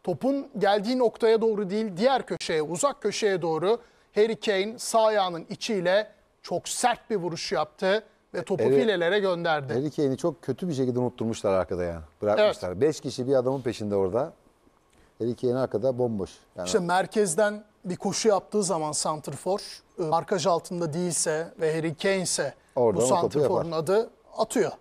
topun geldiği noktaya doğru değil, diğer köşeye, uzak köşeye doğru Harry Kane sağ ayağının içiyle çok sert bir vuruş yaptı ve topu evet, filelere gönderdi. Harry Kane'i çok kötü bir şekilde unutturmuşlar arkada yani. Bırakmışlar. Evet. Beş kişi bir adamın peşinde orada. Harry Kane arkada bomboş. Yani... İşte merkezden bir koşu yaptığı zaman santrfor, markaj altında değilse ve Harry Kane ise orada bu santrforun adı atıyor.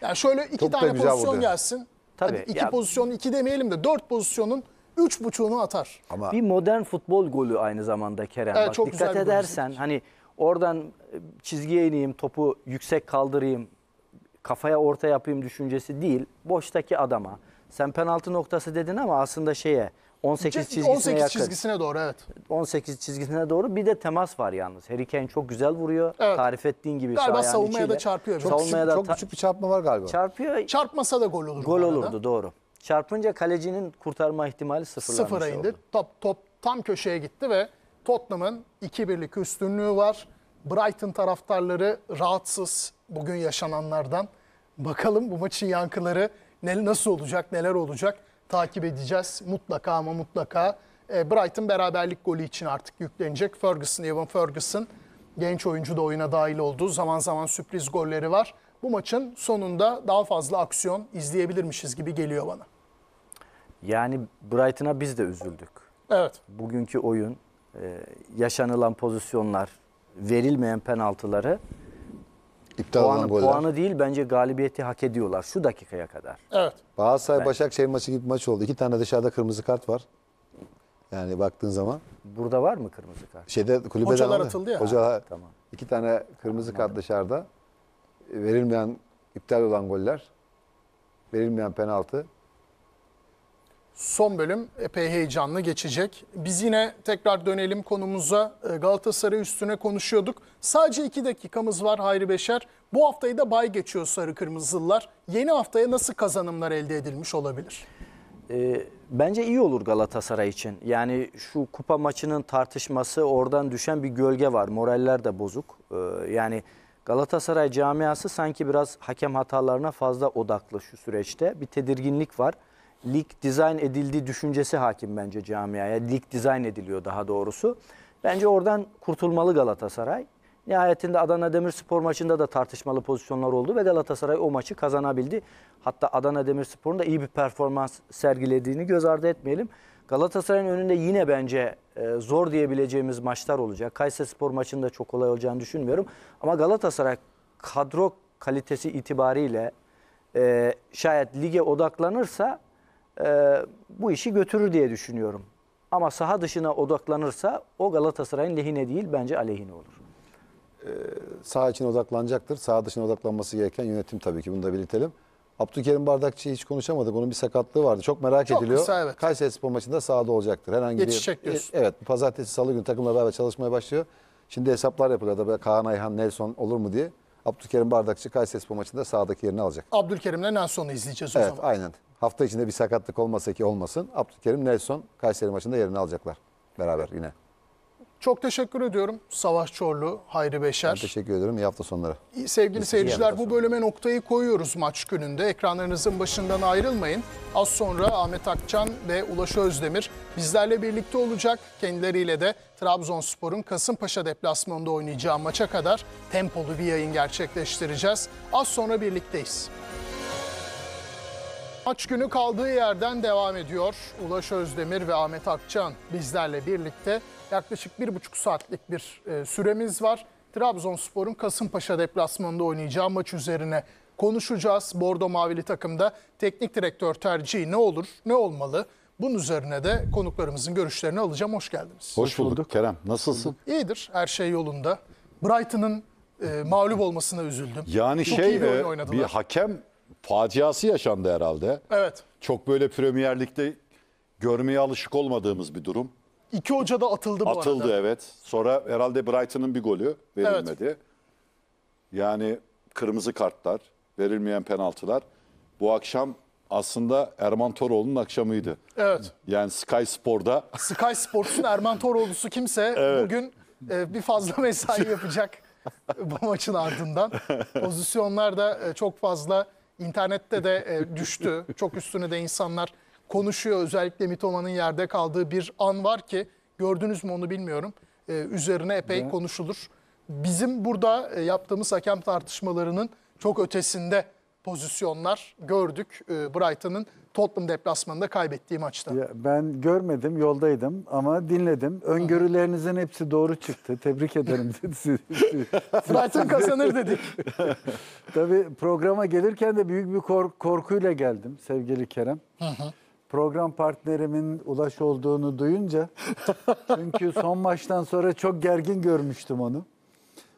Yani şöyle iki çok tane pozisyon vurdu gelsin. Tabii, iki ya... pozisyon, iki demeyelim de dört pozisyonun üç buçuğunu atar. Ama... Bir modern futbol golü aynı zamanda Kerem. Evet, bak, çok dikkat edersen hani oradan çizgiye ineyim, topu yüksek kaldırayım, kafaya orta yapayım düşüncesi değil. Boştaki adama. Sen penaltı noktası dedin ama aslında şeye on sekiz çizgisine on sekiz yakın. çizgisine doğru, evet. on sekiz çizgisine doğru. Bir de temas var yalnız. Harry Kane çok güzel vuruyor. Evet. Tarif ettiğin gibi. Galiba savunmaya içiyle da çarpıyor. Çok, savunmaya küçük, da çok küçük bir çarpma var galiba. Çarpıyor. Çarpmasa da gol olurdu. Gol olurdu, doğru. Çarpınca kalecinin kurtarma ihtimali sıfıra indi. Top, top tam köşeye gitti ve Tottenham'ın iki birlik üstünlüğü var. Brighton taraftarları rahatsız bugün yaşananlardan. Bakalım bu maçın yankıları ne, nasıl olacak, neler olacak takip edeceğiz. Mutlaka ama mutlaka Brighton beraberlik golü için artık yüklenecek. Ferguson, Evan Ferguson genç oyuncu da oyuna dahil oldu. Zaman zaman sürpriz golleri var. Bu maçın sonunda daha fazla aksiyon izleyebilirmişiz gibi geliyor bana. Yani Brighton'a biz de üzüldük. Evet. Bugünkü oyun, yaşanılan pozisyonlar, verilmeyen penaltıları, İptal puanı, puanı değil, bence galibiyeti hak ediyorlar şu dakikaya kadar. Evet. Galatasaray-Başakşehir maçı gibi bir maç oldu. İki tane dışarıda kırmızı kart var. Yani baktığın zaman. Burada var mı kırmızı kart? Şeyde, kulübede hocalar aldı, atıldı ya. Hocalar, tamam. İki tane kırmızı tamam. kart dışarıda. Verilmeyen, iptal olan goller. Verilmeyen penaltı. Son bölüm epey heyecanlı geçecek. Biz yine tekrar dönelim konumuza. Galatasaray üstüne konuşuyorduk. Sadece iki dakikamız var Hayri Beşer. Bu haftayı da bay geçiyor Sarı Kırmızılılar. Yeni haftaya nasıl kazanımlar elde edilmiş olabilir? E, bence iyi olur Galatasaray için. Yani şu kupa maçının tartışması, oradan düşen bir gölge var. Moraller de bozuk. E, yani Galatasaray camiası sanki biraz hakem hatalarına fazla odaklı şu süreçte. Bir tedirginlik var. Lig dizayn edildiği düşüncesi hakim bence camiaya. Lig dizayn ediliyor daha doğrusu. Bence oradan kurtulmalı Galatasaray. Nihayetinde Adana Demirspor maçında da tartışmalı pozisyonlar oldu ve Galatasaray o maçı kazanabildi. Hatta Adana Demirspor'un da iyi bir performans sergilediğini göz ardı etmeyelim. Galatasaray'ın önünde yine bence zor diyebileceğimiz maçlar olacak. Kayserispor maçında çok kolay olacağını düşünmüyorum. Ama Galatasaray kadro kalitesi itibariyle şayet lige odaklanırsa Ee, bu işi götürür diye düşünüyorum. Ama saha dışına odaklanırsa o Galatasaray'ın lehine değil, bence aleyhine olur. Ee, saha için odaklanacaktır. Saha dışına odaklanması gereken yönetim tabii ki. Bunu da belirtelim. Abdülkerim Bardakçı'yı hiç konuşamadık. Onun bir sakatlığı vardı. Çok merak Çok ediliyor. Kısa, evet. Kayserispor maçında sahada olacaktır. Herhangi Geçecek bir... diyorsun. Evet. Pazartesi, salı günü takımla beraber çalışmaya başlıyor. Şimdi hesaplar yapılıyor. Kaan Ayhan, Nelson olur mu diye. Abdülkerim Bardakçı Kayserispor maçında sahadaki yerini alacak. Abdülkerim'le Nelson'u izleyeceğiz o evet, zaman. Evet, aynen. Hafta içinde bir sakatlık olmasa ki olmasın. Abdülkerim, Nelson Kayseri maçında yerini alacaklar beraber yine. Çok teşekkür ediyorum Savaş Çorlu, Hayri Beşer. Ben teşekkür ediyorum. İyi hafta sonları. Sevgili Biz seyirciler, bu bölüme noktayı koyuyoruz maç gününde. Ekranlarınızın başından ayrılmayın. Az sonra Ahmet Akçan ve Ulaş Özdemir bizlerle birlikte olacak. Kendileriyle de Trabzonspor'un Kasımpaşa deplasmanında oynayacağı maça kadar tempolu bir yayın gerçekleştireceğiz. Az sonra birlikteyiz. Maç günü kaldığı yerden devam ediyor. Ulaş Özdemir ve Ahmet Akçan bizlerle birlikte. Yaklaşık bir buçuk saatlik bir süremiz var. Trabzonspor'un Kasımpaşa deplasmanında oynayacağı maç üzerine konuşacağız. Bordo Mavili takımda teknik direktör tercihi ne olur, ne olmalı? Bunun üzerine de konuklarımızın görüşlerini alacağım. Hoş geldiniz. Hoş bulduk Kerem. Nasılsın? İyidir. Her şey yolunda. Brighton'ın e, mağlup olmasına üzüldüm. Yani çok şey bir, e, bir hakem faciası yaşandı herhalde. Evet. Çok böyle Premier Lig'de görmeye alışık olmadığımız bir durum. İki hoca da atıldı bu atıldı, arada. Atıldı evet. Sonra herhalde Brighton'ın bir golü verilmedi. Evet. Yani kırmızı kartlar, verilmeyen penaltılar. Bu akşam aslında Erman Toroğlu'nun akşamıydı. Evet. Yani Sky Spor'da. Sky Sports'un Erman Toroğlu'su kimse evet. Bugün e, bir fazla mesai yapacak bu maçın ardından. Pozisyonlar da e, çok fazla internette de e, düştü. Çok üstüne de insanlar konuşuyor. Özellikle Mitoma'nın yerde kaldığı bir an var ki gördünüz mü onu bilmiyorum. E, üzerine epey evet. konuşulur. Bizim burada e, yaptığımız hakem tartışmalarının çok ötesinde pozisyonlar gördük Brighton'ın Tottenham deplasmanında kaybettiği maçta. Ya ben görmedim, yoldaydım ama dinledim. Öngörülerinizin hepsi doğru çıktı. Tebrik ederim. Brighton kazanır dedik. Tabii programa gelirken de büyük bir kork korkuyla geldim sevgili Kerem. Hı hı. Program partnerimin Ulaş olduğunu duyunca çünkü son maçtan sonra çok gergin görmüştüm onu.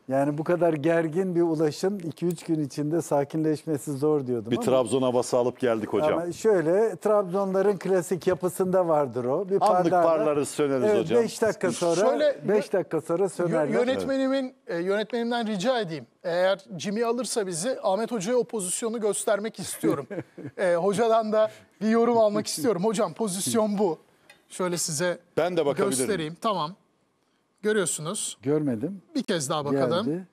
Yani bu kadar gergin bir Ulaş'ın iki üç gün içinde sakinleşmesi zor diyordum. Bir ama. Trabzon havası alıp geldik hocam. Ama şöyle Trabzonların klasik yapısında vardır o. Bir anlık parlarız söneriz evet, hocam. beş dakika sonra beş dakika sonra sönerler. Yönetmenimin, evet. Yönetmenimden rica edeyim. Eğer Jimmy alırsa bizi Ahmet Hoca'ya o pozisyonu göstermek istiyorum. e, hocadan da bir yorum almak istiyorum. Hocam pozisyon bu. Şöyle size ben de göstereyim. Tamam. Görüyorsunuz. Görmedim. Bir kez daha bakalım. Geldi.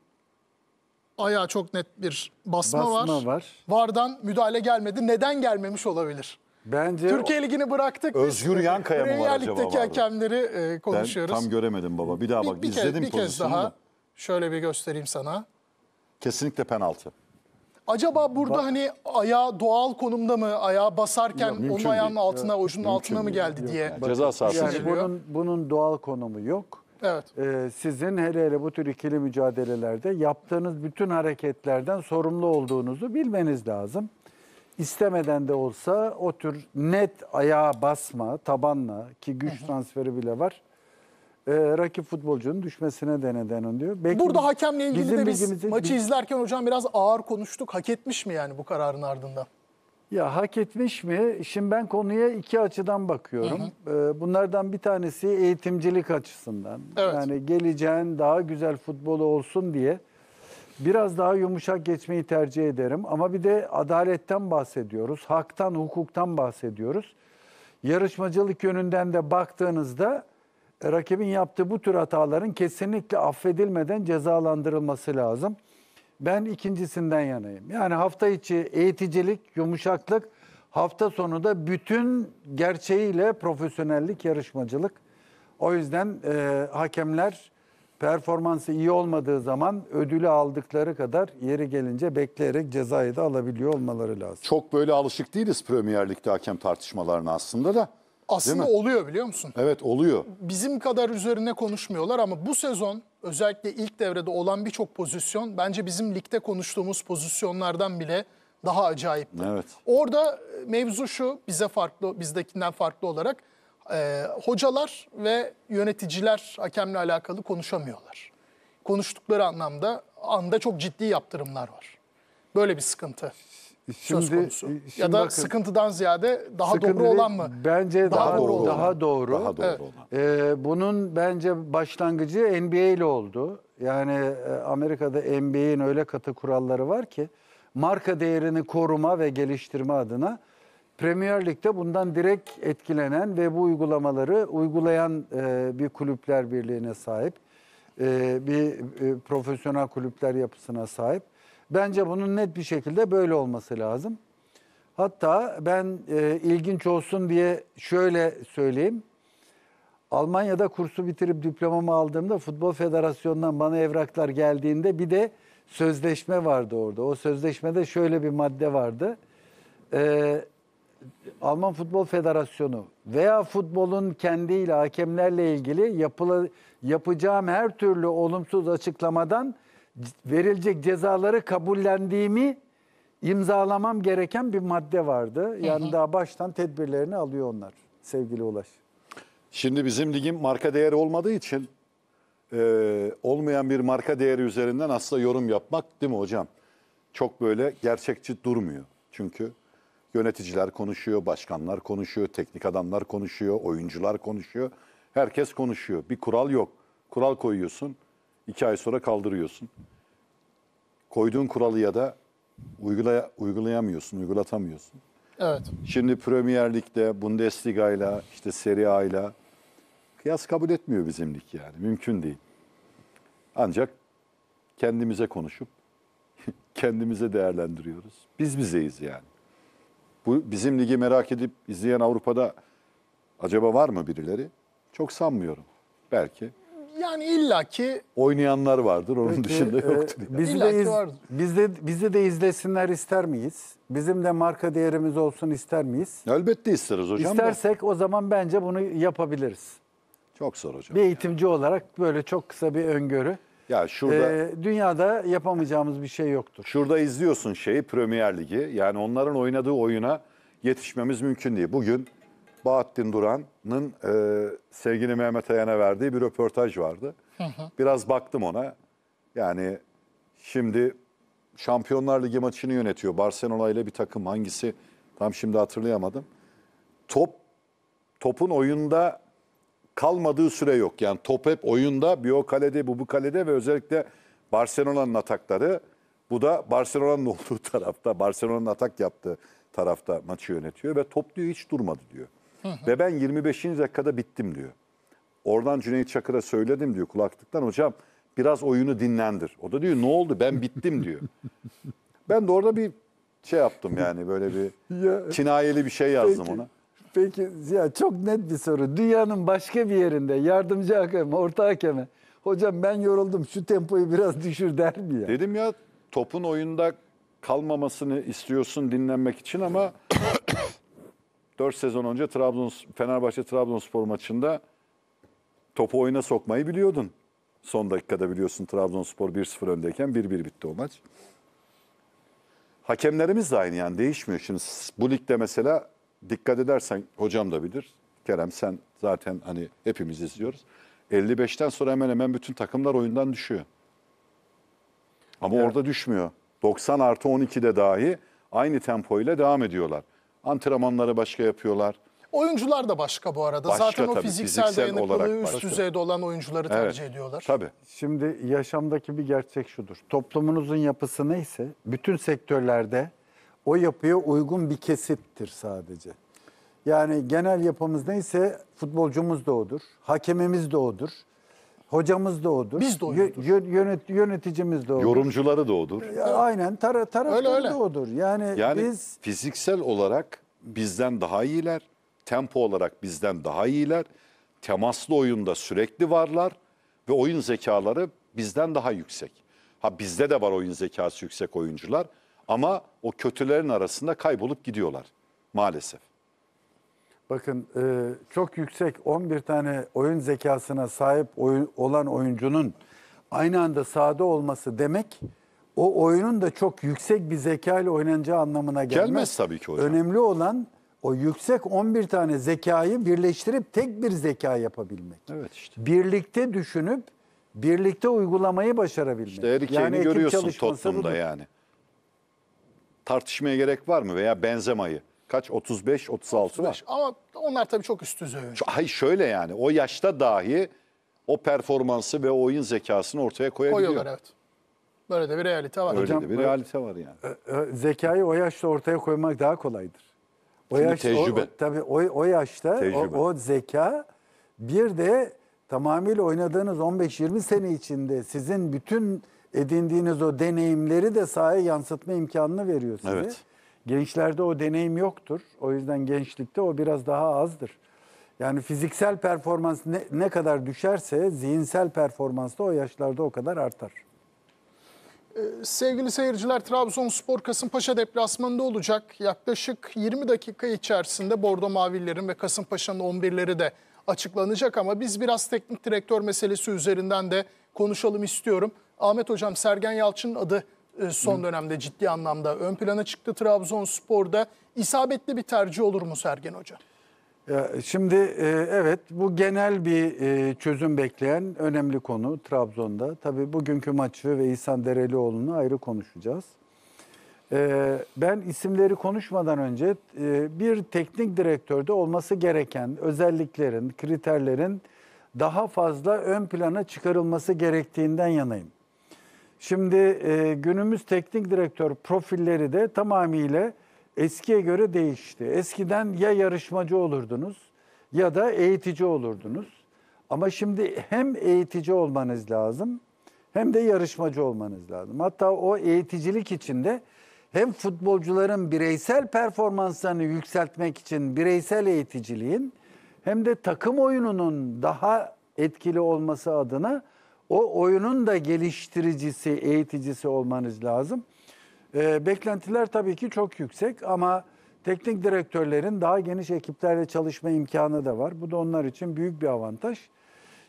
Ayağa çok net bir basma, basma var. var. Vardan müdahale gelmedi. Neden gelmemiş olabilir? Bence Türkiye o... Ligini bıraktık. Özgür Yankaya mı var acaba? Lig'deki hakemleri e, konuşuyoruz. Ben tam göremedim baba. Bir daha bak. Bir, bir izledim kez, bir kez daha. Da. Şöyle bir göstereyim sana. Kesinlikle penaltı. Acaba burada bak. Hani ayağı doğal konumda mı? Ayağı basarken yok, onun ayağının değil. altına, ucunun altına mı geldi yok. diye. Yani. Ceza sahası. Yani bunun, bunun doğal konumu yok. Evet. Ee, sizin hele hele bu tür ikili mücadelelerde yaptığınız bütün hareketlerden sorumlu olduğunuzu bilmeniz lazım. İstemeden de olsa o tür net ayağa basma, tabanla ki güç transferi bile var. Ee, rakip futbolcunun düşmesine de neden oluyor. Belki burada biz, hakemle ilgili de biz maçı biz... izlerken hocam biraz ağır konuştuk. Hak etmiş mi yani bu kararın ardından? Ya hak etmiş mi? Şimdi ben konuya iki açıdan bakıyorum. Hı hı. Bunlardan bir tanesi eğitimcilik açısından. Evet. Yani geleceğin daha güzel futbolu olsun diye biraz daha yumuşak geçmeyi tercih ederim. Ama bir de adaletten bahsediyoruz. Haktan, hukuktan bahsediyoruz. Yarışmacılık yönünden de baktığınızda rakibin yaptığı bu tür hataların kesinlikle affedilmeden cezalandırılması lazım. Ben ikincisinden yanayım. Yani hafta içi eğiticilik, yumuşaklık, hafta sonu da bütün gerçeğiyle profesyonellik, yarışmacılık. O yüzden e, hakemler performansı iyi olmadığı zaman ödülü aldıkları kadar yeri gelince bekleyerek cezayı da alabiliyor olmaları lazım. Çok böyle alışık değiliz Premier Lig'de hakem tartışmalarına aslında da. Aslında oluyor biliyor musun? Evet oluyor. Bizim kadar üzerine konuşmuyorlar ama bu sezon özellikle ilk devrede olan birçok pozisyon bence bizim ligde konuştuğumuz pozisyonlardan bile daha acayipti. Evet. Orada mevzu şu bize farklı bizdekinden farklı olarak e, hocalar ve yöneticiler hakemle alakalı konuşamıyorlar. Konuştukları anlamda anda çok ciddi yaptırımlar var. Böyle bir sıkıntı. Şimdi, söz konusu. Şimdi ya da bakın, sıkıntıdan ziyade daha sıkıntı, doğru olan mı? Bence daha, daha doğru. Olan. Daha doğru. Daha doğru evet. olan. Ee, bunun bence başlangıcı N B A ile oldu. Yani Amerika'da N B A'nin öyle katı kuralları var ki marka değerini koruma ve geliştirme adına Premier Lig'de bundan direkt etkilenen ve bu uygulamaları uygulayan e, bir kulüpler birliğine sahip. E, bir e, profesyonel kulüpler yapısına sahip. Bence bunun net bir şekilde böyle olması lazım. Hatta ben e, ilginç olsun diye şöyle söyleyeyim. Almanya'da kursu bitirip diplomamı aldığımda Futbol Federasyonu'ndan bana evraklar geldiğinde bir de sözleşme vardı orada. O sözleşmede şöyle bir madde vardı. E, Alman Futbol Federasyonu veya futbolun kendiyle, hakemlerle ilgili yapıla, yapacağım her türlü olumsuz açıklamadan verilecek cezaları kabullendiğimi imzalamam gereken bir madde vardı. Yani hı hı. daha baştan tedbirlerini alıyor onlar. sevgili Ulaş? Şimdi bizim ligin marka değeri olmadığı için e, olmayan bir marka değeri üzerinden aslında yorum yapmak, değil mi hocam? Çok böyle gerçekçi durmuyor. Çünkü yöneticiler konuşuyor, başkanlar konuşuyor, teknik adamlar konuşuyor, oyuncular konuşuyor. Herkes konuşuyor. Bir kural yok. Kural koyuyorsun, iki ay sonra kaldırıyorsun. Koyduğun kuralı ya da uygulaya, uygulayamıyorsun, uygulatamıyorsun. Evet. Şimdi Premier Lig'de, Bundesliga'yla, işte Serie A'yla kıyas kabul etmiyor bizim lig yani. Mümkün değil. Ancak kendimize konuşup kendimize değerlendiriyoruz. Biz bizeyiz yani. Bu bizim ligi merak edip izleyen Avrupa'da acaba var mı birileri? Çok sanmıyorum. Belki. Yani illaki oynayanlar vardır, onun peki, dışında yoktur. E, biz de iz, biz de bizi de izlesinler ister miyiz? Bizim de marka değerimiz olsun ister miyiz? Elbette isteriz hocam. İstersek da. O zaman bence bunu yapabiliriz. Çok zor hocam. Bir eğitimci yani. Olarak böyle çok kısa bir öngörü. Ya şurada e, dünyada yapamayacağımız bir şey yoktur. Şurada izliyorsun şeyi, Premier Ligi. Yani onların oynadığı oyuna yetişmemiz mümkün değil. Bugün Bahattin Duran'ın e, sevgili Mehmet Ayan'a verdiği bir röportaj vardı. Hı hı. Biraz baktım ona. Yani şimdi Şampiyonlar Ligi maçını yönetiyor. Barcelona ile bir takım, hangisi tam şimdi hatırlayamadım. Top Topun oyunda kalmadığı süre yok. Yani top hep oyunda, bir o kalede, bu bu kalede ve özellikle Barcelona'nın atakları. Bu da Barcelona'nın olduğu tarafta, Barcelona'nın atak yaptığı tarafta maçı yönetiyor ve top diyor hiç durmadı diyor. Ve ben yirmi beşinci dakikada bittim diyor. Oradan Cüneyt Çakır'a söyledim diyor kulaklıktan, hocam biraz oyunu dinlendir. O da diyor ne oldu, ben bittim diyor. Ben de orada bir şey yaptım yani, böyle bir ya, kinayeli bir şey yazdım peki, ona. Peki Ziya, çok net bir soru. Dünyanın başka bir yerinde yardımcı hakeme, orta hakeme, hocam ben yoruldum şu tempoyu biraz düşür der mi ya? Dedim ya, topun oyunda kalmamasını istiyorsun dinlenmek için ama... dört sezon önce Trabzon, Fenerbahçe-Trabzonspor maçında topu oyuna sokmayı biliyordun. Son dakikada biliyorsun, Trabzonspor bir sıfır öndeyken bir bir bitti o maç. Hakemlerimiz de aynı yani, değişmiyor. Şimdi bu ligde mesela dikkat edersen, hocam da bilir, Kerem sen zaten hani hepimiz izliyoruz. elli beşten sonra hemen hemen bütün takımlar oyundan düşüyor. Ama evet. Orada düşmüyor. doksan artı on ikide dahi aynı tempoyla devam ediyorlar. Antrenmanları başka yapıyorlar. Oyuncular da başka bu arada. Başka, zaten o tabii, fiziksel, fiziksel dayanıklılığı üst başka. Düzeyde olan oyuncuları evet. tercih ediyorlar. Tabii. Şimdi yaşamdaki bir gerçek şudur. Toplumunuzun yapısı neyse bütün sektörlerde o yapıya uygun bir kesittir sadece. Yani genel yapımız neyse futbolcumuz da odur, hakemimiz de odur, hocamız da odur, biz de yönet yöneticimiz de odur. Yorumcuları da odur. Aynen, tara taraftarı da odur. Yani, yani biz fiziksel olarak bizden daha iyiler, tempo olarak bizden daha iyiler, temaslı oyunda sürekli varlar ve oyun zekaları bizden daha yüksek. Ha bizde de var oyun zekası yüksek oyuncular ama o kötülerin arasında kaybolup gidiyorlar maalesef. Bakın çok yüksek on bir tane oyun zekasına sahip olan oyuncunun aynı anda sahada olması demek, o oyunun da çok yüksek bir zeka ile oynanacağı anlamına gelmez. Gelmez tabii ki hocam. Önemli olan o yüksek on bir tane zekayı birleştirip tek bir zeka yapabilmek. Evet işte. Birlikte düşünüp birlikte uygulamayı başarabilmek. İşte Harry Kane'i yani görüyorsun Tottenham'da yani. Tartışmaya gerek var mı, veya Benzema'yı? Kaç? otuz beş otuz altı var. Ama onlar tabii çok üst düzey oyuncu. Hayır şöyle yani, o yaşta dahi o performansı ve oyun zekasını ortaya koyabiliyor. Koyuyorlar evet. Böyle de bir realite var. Öyle hocam, de bir realite var yani. Zekayı o yaşta ortaya koymak daha kolaydır. O yaş, tecrübe. O, tabii o, o yaşta o, o zeka, bir de tamamıyla oynadığınız on beş yirmi sene içinde sizin bütün edindiğiniz o deneyimleri de sahaya yansıtma imkanını veriyor size. Evet. Gençlerde o deneyim yoktur. O yüzden gençlikte o biraz daha azdır. Yani fiziksel performans ne, ne kadar düşerse zihinsel performans da o yaşlarda o kadar artar. Ee, sevgili seyirciler, Trabzonspor Kasımpaşa deplasmanında olacak. Yaklaşık yirmi dakika içerisinde Bordo Mavililerin ve Kasımpaşa'nın on birleri de açıklanacak ama biz biraz teknik direktör meselesi üzerinden de konuşalım istiyorum. Ahmet Hocam, Sergen Yalçın'ın adı son dönemde ciddi anlamda ön plana çıktı Trabzonspor'da. İsabetli bir tercih olur mu Sergen Hoca? Şimdi evet, bu genel bir çözüm bekleyen önemli konu Trabzon'da. Tabii bugünkü maçı ve İhsan Derelioğlu'nu ayrı konuşacağız. Ben isimleri konuşmadan önce bir teknik direktörde olması gereken özelliklerin, kriterlerin daha fazla ön plana çıkarılması gerektiğinden yanayım. Şimdi günümüz teknik direktör profilleri de tamamıyla eskiye göre değişti. Eskiden ya yarışmacı olurdunuz ya da eğitici olurdunuz. Ama şimdi hem eğitici olmanız lazım hem de yarışmacı olmanız lazım. Hatta o eğiticilik içinde hem futbolcuların bireysel performanslarını yükseltmek için bireysel eğiticiliğin hem de takım oyununun daha etkili olması adına o oyunun da geliştiricisi, eğiticisi olmanız lazım. Beklentiler tabii ki çok yüksek ama teknik direktörlerin daha geniş ekiplerle çalışma imkanı da var. Bu da onlar için büyük bir avantaj.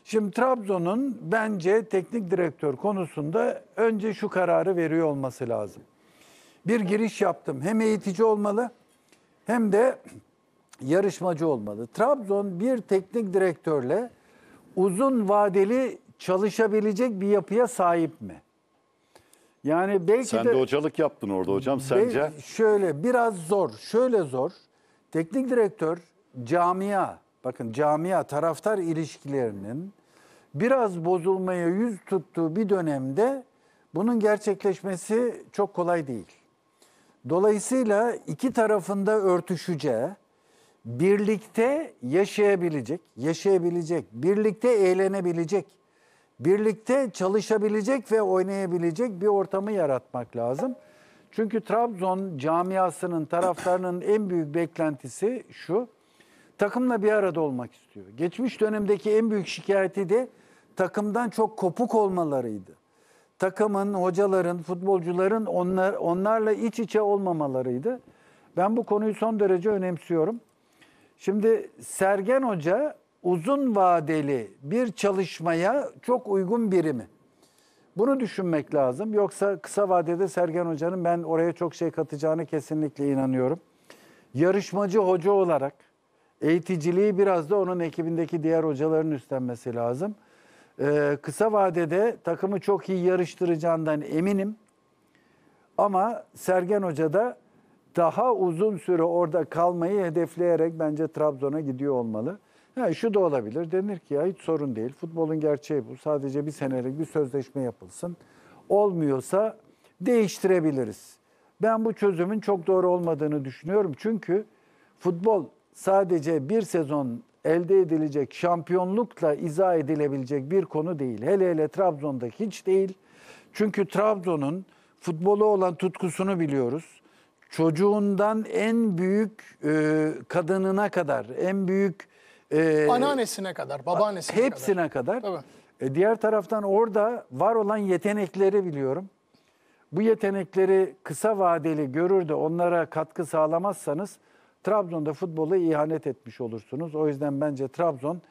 Şimdi Trabzon'un bence teknik direktör konusunda önce şu kararı veriyor olması lazım. Bir giriş yaptım. Hem eğitici olmalı hem de yarışmacı olmalı. Trabzon bir teknik direktörle uzun vadeli çalışabilecek bir yapıya sahip mi? Yani belki Sen de, de hocalık yaptın orada hocam sence? Şöyle biraz zor, şöyle zor. Teknik direktör camia, bakın camia taraftar ilişkilerinin biraz bozulmaya yüz tuttuğu bir dönemde bunun gerçekleşmesi çok kolay değil. Dolayısıyla iki tarafında örtüşeceği, birlikte yaşayabilecek, yaşayabilecek, birlikte eğlenebilecek, birlikte çalışabilecek ve oynayabilecek bir ortamı yaratmak lazım. Çünkü Trabzon camiasının, taraftarının en büyük beklentisi şu: takımla bir arada olmak istiyor. Geçmiş dönemdeki en büyük şikayeti de takımdan çok kopuk olmalarıydı. Takımın, hocaların, futbolcuların onlar, onlarla iç içe olmamalarıydı. Ben bu konuyu son derece önemsiyorum. Şimdi Sergen Hoca uzun vadeli bir çalışmaya çok uygun biri mi? Bunu düşünmek lazım. Yoksa kısa vadede Sergen Hoca'nın ben oraya çok şey katacağını kesinlikle inanıyorum. Yarışmacı hoca olarak eğiticiliği biraz da onun ekibindeki diğer hocaların üstlenmesi lazım. Ee, kısa vadede takımı çok iyi yarıştıracağından eminim. Ama Sergen Hoca da daha uzun süre orada kalmayı hedefleyerek bence Trabzon'a gidiyor olmalı. Yani şu da olabilir, denir ki ya hiç sorun değil, futbolun gerçeği bu, sadece bir senelik bir sözleşme yapılsın, olmuyorsa değiştirebiliriz. Ben bu çözümün çok doğru olmadığını düşünüyorum. Çünkü futbol sadece bir sezon elde edilecek şampiyonlukla izah edilebilecek bir konu değil. Hele hele Trabzon'da hiç değil. Çünkü Trabzon'un futbolu olan tutkusunu biliyoruz. Çocuğundan en büyük e, kadınına kadar, en büyük Ee, anneannesine kadar, babaannesine hepsine kadar. kadar. E, diğer taraftan orada var olan yetenekleri biliyorum. Bu yetenekleri kısa vadeli görür de onlara katkı sağlamazsanız Trabzon'da futbola ihanet etmiş olursunuz. O yüzden bence Trabzon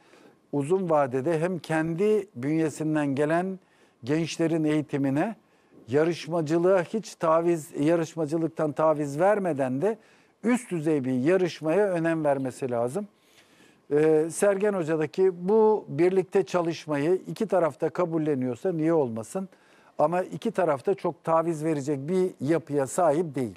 uzun vadede hem kendi bünyesinden gelen gençlerin eğitimine, yarışmacılığa hiç taviz, yarışmacılıktan taviz vermeden de üst düzey bir yarışmaya önem vermesi lazım. Ee, Sergen Hoca'daki bu birlikte çalışmayı iki tarafta kabulleniyorsa niye olmasın? Ama iki tarafta çok taviz verecek bir yapıya sahip değil.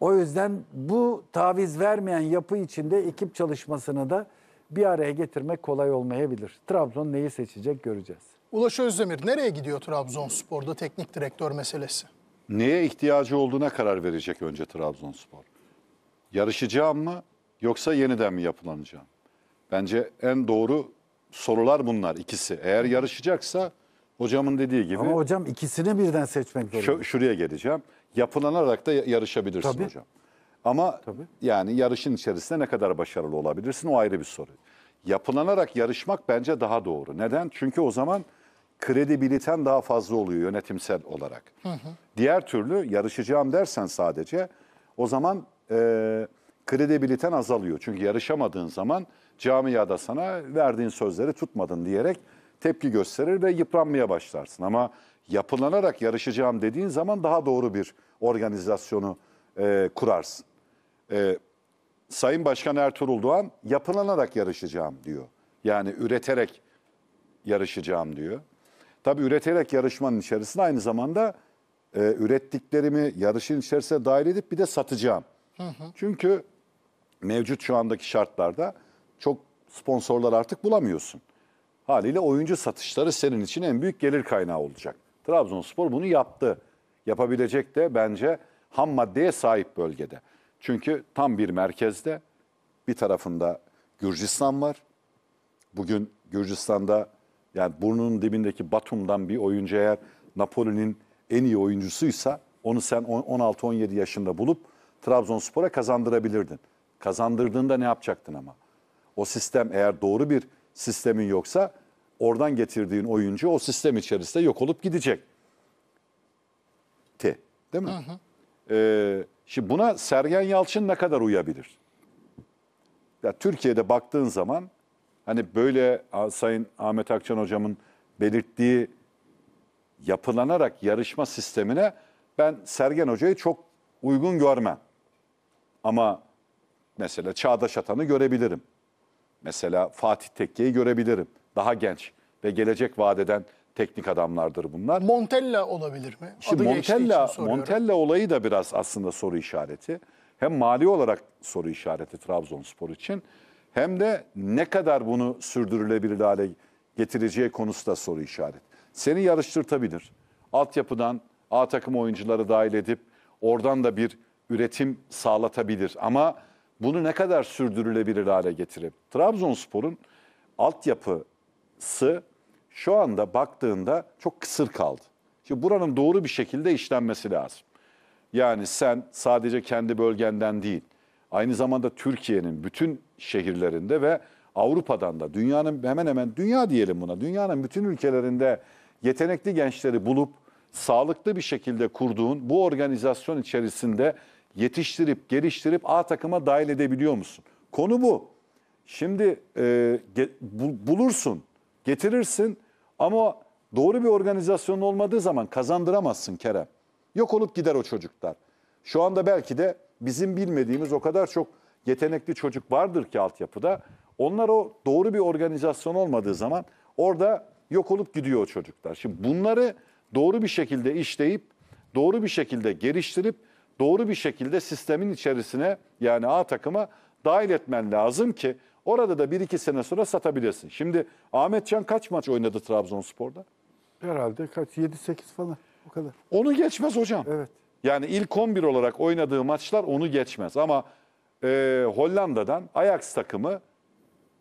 O yüzden bu taviz vermeyen yapı içinde ekip çalışmasını da bir araya getirmek kolay olmayabilir. Trabzon neyi seçecek göreceğiz. Ulaş Özdemir, nereye gidiyor Trabzonspor'da teknik direktör meselesi? Neye ihtiyacı olduğuna karar verecek önce Trabzonspor. Yarışacağım mı yoksa yeniden mi yapılanacağım? Bence en doğru sorular bunlar ikisi. Eğer yarışacaksa hocamın dediği gibi... Ama hocam ikisini birden seçmek zorunda. Şuraya geleceğim. Yapılanarak da yarışabilirsin Tabii. hocam. Ama Tabii. yani yarışın içerisinde ne kadar başarılı olabilirsin o ayrı bir soru. Yapılanarak yarışmak bence daha doğru. Neden? Çünkü o zaman kredibiliten daha fazla oluyor yönetimsel olarak. Hı hı. Diğer türlü yarışacağım dersen sadece o zaman... E, kredibiliten azalıyor. Çünkü yarışamadığın zaman camiada sana verdiğin sözleri tutmadın diyerek tepki gösterir ve yıpranmaya başlarsın. Ama yapılanarak yarışacağım dediğin zaman daha doğru bir organizasyonu e, kurarsın. E, Sayın Başkan Ertuğrul Doğan yapılanarak yarışacağım diyor. Yani üreterek yarışacağım diyor. Tabii üreterek yarışmanın içerisinde aynı zamanda e, ürettiklerimi yarışın içerisine dahil edip bir de satacağım. Hı hı. Çünkü mevcut şu andaki şartlarda çok sponsorlar artık bulamıyorsun. Haliyle oyuncu satışları senin için en büyük gelir kaynağı olacak. Trabzonspor bunu yaptı. Yapabilecek de bence ham maddeye sahip bölgede. Çünkü tam bir merkezde, bir tarafında Gürcistan var. Bugün Gürcistan'da, yani burnunun dibindeki Batum'dan bir oyuncu eğer Napoli'nin en iyi oyuncusuysa onu sen on altı on yedi yaşında bulup Trabzonspor'a kazandırabilirdin. Kazandırdığında ne yapacaktın ama? O sistem, eğer doğru bir sistemin yoksa oradan getirdiğin oyuncu o sistem içerisinde yok olup gidecek. T, değil mi? Hı hı. Ee, şimdi buna Sergen Yalçın ne kadar uyabilir? Ya Türkiye'de baktığın zaman hani böyle Sayın Ahmet Akçan hocamın belirttiği yapılanarak yarışma sistemine ben Sergen hocayı çok uygun görmem. Ama mesela Çağdaş Atan'ı görebilirim. Mesela Fatih Tekke'yi görebilirim. Daha genç ve gelecek vadeden teknik adamlardır bunlar. Montella olabilir mi? Şimdi Montella, Montella olayı da biraz aslında soru işareti. Hem mali olarak soru işareti Trabzonspor için, hem de ne kadar bunu sürdürülebilir hale getireceği konusu da soru işareti. Seni yarıştırtabilir. Altyapıdan A takım oyuncuları dahil edip oradan da bir üretim sağlatabilir. Ama bunu ne kadar sürdürülebilir hale getirip Trabzonspor'un altyapısı şu anda baktığında çok kısır kaldı. Şimdi buranın doğru bir şekilde işlenmesi lazım. Yani sen sadece kendi bölgenden değil, aynı zamanda Türkiye'nin bütün şehirlerinde ve Avrupa'dan da, dünyanın hemen hemen dünya diyelim buna, dünyanın bütün ülkelerinde yetenekli gençleri bulup sağlıklı bir şekilde kurduğun bu organizasyon içerisinde yetiştirip geliştirip A takıma dahil edebiliyor musun? Konu bu. Şimdi e, ge, bu, bulursun, getirirsin ama doğru bir organizasyon olmadığı zaman kazandıramazsın Kerem. Yok olup gider o çocuklar. Şu anda belki de bizim bilmediğimiz o kadar çok yetenekli çocuk vardır ki altyapıda. Onlar o doğru bir organizasyon olmadığı zaman orada yok olup gidiyor o çocuklar. Şimdi bunları doğru bir şekilde işleyip, doğru bir şekilde geliştirip, doğru bir şekilde sistemin içerisine, yani A takıma dahil etmen lazım ki orada da bir iki sene sonra satabilirsin. Şimdi Ahmetcan kaç maç oynadı Trabzonspor'da? Herhalde kaç, yedi sekiz falan, o kadar. Onu geçmez hocam. Evet. Yani ilk on bir olarak oynadığı maçlar onu geçmez. Ama e, Hollanda'dan Ajax takımı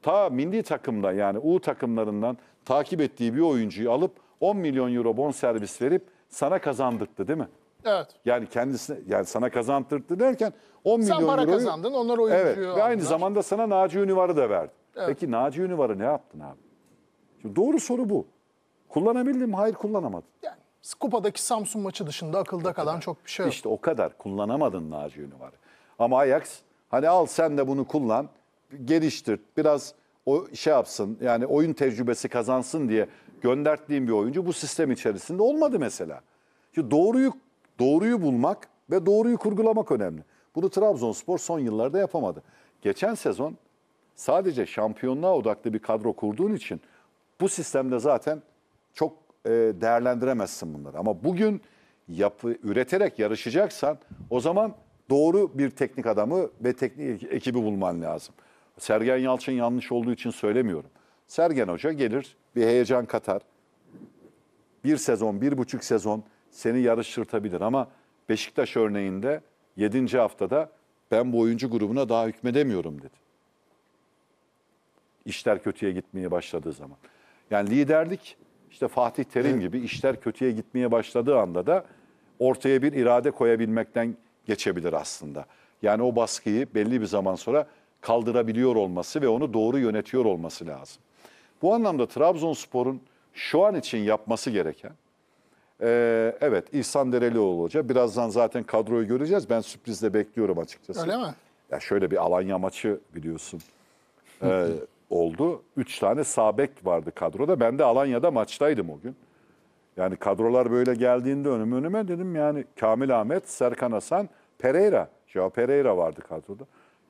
ta milli takımda, yani U takımlarından takip ettiği bir oyuncuyu alıp on milyon euro bonservis verip sana kazandırdı, değil mi? Evet. Yani kendisine, yani sana kazandırdı derken on milyon euro. Sen para kazandın, onlar oyuncuyu evet, aldılar. Ve aynı zamanda sana Naci Ünüvar'ı da verdi. Evet. Peki Naci Ünüvar'ı ne yaptın abi? Şimdi doğru soru bu. Kullanabildin mi? Hayır, kullanamadın. Yani Kupa'daki Samsun maçı dışında akılda o kalan kadar. Çok bir şey yok. İşte o kadar kullanamadın Naci Ünüvar'ı. Ama Ajax hani al sen de bunu kullan, geliştir, biraz o şey yapsın, yani oyun tecrübesi kazansın diye gönderdiğim bir oyuncu bu sistem içerisinde olmadı mesela. Şimdi doğruyu Doğruyu bulmak ve doğruyu kurgulamak önemli. Bunu Trabzonspor son yıllarda yapamadı. Geçen sezon sadece şampiyonluğa odaklı bir kadro kurduğun için bu sistemde zaten çok değerlendiremezsin bunları. Ama bugün yapı, üreterek yarışacaksan o zaman doğru bir teknik adamı ve teknik ekibi bulman lazım. Sergen Yalçın yanlış olduğu için söylemiyorum. Sergen Hoca gelir, bir heyecan katar. Bir sezon, bir buçuk sezon seni yarıştırtabilir ama Beşiktaş örneğinde yedinci haftada ben bu oyuncu grubuna daha hükmedemiyorum dedi. İşler kötüye gitmeye başladığı zaman. Yani liderlik işte Fatih Terim gibi işler kötüye gitmeye başladığı anda da ortaya bir irade koyabilmekten geçebilir aslında. Yani o baskıyı belli bir zaman sonra kaldırabiliyor olması ve onu doğru yönetiyor olması lazım. Bu anlamda Trabzonspor'un şu an için yapması gereken, Ee, evet, İhsan Derelioğlu Hoca. Birazdan zaten kadroyu göreceğiz. Ben sürprizle bekliyorum açıkçası. Öyle mi? Ya şöyle bir Alanya maçı biliyorsun e, oldu. Üç tane sağ bek vardı kadroda. Ben de Alanya'da maçtaydım o gün. Yani kadrolar böyle geldiğinde önüme önüme dedim yani Kamil Ahmet, Serkan Hasan, Pereira. Ya Pereira vardı kadroda.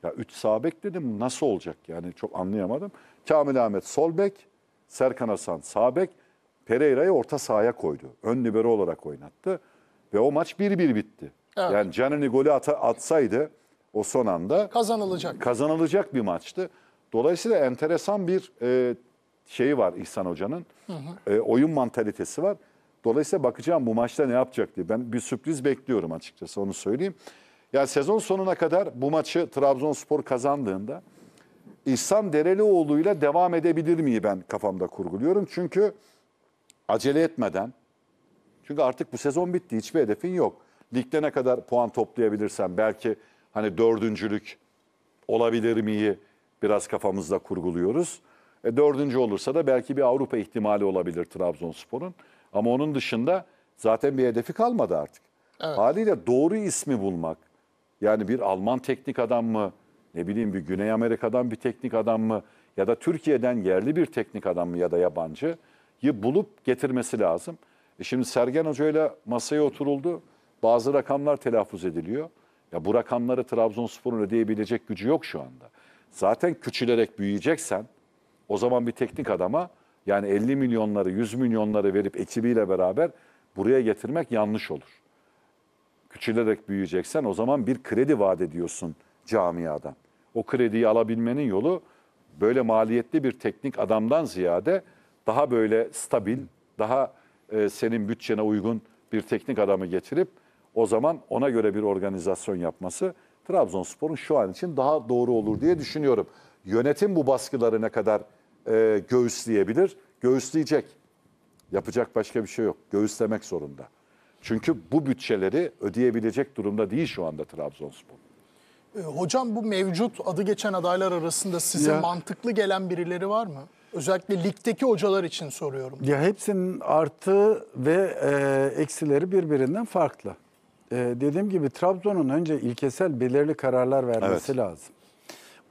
Ya üç sağ bek dedim, nasıl olacak yani, çok anlayamadım. Kamil Ahmet sol bek, Serkan Hasan sağ bek, Pereira'yı orta sahaya koydu. Ön libero olarak oynattı ve o maç bir bir bitti. Evet. Yani Canini golü at atsaydı o son anda kazanılacak. Kazanılacak bir maçtı. Dolayısıyla enteresan bir e, şeyi var İhsan Hoca'nın. E, oyun mantalitesi var. Dolayısıyla bakacağım bu maçta ne yapacak diye. Ben bir sürpriz bekliyorum açıkçası, onu söyleyeyim. Yani sezon sonuna kadar bu maçı Trabzonspor kazandığında İhsan Derelioğlu'yla devam edebilir miyi ben kafamda kurguluyorum. Çünkü acele etmeden, çünkü artık bu sezon bitti, hiçbir hedefin yok. Ligde ne kadar puan toplayabilirsen belki hani dördüncülük olabilir miyi biraz kafamızda kurguluyoruz. E dördüncü olursa da belki bir Avrupa ihtimali olabilir Trabzonspor'un. Ama onun dışında zaten bir hedefi kalmadı artık. Evet. Haliyle doğru ismi bulmak, yani bir Alman teknik adam mı, ne bileyim bir Güney Amerika'dan bir teknik adam mı, ya da Türkiye'den yerli bir teknik adam mı ya da yabancıyı bulup getirmesi lazım. E şimdi Sergen Hoca ile masaya oturuldu, bazı rakamlar telaffuz ediliyor. Ya bu rakamları Trabzonspor'un ödeyebilecek gücü yok şu anda. Zaten küçülerek büyüyeceksen o zaman bir teknik adama yani elli milyonları, yüz milyonları verip ekibiyle beraber buraya getirmek yanlış olur. Küçülerek büyüyeceksen o zaman bir kredi vaat ediyorsun camiadan. O krediyi alabilmenin yolu böyle maliyetli bir teknik adamdan ziyade daha böyle stabil, daha e, senin bütçene uygun bir teknik adamı getirip o zaman ona göre bir organizasyon yapması Trabzonspor'un şu an için daha doğru olur diye düşünüyorum. Yönetim bu baskıları ne kadar e, göğüsleyebilir? Göğüsleyecek. Yapacak başka bir şey yok. Göğüslemek zorunda. Çünkü bu bütçeleri ödeyebilecek durumda değil şu anda Trabzonspor. E, hocam bu mevcut adı geçen adaylar arasında size ya, mantıklı gelen birileri var mı? Özellikle ligdeki hocalar için soruyorum. Ya hepsinin artı ve e, eksileri birbirinden farklı. E, dediğim gibi Trabzon'un önce ilkesel belirli kararlar vermesi, evet, lazım.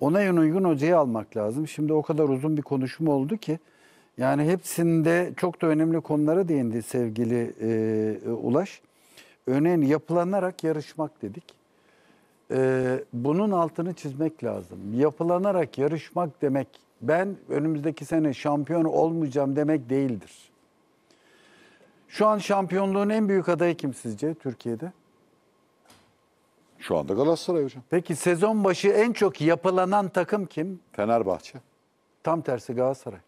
Ona en uygun hocayı almak lazım. Şimdi o kadar uzun bir konuşma oldu ki. Yani hepsinde çok da önemli konulara değindi sevgili e, Ulaş. Örneğin yapılanarak yarışmak dedik. E, bunun altını çizmek lazım. Yapılanarak yarışmak demek, ben önümüzdeki sene şampiyon olmayacağım demek değildir. Şu an şampiyonluğun en büyük adayı kim sizce Türkiye'de? Şu anda Galatasaray hocam. Peki sezon başı en çok yapılanan takım kim? Fenerbahçe. Tam tersi Galatasaray.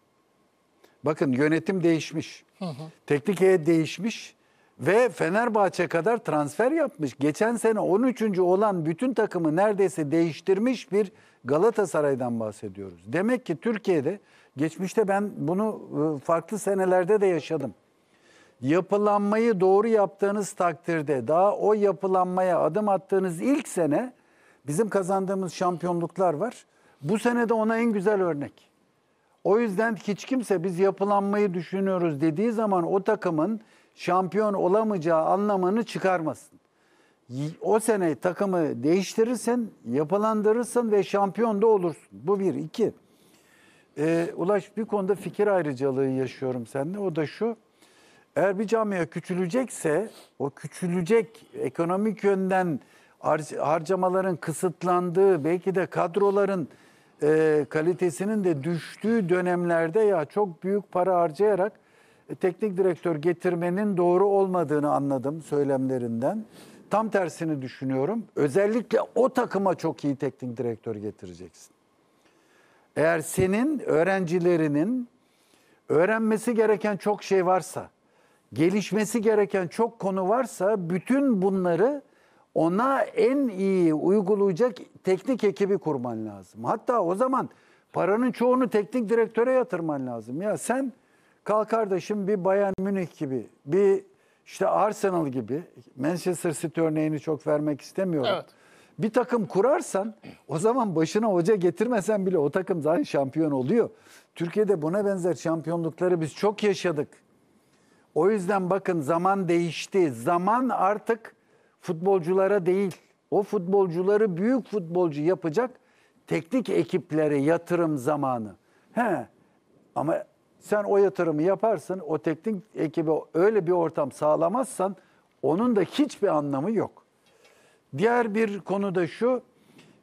Bakın yönetim değişmiş. Hı hı. Teknik heyet değişmiş. Ve Fenerbahçe kadar transfer yapmış. Geçen sene on üçüncü olan bütün takımı neredeyse değiştirmiş bir Galatasaray'dan bahsediyoruz. Demek ki Türkiye'de, geçmişte ben bunu farklı senelerde de yaşadım. Yapılanmayı doğru yaptığınız takdirde, daha o yapılanmaya adım attığınız ilk sene bizim kazandığımız şampiyonluklar var. Bu sene de ona en güzel örnek. O yüzden hiç kimse biz yapılanmayı düşünüyoruz dediği zaman o takımın şampiyon olamayacağı anlamını çıkarmasın. O sene takımı değiştirirsin, yapılandırırsın ve şampiyon da olursun. Bu bir. İki, ee, Ulaş bir konuda fikir ayrıcalığı yaşıyorum seninle. O da şu, eğer bir camia küçülecekse o küçülecek ekonomik yönden har- harcamaların kısıtlandığı, belki de kadroların e, kalitesinin de düştüğü dönemlerde ya çok büyük para harcayarak e, teknik direktör getirmenin doğru olmadığını anladım söylemlerinden. Tam tersini düşünüyorum. Özellikle o takıma çok iyi teknik direktör getireceksin. Eğer senin öğrencilerinin öğrenmesi gereken çok şey varsa, gelişmesi gereken çok konu varsa bütün bunları ona en iyi uygulayacak teknik ekibi kurman lazım. Hatta o zaman paranın çoğunu teknik direktöre yatırman lazım. Ya sen kalk kardeşim bir Bayern Münih gibi, bir İşte Arsenal gibi, Manchester City örneğini çok vermek istemiyorum. Evet. Bir takım kurarsan o zaman başına hoca getirmesen bile o takım zaten şampiyon oluyor. Türkiye'de buna benzer şampiyonlukları biz çok yaşadık. O yüzden bakın zaman değişti. Zaman artık futbolculara değil, o futbolcuları büyük futbolcu yapacak teknik ekiplere yatırım zamanı. He. Ama sen o yatırımı yaparsın, o teknik ekibe öyle bir ortam sağlamazsan onun da hiçbir anlamı yok. Diğer bir konu da şu,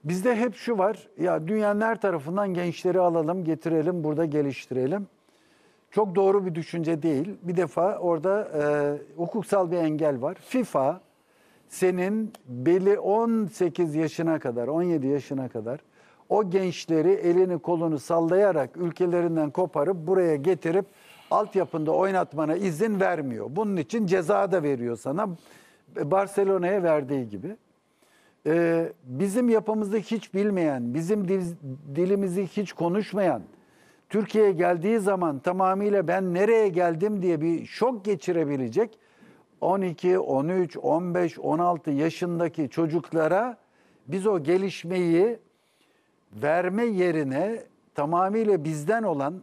Bizde hep şu var, ya dünyanın her tarafından gençleri alalım, getirelim, burada geliştirelim. Çok doğru bir düşünce değil. Bir defa orada e, hukuksal bir engel var. FIFA senin beli on sekiz yaşına kadar, on yedi yaşına kadar o gençleri elini kolunu sallayarak ülkelerinden koparıp buraya getirip altyapında oynatmana izin vermiyor. Bunun için ceza da veriyor sana, Barcelona'ya verdiği gibi. Ee, bizim yapımızı hiç bilmeyen, bizim dil, dilimizi hiç konuşmayan, Türkiye'ye geldiği zaman tamamıyla ben nereye geldim diye bir şok geçirebilecek on iki, on üç, on beş, on altı yaşındaki çocuklara biz o gelişmeyi verme yerine tamamıyla bizden olan,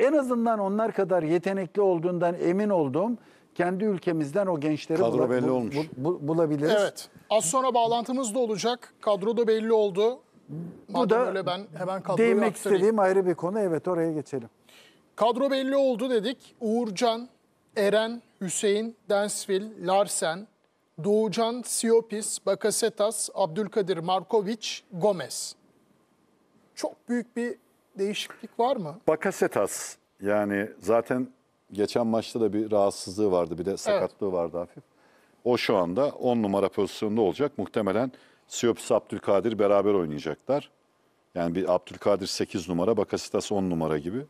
en azından onlar kadar yetenekli olduğundan emin olduğum kendi ülkemizden o gençleri kadro bula, belli bu, olmuş. Bu, bu, bulabiliriz. Evet. Az sonra bağlantımız da olacak. Kadro da belli oldu. Bu da öyle, ben hemen değinmek istediğim ayrı bir konu. Evet, oraya geçelim. Kadro belli oldu dedik. Uğurcan, Eren, Hüseyin, Densville, Larsen, Doğucan, Siopis, Bakasetas, Abdülkadir, Markoviç, Gomez. Çok büyük bir değişiklik var mı? Bakasetas yani zaten geçen maçta da bir rahatsızlığı vardı, bir de sakatlığı, evet, vardı hafif. O şu anda on numara pozisyonda olacak. Muhtemelen Siopis, Abdülkadir beraber oynayacaklar. Yani bir Abdülkadir sekiz numara, Bakasetas on numara gibi.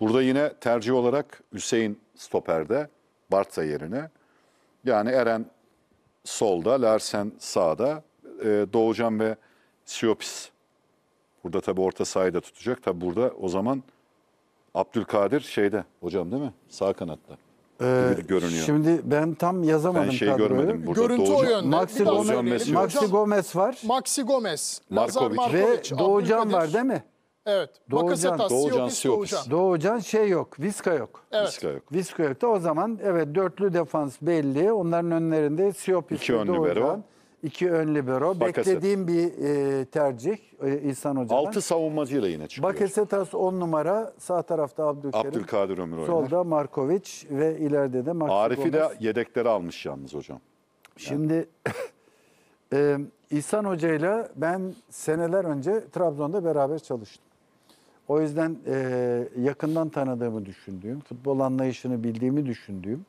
Burada yine tercih olarak Hüseyin stoperde, Barça yerine. Yani Eren solda, Larsen sağda, Doğucan ve Siopis. Burada tabii orta sahayı da tutacak. Tabii burada o zaman Abdülkadir şeyde hocam, değil mi? Sağ kanatta. Ee, görünüyor. Şimdi ben tam yazamadım. Ben şeyi kadroyu görmedim. Burada görüntü Doğucan, o yönde. Maxi Gomez, Maxi Gomez var. Maxi Gomez. Markoviç. Markoviç. Ve Doğucan var değil mi? Evet. Doğucan, Doğucan, Siopis. Doğucan şey yok. Viska yok. Evet. Viska yok. Viska yok da o zaman evet, dörtlü defans belli. Onların önlerinde Siopis, İki ön libero. İki ön libero. Bakasetas. Beklediğim bir e, tercih e, İhsan Hoca'dan. Altı savunmacıyla yine çıkıyor. Bakasetas on numara. Sağ tarafta Abdülkerim. Abdülkadir Ömür oynar. Solda Markoviç ve ileride de Maxi Gomez. Arif'i de yedekleri almış yalnız hocam. Şimdi e, İhsan Hoca'yla ben seneler önce Trabzon'da beraber çalıştım. O yüzden e, yakından tanıdığımı düşündüğüm, futbol anlayışını bildiğimi düşündüğüm,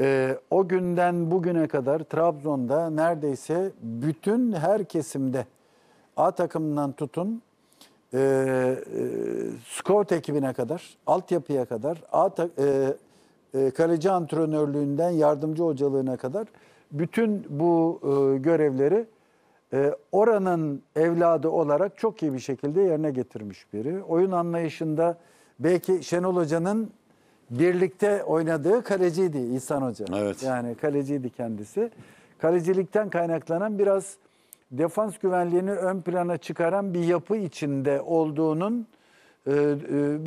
e, o günden bugüne kadar Trabzon'da neredeyse bütün her kesimde A takımından tutun, e, e, scout ekibine kadar, altyapıya kadar, A ta, e, e, kaleci antrenörlüğünden yardımcı hocalığına kadar bütün bu e, görevleri oranın evladı olarak çok iyi bir şekilde yerine getirmiş biri. Oyun anlayışında belki Şenol Hoca'nın birlikte oynadığı kaleciydi İhsan Hoca. Evet. Yani kaleciydi kendisi. Kalecilikten kaynaklanan biraz defans güvenliğini ön plana çıkaran bir yapı içinde olduğunun e, e,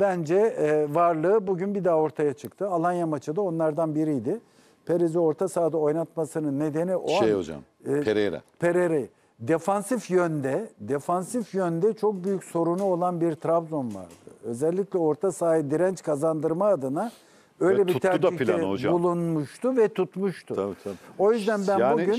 bence e, varlığı bugün bir daha ortaya çıktı. Alanya maçı da onlardan biriydi. Perez'i orta sahada oynatmasının nedeni o şey an, hocam. E, Pereira. Pereira'yı. Defansif yönde, defansif yönde çok büyük sorunu olan bir Trabzon vardı. Özellikle orta sahayı direnç kazandırma adına öyle bir tercihte bulunmuştu ve tutmuştu. Tabii, tabii. O yüzden ben yani bugün...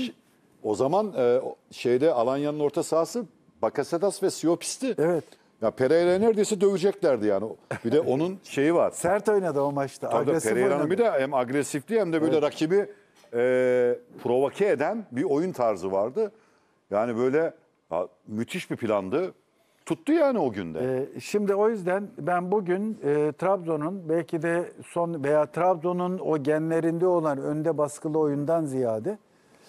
O zaman e, şeyde Alanya'nın orta sahası Bakasetas ve Siopis'ti. Evet. Ya Pereira'yı neredeyse döveceklerdi yani. Bir de onun şeyi var. Sert oynadı o maçta. Tabii Pereira'nın bir de hem agresifliği hem de böyle, evet, rakibi e, provoke eden bir oyun tarzı vardı. Yani böyle ya, müthiş bir plandı. Tuttu yani o günde. Ee, şimdi o yüzden ben bugün e, Trabzon'un belki de son veya Trabzon'un o genlerinde olan önde baskılı oyundan ziyade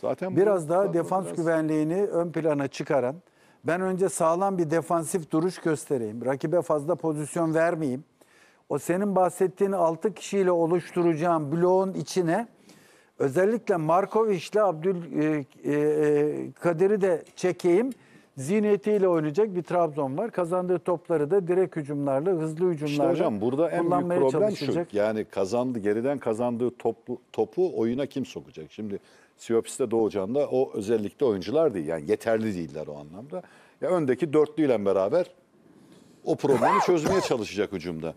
zaten biraz daha defans biraz... güvenliğini ön plana çıkaran, ben önce sağlam bir defansif duruş göstereyim, rakibe fazla pozisyon vermeyeyim, o senin bahsettiğin altı kişiyle oluşturacağım bloğun içine özellikle Markoviç'le Abdülkadir'i de çekeyim zihniyetiyle oynayacak bir Trabzon var. Kazandığı topları da direkt hücumlarla, hızlı hücumlarla kullanmaya çalışacak. İşte hocam burada en büyük problem şu. Yani kazandı, geriden kazandığı topu, topu oyuna kim sokacak? Şimdi Siopis'te, Doğucan'da o özellikle oyuncular değil. Yani yeterli değiller o anlamda. Ya öndeki dörtlüyle beraber o problemi çözmeye çalışacak hücumda.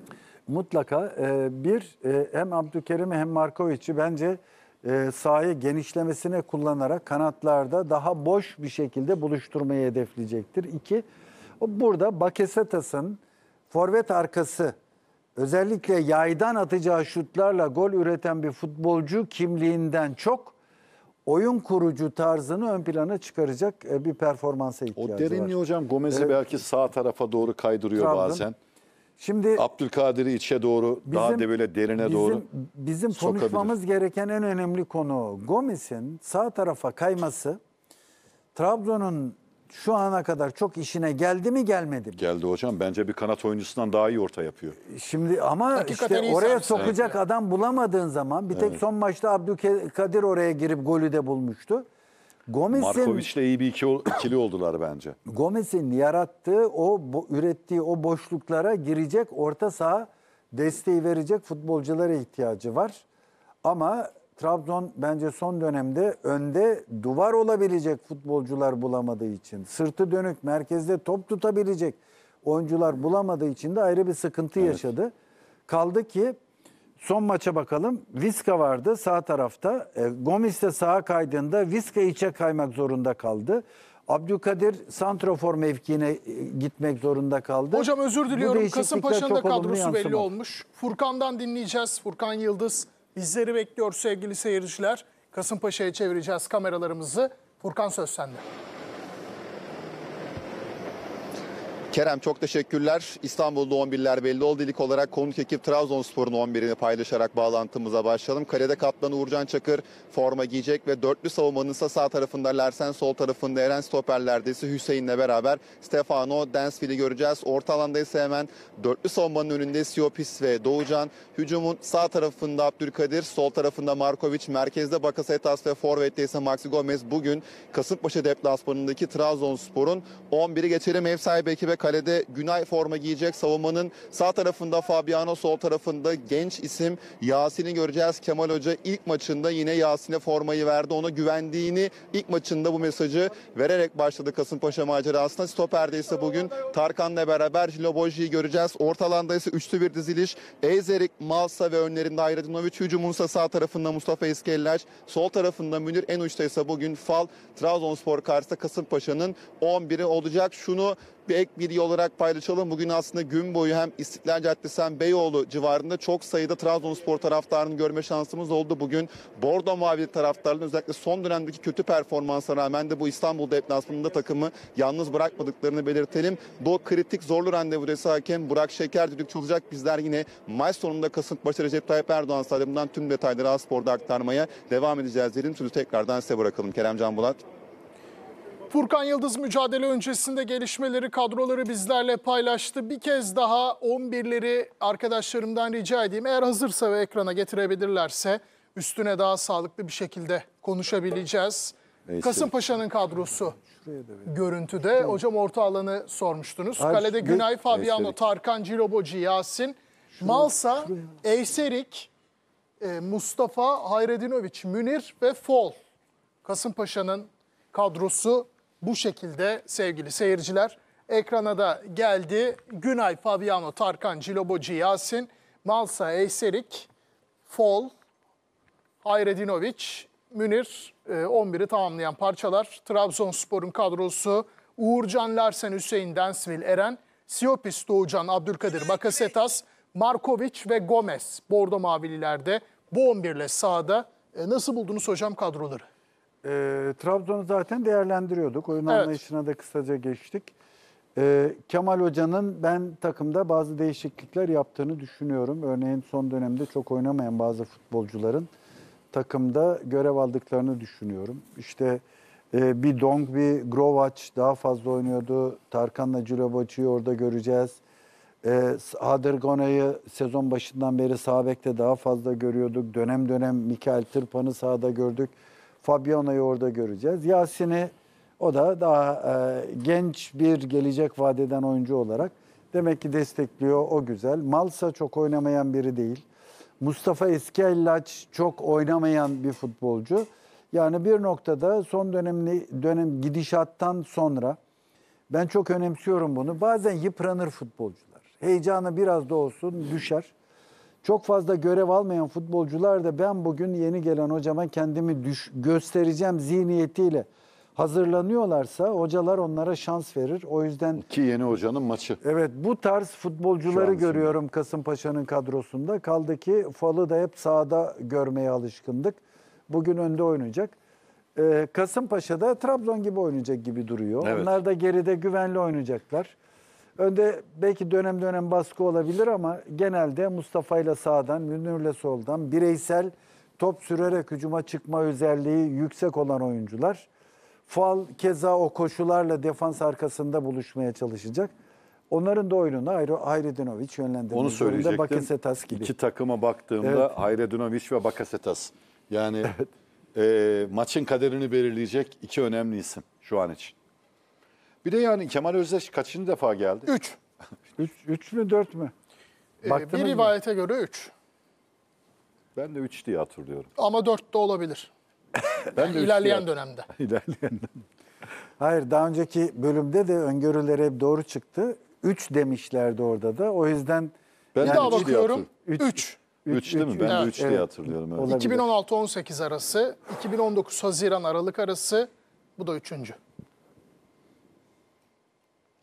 Mutlaka bir hem Abdülkerim'i hem Markoviç'i bence e, sahayı genişlemesine kullanarak kanatlarda daha boş bir şekilde buluşturmayı hedefleyecektir. İki, burada Bakasetas'ın forvet arkası özellikle yaydan atacağı şutlarla gol üreten bir futbolcu kimliğinden çok oyun kurucu tarzını ön plana çıkaracak bir performansa ihtiyacı var. O derinliği var. Hocam Gomez'i evet. belki sağ tarafa doğru kaydırıyor Trabzon. Bazen. Şimdi Abdülkadir'i içe doğru bizim, daha de böyle derine bizim, doğru Bizim konuşmamız gereken en önemli konu Gomez'in sağ tarafa kayması. Trabzon'un şu ana kadar çok işine geldi mi gelmedi mi? Geldi hocam. Bence bir kanat oyuncusundan daha iyi orta yapıyor. Şimdi ama hakikaten işte oraya sokacak evet. adam bulamadığın zaman bir tek evet. son maçta Abdülkadir oraya girip golü de bulmuştu. Markovic'le iyi bir ikili oldular bence. Gomez'in yarattığı, o ürettiği o boşluklara girecek orta saha desteği verecek futbolculara ihtiyacı var. Ama Trabzon bence son dönemde önde duvar olabilecek futbolcular bulamadığı için, sırtı dönük merkezde top tutabilecek oyuncular bulamadığı için de ayrı bir sıkıntı evet. yaşadı. Kaldı ki son maça bakalım. Viska vardı sağ tarafta. E, Gomez de sağa kaydığında Viska içe kaymak zorunda kaldı. Abdülkadir santrafor mevkiine gitmek zorunda kaldı. Hocam özür diliyorum. Kasımpaşa'nın da kadrosu belli olmuş. Furkan'dan dinleyeceğiz. Furkan Yıldız. Bizleri bekliyor sevgili seyirciler. Kasımpaşa'ya çevireceğiz kameralarımızı. Furkan söz sende. Kerem çok teşekkürler. İstanbul'da on birler belli oldu. İlk olarak konuk ekip Trabzonspor'un on birini paylaşarak bağlantımıza başlayalım. Kalede kaptanı Uğurcan Çakır forma giyecek ve dörtlü savunmanın ise sağ tarafında Larsen, sol tarafında Eren, stoperlerde ise Hüseyin'le beraber Stefano Densfield'i göreceğiz. Orta alanda ise hemen dörtlü savunmanın önünde Siopis ve Doğucan. Hücumun sağ tarafında Abdülkadir, sol tarafında Markovic, merkezde Bakasetas ve forvette ise Maxi Gomez. Bugün Kasımpaşa deplasmanındaki Trabzonspor'un on biri. Geçelim ev sahibi ekibe. Kalede Günay forma giyecek. Savunmanın sağ tarafında Fabiano, sol tarafında genç isim Yasin'i göreceğiz. Kemal Hoca ilk maçında yine Yasin'e formayı verdi. Ona güvendiğini ilk maçında bu mesajı vererek başladı Kasımpaşa macerasına. Stoper'de ise bugün Tarkan'la beraber Loboji'yi göreceğiz. Orta alanda ise üçlü bir diziliş. Eyzerik, Malsa ve önlerinde Ayradinovic. Hücumunsa sağ tarafında Mustafa Eskellaç, sol tarafında Münir. En uçta ise bugün Fal. Trabzonspor karşısında Kasımpaşa'nın on biri olacak. Şunu bir ek bilgi olarak paylaşalım. Bugün aslında gün boyu hem İstiklal Caddesi hem Beyoğlu civarında çok sayıda Trabzonspor taraftarını görme şansımız oldu. Bugün Bordo Mavili taraftarının özellikle son dönemdeki kötü performansa rağmen de bu İstanbul deplasmanında takımı yalnız bırakmadıklarını belirtelim. Bu kritik zorlu randevudası hakem Burak Şeker düdük çalacak. Bizler yine maç sonunda Kasımpaşa Recep Tayyip Erdoğan Stadyumundan tüm detayları Aspor'da aktarmaya devam edeceğiz dedim. Sözü tekrardan size bırakalım. Kerem Can Bulat. Furkan Yıldız mücadele öncesinde gelişmeleri, kadroları bizlerle paylaştı. Bir kez daha on birleri arkadaşlarımdan rica edeyim. Eğer hazırsa ve ekrana getirebilirlerse üstüne daha sağlıklı bir şekilde konuşabileceğiz. Neyse. Kasımpaşa'nın kadrosu görüntüde. Hocam orta alanı sormuştunuz. Ay, kalede Günay, Fabiano, Eyserik. Tarkan, Ciloboci, Yasin, şuraya, Malsa, şuraya. Eyserik, Mustafa, Hayredinovic, Münir ve Fol. Kasımpaşa'nın kadrosu bu şekilde sevgili seyirciler. Ekrana da geldi. Günay, Fabiano, Tarkan, Ciloboci, Yasin, Malsa, Eyserik, Fol, Hayredinovic, Münir on biri tamamlayan parçalar. Trabzonspor'un kadrosu Uğurcan, Larsen, Hüseyin, Densville, Eren, Siopis, Doğucan, Abdülkadir, Bakasetas, Markovic ve Gomez. Bordo Mavililerde bu on birle sahada. Nasıl buldunuz hocam kadroları? E, Trabzon'u zaten değerlendiriyorduk. Oyun evet. anlayışına da kısaca geçtik. E, Kemal Hoca'nın ben takımda bazı değişiklikler yaptığını düşünüyorum. Örneğin son dönemde çok oynamayan bazı futbolcuların takımda görev aldıklarını düşünüyorum. İşte e, bir Dong, bir Grovac daha fazla oynuyordu. Tarkan'la Cilovacı'yı orada göreceğiz. E, Hadırgona'yı sezon başından beri sağ bekte daha fazla görüyorduk. Dönem dönem Mikael Tırpan'ı sahada gördük. Fabiano'yu orada göreceğiz. Yasin'i o da daha e, genç bir gelecek vadeden oyuncu olarak demek ki destekliyor. O güzel. Malsa çok oynamayan biri değil. Mustafa Eskellaç çok oynamayan bir futbolcu. Yani bir noktada son dönemli dönem gidişattan sonra ben çok önemsiyorum bunu. Bazen yıpranır futbolcular. Heyecanı biraz da olsun düşer. Çok fazla görev almayan futbolcular da ben bugün yeni gelen hocama kendimi düş göstereceğim zihniyetiyle hazırlanıyorlarsa hocalar onlara şans verir. O yüzden ki yeni hocanın maçı. Evet, bu tarz futbolcuları görüyorum Kasımpaşa'nın kadrosunda. Kaldı ki falı da hep sahada görmeye alışkındık. Bugün önde oynayacak. Ee, Kasımpaşa'da Trabzon gibi oynayacak gibi duruyor. Evet. Onlar da geride güvenli oynayacaklar. Önde belki dönem dönem baskı olabilir ama genelde Mustafa'yla sağdan, Münir'le soldan bireysel top sürerek hücuma çıkma özelliği yüksek olan oyuncular. Fal keza o koşularla defans arkasında buluşmaya çalışacak. Onların da oyununu Hayredinovic yönlendirmek. Onu söyleyecektim. Bakasetas gibi. İki takıma baktığımda evet. Hayredinovic ve Bakasetas. Yani evet. e, maçın kaderini belirleyecek iki önemli isim şu an için. Bir de yani Kemal Özdeş kaçıncı defa geldi? Üç. üç, üç mü dört mü? Ee, bir rivayete göre üç. Ben de üç diye hatırlıyorum. Ama dört de olabilir. Ben yani de ilerleyen dönemde. İlerleyen. Hayır, daha önceki bölümde de öngörüleri hep doğru çıktı. üç demişlerdi orada da. O yüzden ben yani de bakıyorum üç. üç değil mi? Ben evet. de üç evet. diye hatırlıyorum. Evet. iki bin on altı on sekiz arası, iki bin on dokuz Haziran Aralık arası, bu da üçüncü.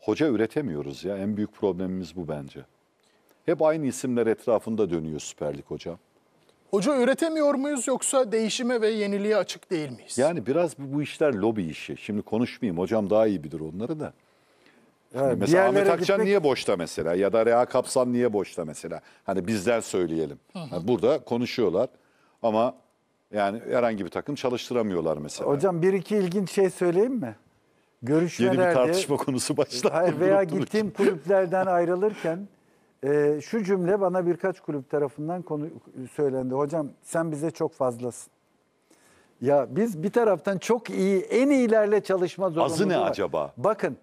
Hoca üretemiyoruz ya. En büyük problemimiz bu bence. Hep aynı isimler etrafında dönüyor Süper Lig hocam. Hoca üretemiyor muyuz yoksa değişime ve yeniliğe açık değil miyiz? Yani biraz bu işler lobi işi. Şimdi konuşmayayım, hocam daha iyi bilir onları da. Yani mesela Ahmet Akçan gitmek... niye boşta mesela, ya da Reha Kapsan niye boşta mesela? Hani bizden söyleyelim. Hı hı. Yani burada konuşuyorlar ama yani herhangi bir takım çalıştıramıyorlar mesela. Hocam bir iki ilginç şey söyleyeyim mi? Görüşmelerde... Yeni bir tartışma konusu başlattı. Hayır, veya gittiğim kulüplerden ayrılırken... Ee, şu cümle bana birkaç kulüp tarafından konu söylendi. Hocam sen bize çok fazlasın. Ya biz bir taraftan çok iyi, en iyilerle çalışma zorunluluğu var. Azı ne acaba? Bakın.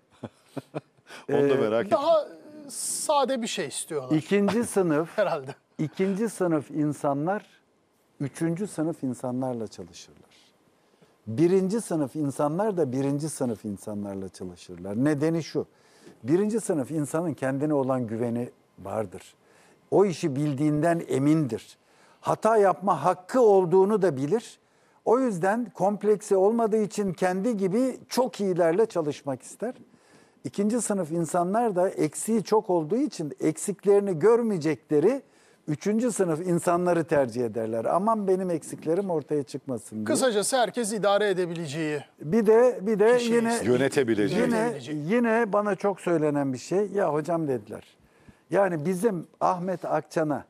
Onu da merak e, daha sade bir şey istiyorlar. İkinci sınıf, herhalde. İkinci sınıf insanlar, üçüncü sınıf insanlarla çalışırlar. Birinci sınıf insanlar da birinci sınıf insanlarla çalışırlar. Nedeni şu. Birinci sınıf insanın kendine olan güveni vardır. O işi bildiğinden emindir. Hata yapma hakkı olduğunu da bilir. O yüzden kompleksi olmadığı için kendi gibi çok iyilerle çalışmak ister. İkinci sınıf insanlar da eksiği çok olduğu için eksiklerini görmeyecekleri üçüncü sınıf insanları tercih ederler. Aman benim eksiklerim ortaya çıkmasın diye. Kısacası herkes idare edebileceği. Bir de bir de yine yönetebileceği. Yine, yine bana çok söylenen bir şey. Ya hocam dediler. Yani bizim Ahmet Akçan'a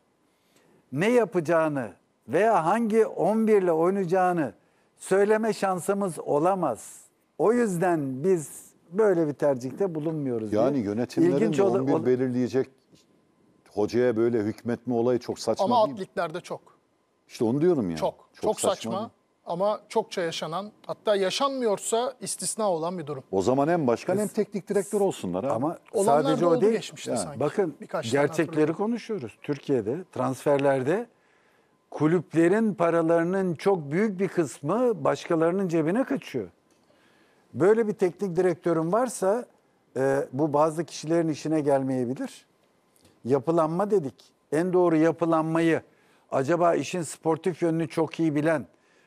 ne yapacağını veya hangi on bir ile oynayacağını söyleme şansımız olamaz. O yüzden biz böyle bir tercihte bulunmuyoruz. Yani diye. Yönetimlerin İlginç on bir belirleyecek hocaya böyle hükmetme olayı çok saçma ama değil mi? Ama alt liglerde çok. İşte onu diyorum yani. Çok, çok, çok saçma, saçma ama çokça yaşanan, hatta yaşanmıyorsa istisna olan bir durum. O zaman hem başkan hem teknik direktör olsunlar. Abi. Ama olanlar sadece o değil. Yani, sanki. Bakın birkaç gerçekleri konuşuyoruz. Türkiye'de transferlerde kulüplerin paralarının çok büyük bir kısmı başkalarının cebine kaçıyor. Böyle bir teknik direktörün varsa e, bu bazı kişilerin işine gelmeyebilir. Yapılanma dedik. En doğru yapılanmayı, acaba işin sportif yönünü çok iyi bilen,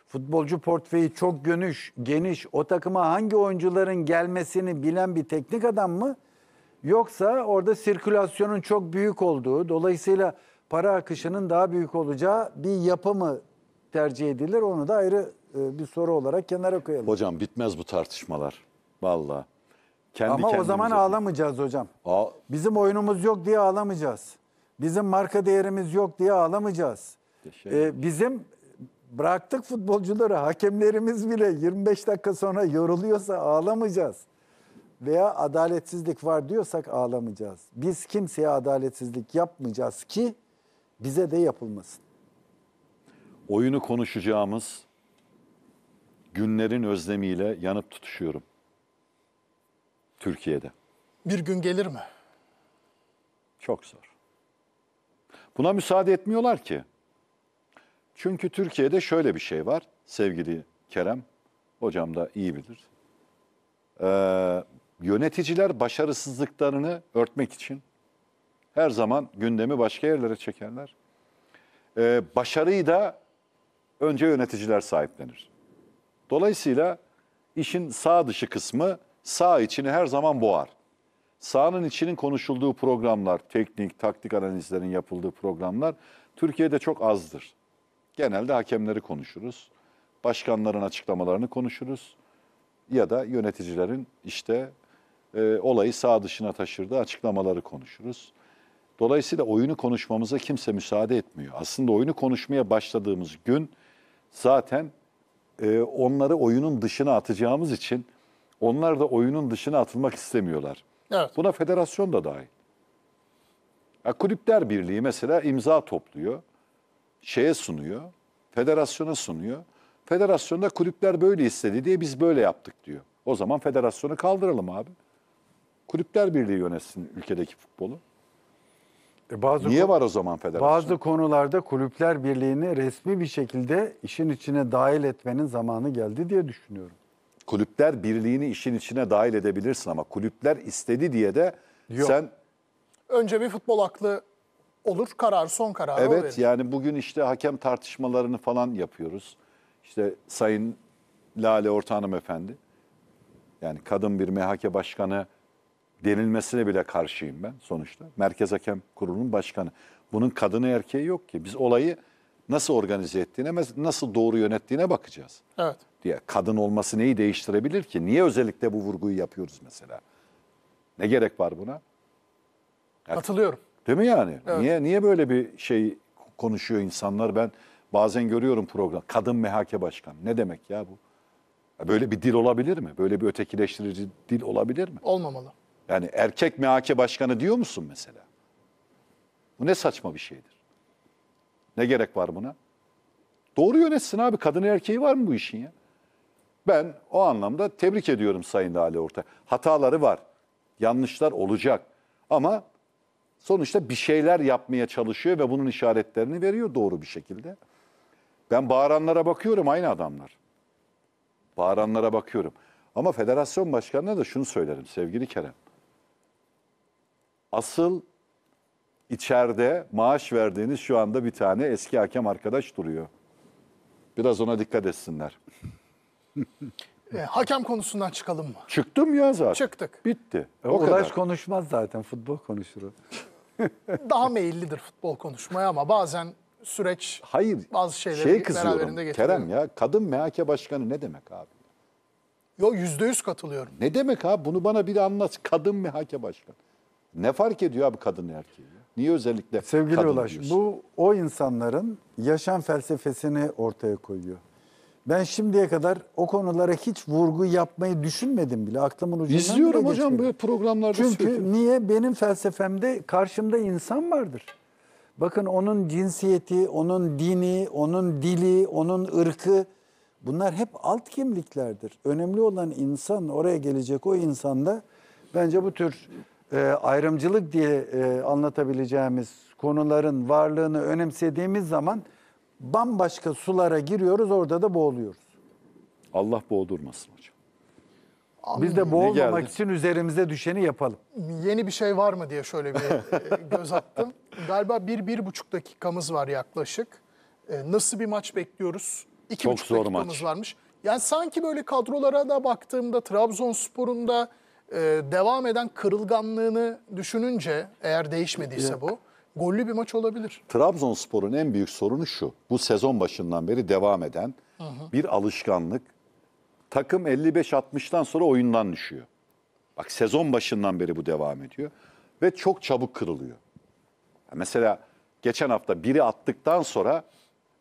futbolcu portföyü çok geniş, geniş, o takıma hangi oyuncuların gelmesini bilen bir teknik adam mı? Yoksa orada sirkülasyonun çok büyük olduğu, dolayısıyla para akışının daha büyük olacağı bir yapı mı tercih edilir? Onu da ayrı bir soru olarak kenara koyalım. Hocam bitmez bu tartışmalar. Vallahi. Kendi Ama o zaman yapalım. Ağlamayacağız hocam. Aa. Bizim oyunumuz yok diye ağlamayacağız. Bizim marka değerimiz yok diye ağlamayacağız. Ee, bizim bıraktık futbolcuları, hakemlerimiz bile yirmi beş dakika sonra yoruluyorsa ağlamayacağız. Veya adaletsizlik var diyorsak ağlamayacağız. Biz kimseye adaletsizlik yapmayacağız ki bize de yapılmasın. Oyunu konuşacağımız günlerin özlemiyle yanıp tutuşuyorum. Türkiye'de. Bir gün gelir mi? Çok zor. Buna müsaade etmiyorlar ki. Çünkü Türkiye'de şöyle bir şey var. Sevgili Kerem, hocam da iyi bilir. Ee, yöneticiler başarısızlıklarını örtmek için her zaman gündemi başka yerlere çekerler. e, başarıyı da önce yöneticiler sahiplenir. Dolayısıyla işin sağ dışı kısmı sağ içini her zaman boğar. Sahanın içinin konuşulduğu programlar, teknik, taktik analizlerin yapıldığı programlar Türkiye'de çok azdır. Genelde hakemleri konuşuruz, başkanların açıklamalarını konuşuruz ya da yöneticilerin işte e, olayı sağ dışına taşırdığı açıklamaları konuşuruz. Dolayısıyla oyunu konuşmamıza kimse müsaade etmiyor. Aslında oyunu konuşmaya başladığımız gün zaten e, onları oyunun dışına atacağımız için onlar da oyunun dışına atılmak istemiyorlar. Evet. Buna federasyon da dahil. Ya, kulüpler birliği mesela imza topluyor, şeye sunuyor, federasyona sunuyor. Federasyonda kulüpler böyle istedi diye biz böyle yaptık diyor. O zaman federasyonu kaldıralım abi. Kulüpler birliği yönetsin ülkedeki futbolu. E bazı Niye var o zaman federasyon? Bazı konularda kulüpler birliğini resmi bir şekilde işin içine dahil etmenin zamanı geldi diye düşünüyorum. Kulüpler birliğini işin içine dahil edebilirsin ama kulüpler istedi diye de Yok. sen... Önce bir futbol aklı olur, karar, son kararı evet, o verir. Yani bugün işte hakem tartışmalarını falan yapıyoruz. İşte Sayın Lale Orta Hanımefendi, yani kadın bir M H K başkanı denilmesine bile karşıyım ben sonuçta. Merkez Hakem Kurulu'nun başkanı. Bunun kadını erkeği yok ki. Biz olayı nasıl organize ettiğine, nasıl doğru yönettiğine bakacağız. Evet. Diye kadın olması neyi değiştirebilir ki? Niye özellikle bu vurguyu yapıyoruz mesela? Ne gerek var buna? Katılıyorum. Değil mi yani? Evet. Niye niye böyle bir şey konuşuyor insanlar? Ben bazen görüyorum program. Kadın M H K başkanı. Ne demek ya bu? Böyle bir dil olabilir mi? Böyle bir ötekileştirici dil olabilir mi? Olmamalı. Yani erkek M H K başkanı diyor musun mesela? Bu ne saçma bir şeydir. Ne gerek var buna? Doğru yönetsin abi. Kadın erkeği var mı bu işin ya? Ben o anlamda tebrik ediyorum Sayın Lale Orta. Hataları var. Yanlışlar olacak. Ama sonuçta bir şeyler yapmaya çalışıyor ve bunun işaretlerini veriyor doğru bir şekilde. Ben bağıranlara bakıyorum, aynı adamlar. Bağıranlara bakıyorum. Ama federasyon başkanına da şunu söylerim sevgili Kerem. Asıl içeride maaş verdiğiniz şu anda bir tane eski hakem arkadaş duruyor. Biraz ona dikkat etsinler. E, hakem konusundan çıkalım mı? Çıktım ya zaten. Çıktık. Bitti. E, o, o kadar. Konuşmaz zaten, futbol konuşur. Daha meyillidir futbol konuşmaya ama bazen süreç Hayır, bazı şeyleri şey beraberinde getiriyor. Kerem ya, kadın M H K başkanı ne demek abi? Yo, yüzde yüz katılıyorum. Ne demek abi? Bunu bana biri anlat. Kadın M H K başkanı. Ne fark ediyor abi kadın erkeği? Niye özellikle Sevgili kadın Ulaş, diyorsun? Bu o insanların yaşam felsefesini ortaya koyuyor. Ben şimdiye kadar o konulara hiç vurgu yapmayı düşünmedim bile. Aklımın ucundan İzliyorum hocam böyle programlarda. Çünkü sürekli. Niye? Benim felsefemde karşımda insan vardır. Bakın onun cinsiyeti, onun dini, onun dili, onun ırkı, bunlar hep alt kimliklerdir. Önemli olan insan, oraya gelecek o insanda bence bu tür e, ayrımcılık diye e, anlatabileceğimiz konuların varlığını önemsediğimiz zaman bambaşka sulara giriyoruz, orada da boğuluyoruz. Allah boğdurmasın hocam. Biz de boğulmamak için üzerimize düşeni yapalım. Yeni bir şey var mı diye şöyle bir göz attım. Galiba bir, bir buçuk dakikamız var yaklaşık. Nasıl bir maç bekliyoruz? İki Çok buçuk dakikamız maç. varmış. Yani sanki böyle kadrolara da baktığımda Trabzonspor'un da devam eden kırılganlığını düşününce, eğer değişmediyse Yok. bu. Gollü bir maç olabilir. Trabzonspor'un en büyük sorunu şu. Bu sezon başından beri devam eden hı hı. bir alışkanlık. Takım elli beş altmıştan sonra oyundan düşüyor. Bak, sezon başından beri bu devam ediyor. Ve çok çabuk kırılıyor. Mesela geçen hafta biri attıktan sonra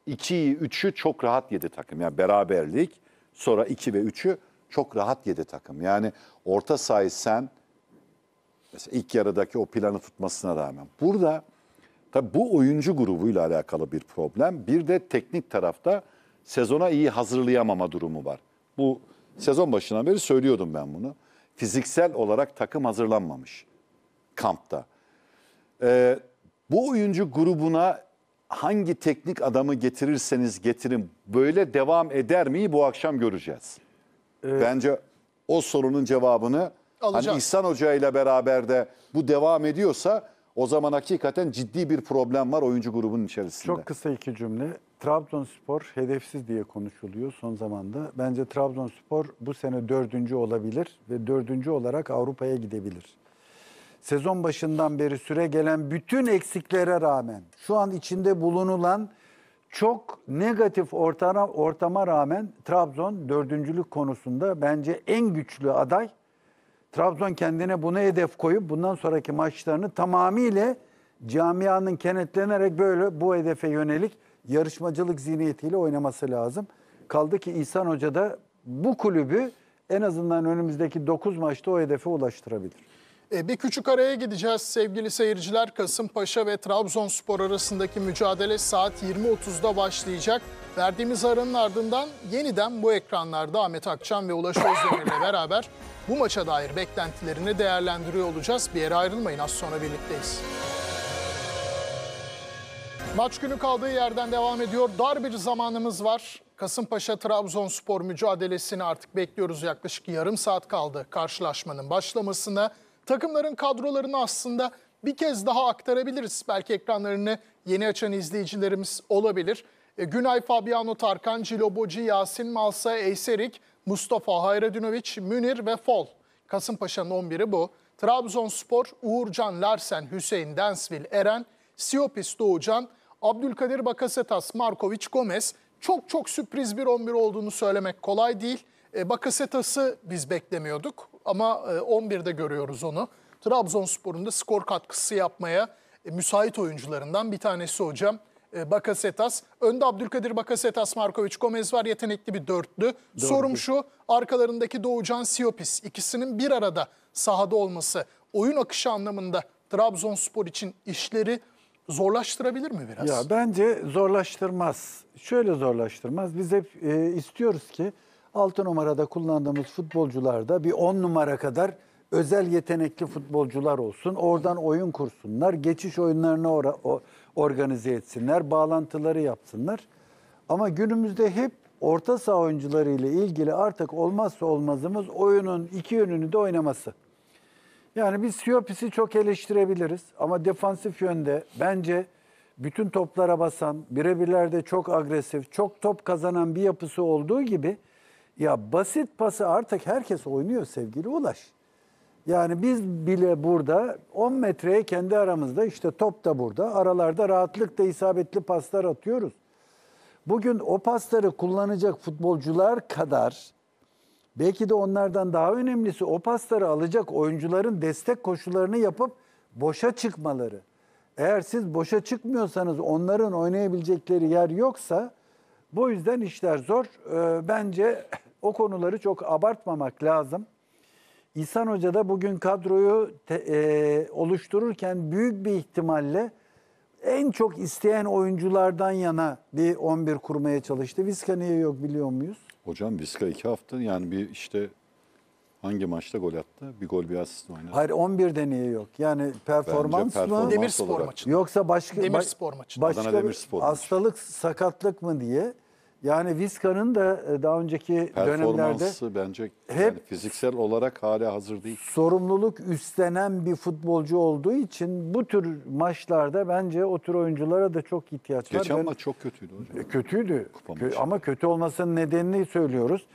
ikiyi üçü çok rahat yedi takım. Yani beraberlik, sonra iki ve üçü çok rahat yedi takım. Yani orta sahayı sen mesela ilk yarıdaki o planı tutmasına rağmen. Burada... Tabii bu oyuncu grubuyla alakalı bir problem. Bir de teknik tarafta sezona iyi hazırlayamama durumu var. Bu sezon başından beri söylüyordum ben bunu. Fiziksel olarak takım hazırlanmamış kampta. Ee, bu oyuncu grubuna hangi teknik adamı getirirseniz getirin böyle devam eder mi, bu akşam göreceğiz. Evet. Bence o sorunun cevabını hani İhsan Hoca ile beraber de bu devam ediyorsa... O zaman hakikaten ciddi bir problem var oyuncu grubunun içerisinde. Çok kısa iki cümle. Trabzonspor hedefsiz diye konuşuluyor son zamanda. Bence Trabzonspor bu sene dördüncü olabilir ve dördüncü olarak Avrupa'ya gidebilir. Sezon başından beri süre gelen bütün eksiklere rağmen, şu an içinde bulunulan çok negatif ortama, ortama rağmen Trabzon dördüncülük konusunda bence en güçlü aday. Trabzon kendine bunu hedef koyup bundan sonraki maçlarını tamamıyla camianın kenetlenerek böyle bu hedefe yönelik yarışmacılık zihniyetiyle oynaması lazım. Kaldı ki İhsan Hoca da bu kulübü en azından önümüzdeki dokuz maçta o hedefe ulaştırabilir. Bir küçük araya gideceğiz sevgili seyirciler. Kasımpaşa ve Trabzonspor arasındaki mücadele saat yirmi otuzda başlayacak. Verdiğimiz aranın ardından yeniden bu ekranlarda Ahmet Akçam ve Ulaş Özdemir'le beraber bu maça dair beklentilerini değerlendiriyor olacağız. Bir yere ayrılmayın, az sonra birlikteyiz. Maç günü kaldığı yerden devam ediyor. Dar bir zamanımız var. Kasımpaşa-Trabzonspor mücadelesini artık bekliyoruz. Yaklaşık yarım saat kaldı karşılaşmanın başlamasına. Takımların kadrolarını aslında bir kez daha aktarabiliriz. Belki ekranlarını yeni açan izleyicilerimiz olabilir. E, Günay, Fabiano, Tarkan, Ciloboci, Yasin, Malsa, Eyserik, Mustafa, Hayradinoviç, Münir ve Fol. Kasımpaşa'nın on biri bu. Trabzonspor, Uğurcan, Larsen, Hüseyin, Densvil, Eren, Siopis, Doğucan, Abdülkadir, Bakasetas, Markoviç, Gomez. Çok çok sürpriz bir on bir olduğunu söylemek kolay değil. E, Bakasetas'ı biz beklemiyorduk. Ama on birde görüyoruz onu. Trabzonspor'un da skor katkısı yapmaya müsait oyuncularından bir tanesi hocam. Bakasetas. Önde Abdülkadir, Bakasetas, Markoviç, Gomez var. Yetenekli bir dörtlü. Dördü. Sorum şu, arkalarındaki Doğucan, Siopis. İkisinin bir arada sahada olması oyun akışı anlamında Trabzonspor için işleri zorlaştırabilir mi biraz? Ya bence zorlaştırmaz. Şöyle zorlaştırmaz. Biz hep e, istiyoruz ki altı numarada kullandığımız futbolcularda bir on numara kadar özel yetenekli futbolcular olsun. Oradan oyun kursunlar, geçiş oyunlarını or organize etsinler, bağlantıları yapsınlar. Ama günümüzde hep orta saha oyuncuları ile ilgili artık olmazsa olmazımız oyunun iki yönünü de oynaması. Yani biz Siopis'i çok eleştirebiliriz ama defansif yönde bence bütün toplara basan, birebirlerde çok agresif, çok top kazanan bir yapısı olduğu gibi ya basit pası artık herkes oynuyor sevgili Ulaş. Yani biz bile burada on metreye kendi aramızda işte top da burada, aralarda rahatlıkla isabetli paslar atıyoruz. Bugün o pasları kullanacak futbolcular kadar belki de onlardan daha önemlisi o pasları alacak oyuncuların destek koşularını yapıp boşa çıkmaları. Eğer siz boşa çıkmıyorsanız onların oynayabilecekleri yer yoksa bu yüzden işler zor. Bence o konuları çok abartmamak lazım. İhsan Hoca da bugün kadroyu te, e, oluştururken büyük bir ihtimalle en çok isteyen oyunculardan yana bir on bir kurmaya çalıştı. Viska niye yok biliyor muyuz? Hocam Viska iki hafta yani bir işte hangi maçta gol attı? Bir gol bir asist oynadı. Hayır on birde niye yok? Yani performans, performans mı? Demirspor maçı. Yoksa başka, Demirspor maçı. başka Adana Demirspor hastalık, maçı. sakatlık mı diye. Yani Vizca'nın da daha önceki performansı dönemlerde bence hep yani fiziksel olarak hala hazır değil. Sorumluluk üstlenen bir futbolcu olduğu için bu tür maçlarda bence o tür oyunculara da çok ihtiyaç var. Geçen maç çok kötüydü hocam. Kötüydü Kö ama kötü olmasının nedenini söylüyoruz.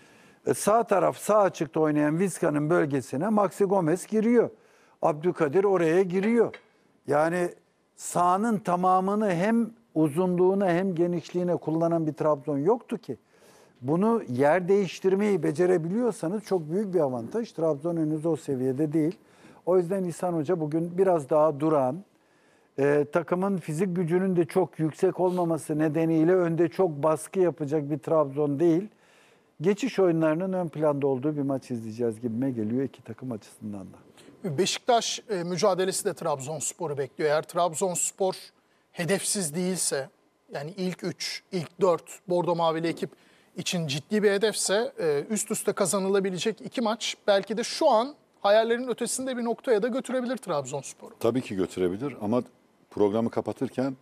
E, sağ taraf sağ açıkta oynayan Vizca'nın bölgesine Maxi Gomez giriyor. Abdülkadir oraya giriyor. Yani sahanın tamamını hem uzunluğuna hem genişliğine kullanan bir Trabzon yoktu ki. Bunu yer değiştirmeyi becerebiliyorsanız çok büyük bir avantaj. Trabzon henüz o seviyede değil. O yüzden İhsan Hoca bugün biraz daha duran, e, takımın fizik gücünün de çok yüksek olmaması nedeniyle önde çok baskı yapacak bir Trabzon değil. Geçiş oyunlarının ön planda olduğu bir maç izleyeceğiz gibime geliyor iki takım açısından da. Beşiktaş e, mücadelesi de Trabzonspor'u bekliyor. Eğer Trabzonspor hedefsiz değilse, yani ilk üç, ilk dört Bordo Mavili ekip için ciddi bir hedefse üst üste kazanılabilecek iki maç belki de şu an hayallerin ötesinde bir noktaya da götürebilir Trabzonspor'u. Tabii ki götürebilir ama programı kapatırken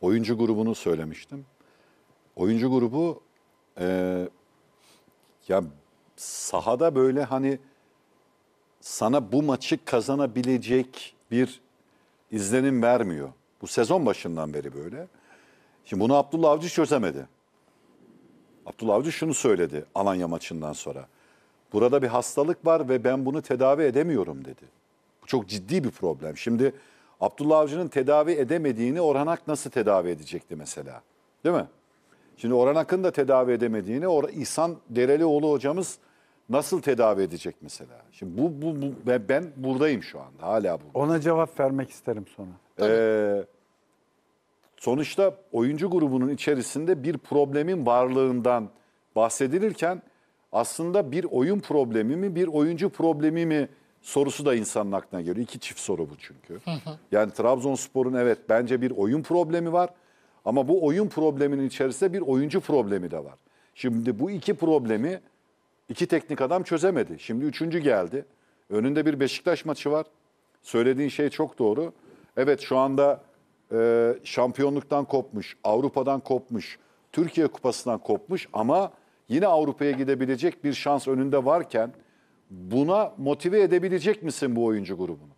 oyuncu grubunu söylemiştim. Oyuncu grubu e, ya sahada böyle hani sana bu maçı kazanabilecek bir izlenim vermiyor. Bu sezon başından beri böyle. Şimdi bunu Abdullah Avcı çözemedi. Abdullah Avcı şunu söyledi Alanya maçından sonra. Burada bir hastalık var ve ben bunu tedavi edemiyorum dedi. Bu çok ciddi bir problem. Şimdi Abdullah Avcı'nın tedavi edemediğini Orhan Ak nasıl tedavi edecekti mesela? Değil mi? Şimdi Orhan Ak'ın da tedavi edemediğini İhsan Derelioğlu hocamız nasıl tedavi edecek mesela? Şimdi bu, bu, bu ben buradayım şu anda. Hala buradayım. Ona cevap vermek isterim sonra. Ee, sonuçta oyuncu grubunun içerisinde bir problemin varlığından bahsedilirken aslında bir oyun problemi mi, bir oyuncu problemi mi sorusu da insanın aklına geliyor. İki çift soru bu çünkü. Yani Trabzonspor'un evet bence bir oyun problemi var. Ama bu oyun probleminin içerisinde bir oyuncu problemi de var. Şimdi bu iki problemi iki teknik adam çözemedi. Şimdi üçüncü geldi. Önünde bir Beşiktaş maçı var. Söylediğin şey çok doğru. Evet şu anda e, şampiyonluktan kopmuş, Avrupa'dan kopmuş, Türkiye Kupası'ndan kopmuş ama yine Avrupa'ya gidebilecek bir şans önünde varken buna motive edebilecek misin bu oyuncu grubunu?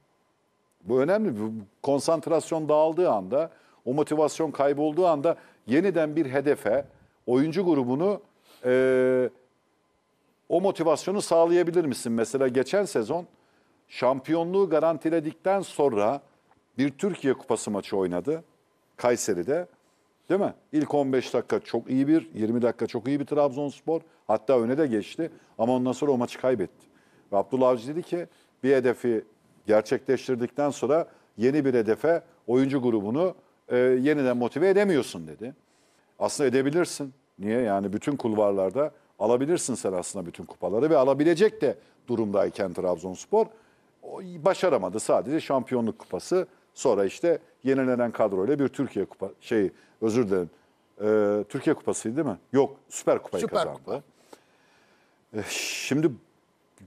Bu önemli. Bu konsantrasyon dağıldığı anda, o motivasyon kaybolduğu anda yeniden bir hedefe, oyuncu grubunu e, o motivasyonu sağlayabilir misin? Mesela geçen sezon şampiyonluğu garantiledikten sonra bir Türkiye Kupası maçı oynadı Kayseri'de. Değil mi? İlk on beş dakika çok iyi bir, yirmi dakika çok iyi bir Trabzonspor. Hatta öne de geçti ama ondan sonra o maçı kaybetti. Ve Abdullah Avcı dedi ki bir hedefi gerçekleştirdikten sonra yeni bir hedefe oyuncu grubunu e, yeniden motive edemiyorsun dedi. Aslında edebilirsin. Niye? Yani bütün kulvarlarda alabilirsin sen aslında bütün kupaları ve alabilecek de durumdayken Trabzonspor başaramadı. Sadece şampiyonluk kupası. Sonra işte yenilenen kadroyla bir Türkiye Kupası, şey özür dilerim, e, Türkiye Kupası'ydı değil mi? Yok, Süper Kupa'yı Süper kazandı. Kupa. E, şimdi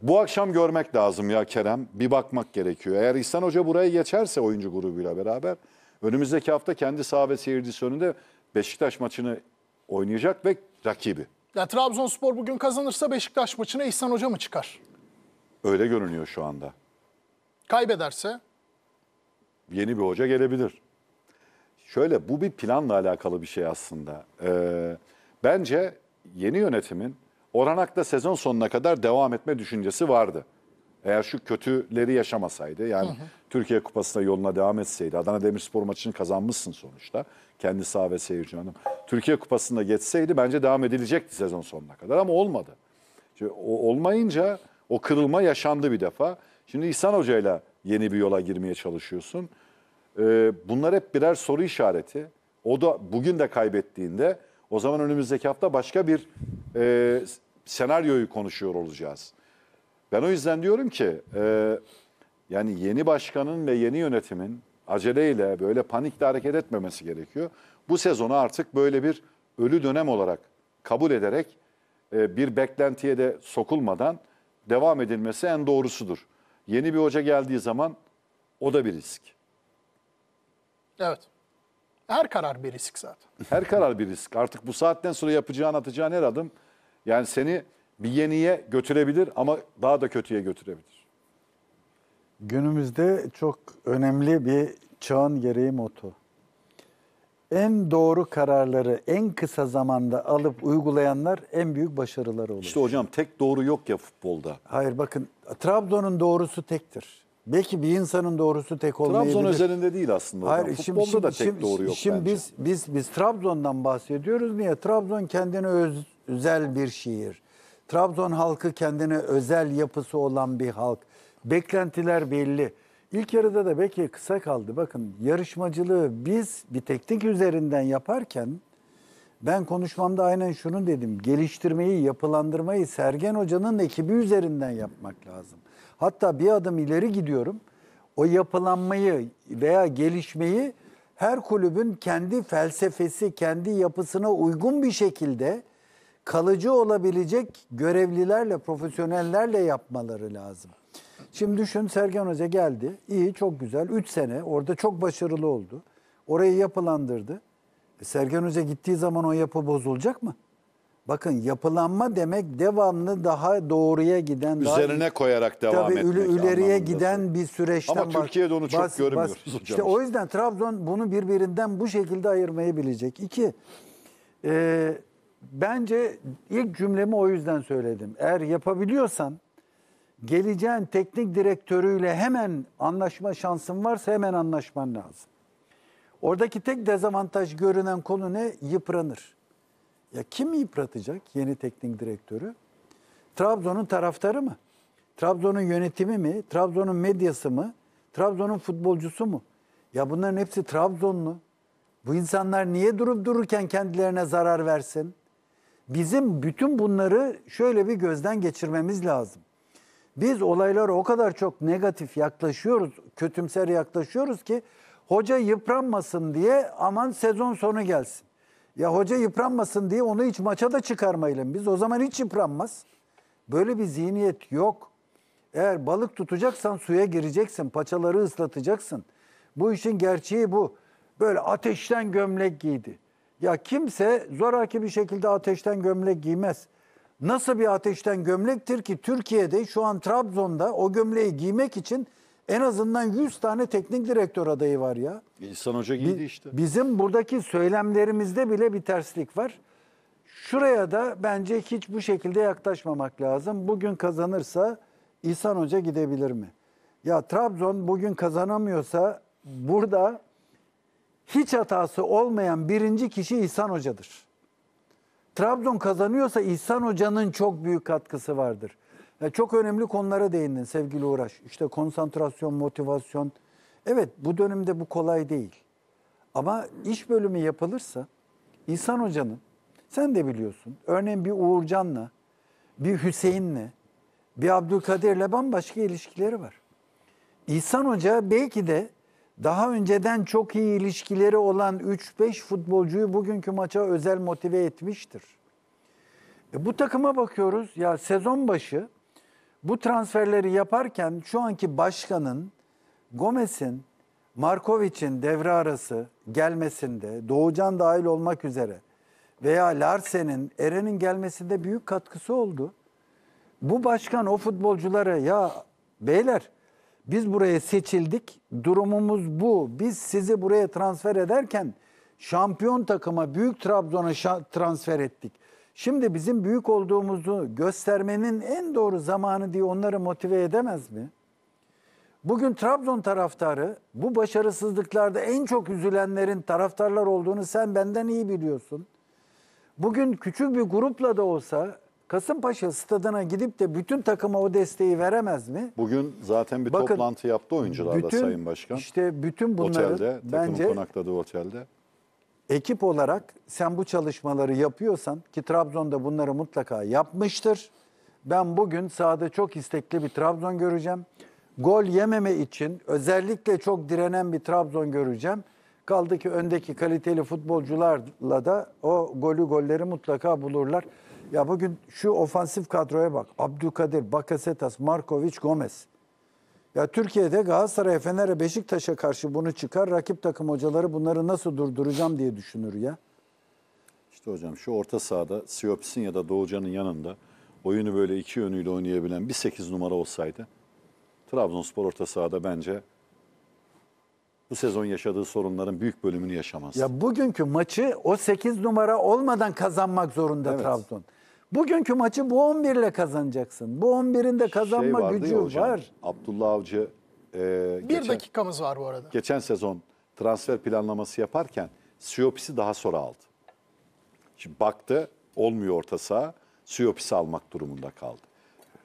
bu akşam görmek lazım ya Kerem, bir bakmak gerekiyor. Eğer İhsan Hoca buraya geçerse oyuncu grubuyla beraber, önümüzdeki hafta kendi saha ve seyircisi önünde Beşiktaş maçını oynayacak ve rakibi. Ya Trabzonspor bugün kazanırsa Beşiktaş maçına İhsan Hoca mı çıkar? Öyle görünüyor şu anda. Kaybederse? Yeni bir hoca gelebilir. Şöyle bu bir planla alakalı bir şey aslında. Ee, bence yeni yönetimin Orhan Ak'la sezon sonuna kadar devam etme düşüncesi vardı. Eğer şu kötüleri yaşamasaydı yani hı hı. Türkiye Kupası'na yoluna devam etseydi. Adana Demirspor maçını kazanmışsın sonuçta. Kendi saha ve seyirci hanım. Türkiye Kupası'nda geçseydi bence devam edilecekti sezon sonuna kadar ama olmadı. Şimdi, o, olmayınca o kırılma yaşandı bir defa. Şimdi İhsan Hoca'yla yeni bir yola girmeye çalışıyorsun. Ee, bunlar hep birer soru işareti. O da bugün de kaybettiğinde o zaman önümüzdeki hafta başka bir e, senaryoyu konuşuyor olacağız. Ben o yüzden diyorum ki e, yani yeni başkanın ve yeni yönetimin aceleyle böyle panikle hareket etmemesi gerekiyor. Bu sezonu artık böyle bir ölü dönem olarak kabul ederek e, bir beklentiye de sokulmadan devam edilmesi en doğrusudur. Yeni bir hoca geldiği zaman o da bir risk. Evet. Her karar bir risk zaten. Her karar bir risk. Artık bu saatten sonra yapacağın, atacağın her adım yani seni bir yeniye götürebilir ama daha da kötüye götürebilir. Günümüzde çok önemli bir çağın gereği moto. En doğru kararları en kısa zamanda alıp uygulayanlar en büyük başarıları olur. İşte hocam tek doğru yok ya futbolda. Hayır bakın Trabzon'un doğrusu tektir. Belki bir insanın doğrusu tek olmayabilir. Trabzon özelinde değil aslında. Hayır, hocam. Futbolda şimdi, da tek şimdi, doğru yok şimdi bence. Biz, biz, biz Trabzon'dan bahsediyoruz. Niye? Trabzon kendine öz, özel bir şehir. Trabzon halkı kendine özel yapısı olan bir halk. Beklentiler belli. İlk yarıda da belki kısa kaldı. Bakın yarışmacılığı biz bir teknik üzerinden yaparken ben konuşmamda aynen şunu dedim. Geliştirmeyi, yapılandırmayı Sergen Hoca'nın ekibi üzerinden yapmak lazım. Hatta bir adım ileri gidiyorum. O yapılanmayı veya gelişmeyi her kulübün kendi felsefesi, kendi yapısına uygun bir şekilde kalıcı olabilecek görevlilerle, profesyonellerle yapmaları lazım. Şimdi düşün Sergen Hoca geldi. İyi, çok güzel. üç sene orada çok başarılı oldu. Orayı yapılandırdı. E Sergen Hoca gittiği zaman o yapı bozulacak mı? Bakın yapılanma demek devamlı daha doğruya giden, üzerine daha, koyarak devam tabii etmek. Tabii ileriye giden bir süreçten. Ama Türkiye'de onu çok bas, görmüyoruz. Bas, işte o yüzden Trabzon bunu birbirinden bu şekilde ayırmayı bilecek. İki, e, bence ilk cümlemi o yüzden söyledim. Eğer yapabiliyorsan geleceğin teknik direktörüyle hemen anlaşma şansın varsa hemen anlaşman lazım. Oradaki tek dezavantaj görünen konu ne? Yıpranır. Ya kim yıpratacak yeni teknik direktörü? Trabzon'un taraftarı mı? Trabzon'un yönetimi mi? Trabzon'un medyası mı? Trabzon'un futbolcusu mu? Ya bunların hepsi Trabzonlu. Bu insanlar niye durup dururken kendilerine zarar versin? Bizim bütün bunları şöyle bir gözden geçirmemiz lazım. Biz olaylara o kadar çok negatif yaklaşıyoruz, kötümser yaklaşıyoruz ki hoca yıpranmasın diye aman sezon sonu gelsin. Ya hoca yıpranmasın diye onu hiç maça da çıkarmayalım. Biz o zaman hiç yıpranmaz. Böyle bir zihniyet yok. Eğer balık tutacaksan suya gireceksin. Paçaları ıslatacaksın. Bu işin gerçeği bu. Böyle ateşten gömlek giydi. Ya kimse zoraki bir şekilde ateşten gömlek giymez. Nasıl bir ateşten gömlektir ki Türkiye'de şu an Trabzon'da o gömleği giymek için en azından yüz tane teknik direktör adayı var ya. İhsan Hoca giydi işte. Bizim buradaki söylemlerimizde bile bir terslik var. Şuraya da bence hiç bu şekilde yaklaşmamak lazım. Bugün kazanırsa İhsan Hoca gidebilir mi? Ya Trabzon bugün kazanamıyorsa burada hiç hatası olmayan birinci kişi İhsan Hoca'dır. Trabzon kazanıyorsa İhsan Hoca'nın çok büyük katkısı vardır. Çok önemli konulara değindin sevgili Uğraş. İşte konsantrasyon, motivasyon. Evet bu dönemde bu kolay değil. Ama iş bölümü yapılırsa İhsan Hoca'nın, sen de biliyorsun, örneğin bir Uğurcan'la, bir Hüseyin'le, bir Abdülkadir'le bambaşka ilişkileri var. İhsan Hoca belki de daha önceden çok iyi ilişkileri olan üç beş futbolcuyu bugünkü maça özel motive etmiştir. E, bu takıma bakıyoruz ya sezon başı. Bu transferleri yaparken şu anki başkanın, Gomez'in, Markovic'in devre arası gelmesinde, Doğucan dahil olmak üzere veya Larsen'in, Eren'in gelmesinde büyük katkısı oldu. Bu başkan o futbolculara ya beyler biz buraya seçildik, durumumuz bu. Biz sizi buraya transfer ederken şampiyon takıma, Büyük Trabzon'a transfer ettik. Şimdi bizim büyük olduğumuzu göstermenin en doğru zamanı diye onları motive edemez mi? Bugün Trabzon taraftarı bu başarısızlıklarda en çok üzülenlerin taraftarlar olduğunu sen benden iyi biliyorsun. Bugün küçük bir grupla da olsa Kasımpaşa stadına gidip de bütün takıma o desteği veremez mi? Bugün zaten bir Bakın, toplantı yaptı oyuncularla bütün, Sayın Başkan. İşte bütün bunları otelde, bence konakladığı otelde. Ekip olarak sen bu çalışmaları yapıyorsan ki Trabzon'da bunları mutlaka yapmıştır. Ben bugün sahada çok istekli bir Trabzon göreceğim. Gol yememe için özellikle çok direnen bir Trabzon göreceğim. Kaldı ki öndeki kaliteli futbolcularla da o golü golleri mutlaka bulurlar. Ya bugün şu ofansif kadroya bak. Abdülkadir, Bakasetas, Markovic, Gomez. Ya Türkiye'de Galatasaray'a, Fener'e, Beşiktaş'a karşı bunu çıkar. Rakip takım hocaları bunları nasıl durduracağım diye düşünür ya. İşte hocam şu orta sahada Siyopis'in ya da Doğucan'ın yanında oyunu böyle iki yönüyle oynayabilen bir sekiz numara olsaydı Trabzonspor orta sahada bence bu sezon yaşadığı sorunların büyük bölümünü yaşamaz. Ya bugünkü maçı o sekiz numara olmadan kazanmak zorunda evet. Trabzon. Bugünkü maçı bu on bir ile kazanacaksın. Bu on birin de kazanma şey gücü hocam, var. Abdullah Avcı... E, bir geçen, dakikamız var bu arada. Geçen sezon transfer planlaması yaparken Siyopis'i daha sonra aldı. Şimdi baktı olmuyor orta saha, Siyopis'i almak durumunda kaldı.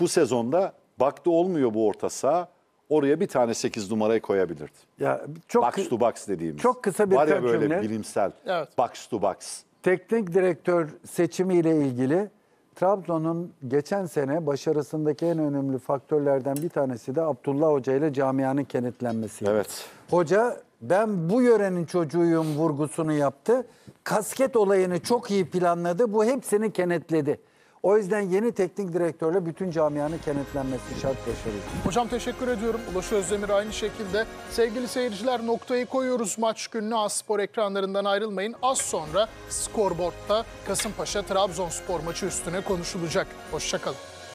Bu sezonda baktı olmuyor bu orta saha, oraya bir tane sekiz numarayı koyabilirdi. Ya, çok box to box dediğimiz. Çok kısa bir var ya böyle cümle. Bilimsel evet. Box to box. Teknik direktör seçimiyle ilgili... Trabzon'un geçen sene başarısındaki en önemli faktörlerden bir tanesi de Abdullah Hoca ile camianın kenetlenmesi. Evet. Hoca ben bu yörenin çocuğuyum vurgusunu yaptı. Kasket olayını çok iyi planladı. Bu hepsini kenetledi. O yüzden yeni teknik direktörle bütün camianın kenetlenmesi şart başarılı. Hocam teşekkür ediyorum. Ulaş Özdemir aynı şekilde. Sevgili seyirciler, noktayı koyuyoruz maç gününe. Azspor ekranlarından ayrılmayın. Az sonra Scoreboard'da Kasımpaşa Trabzonspor maçı üstüne konuşulacak. Hoşça kalın.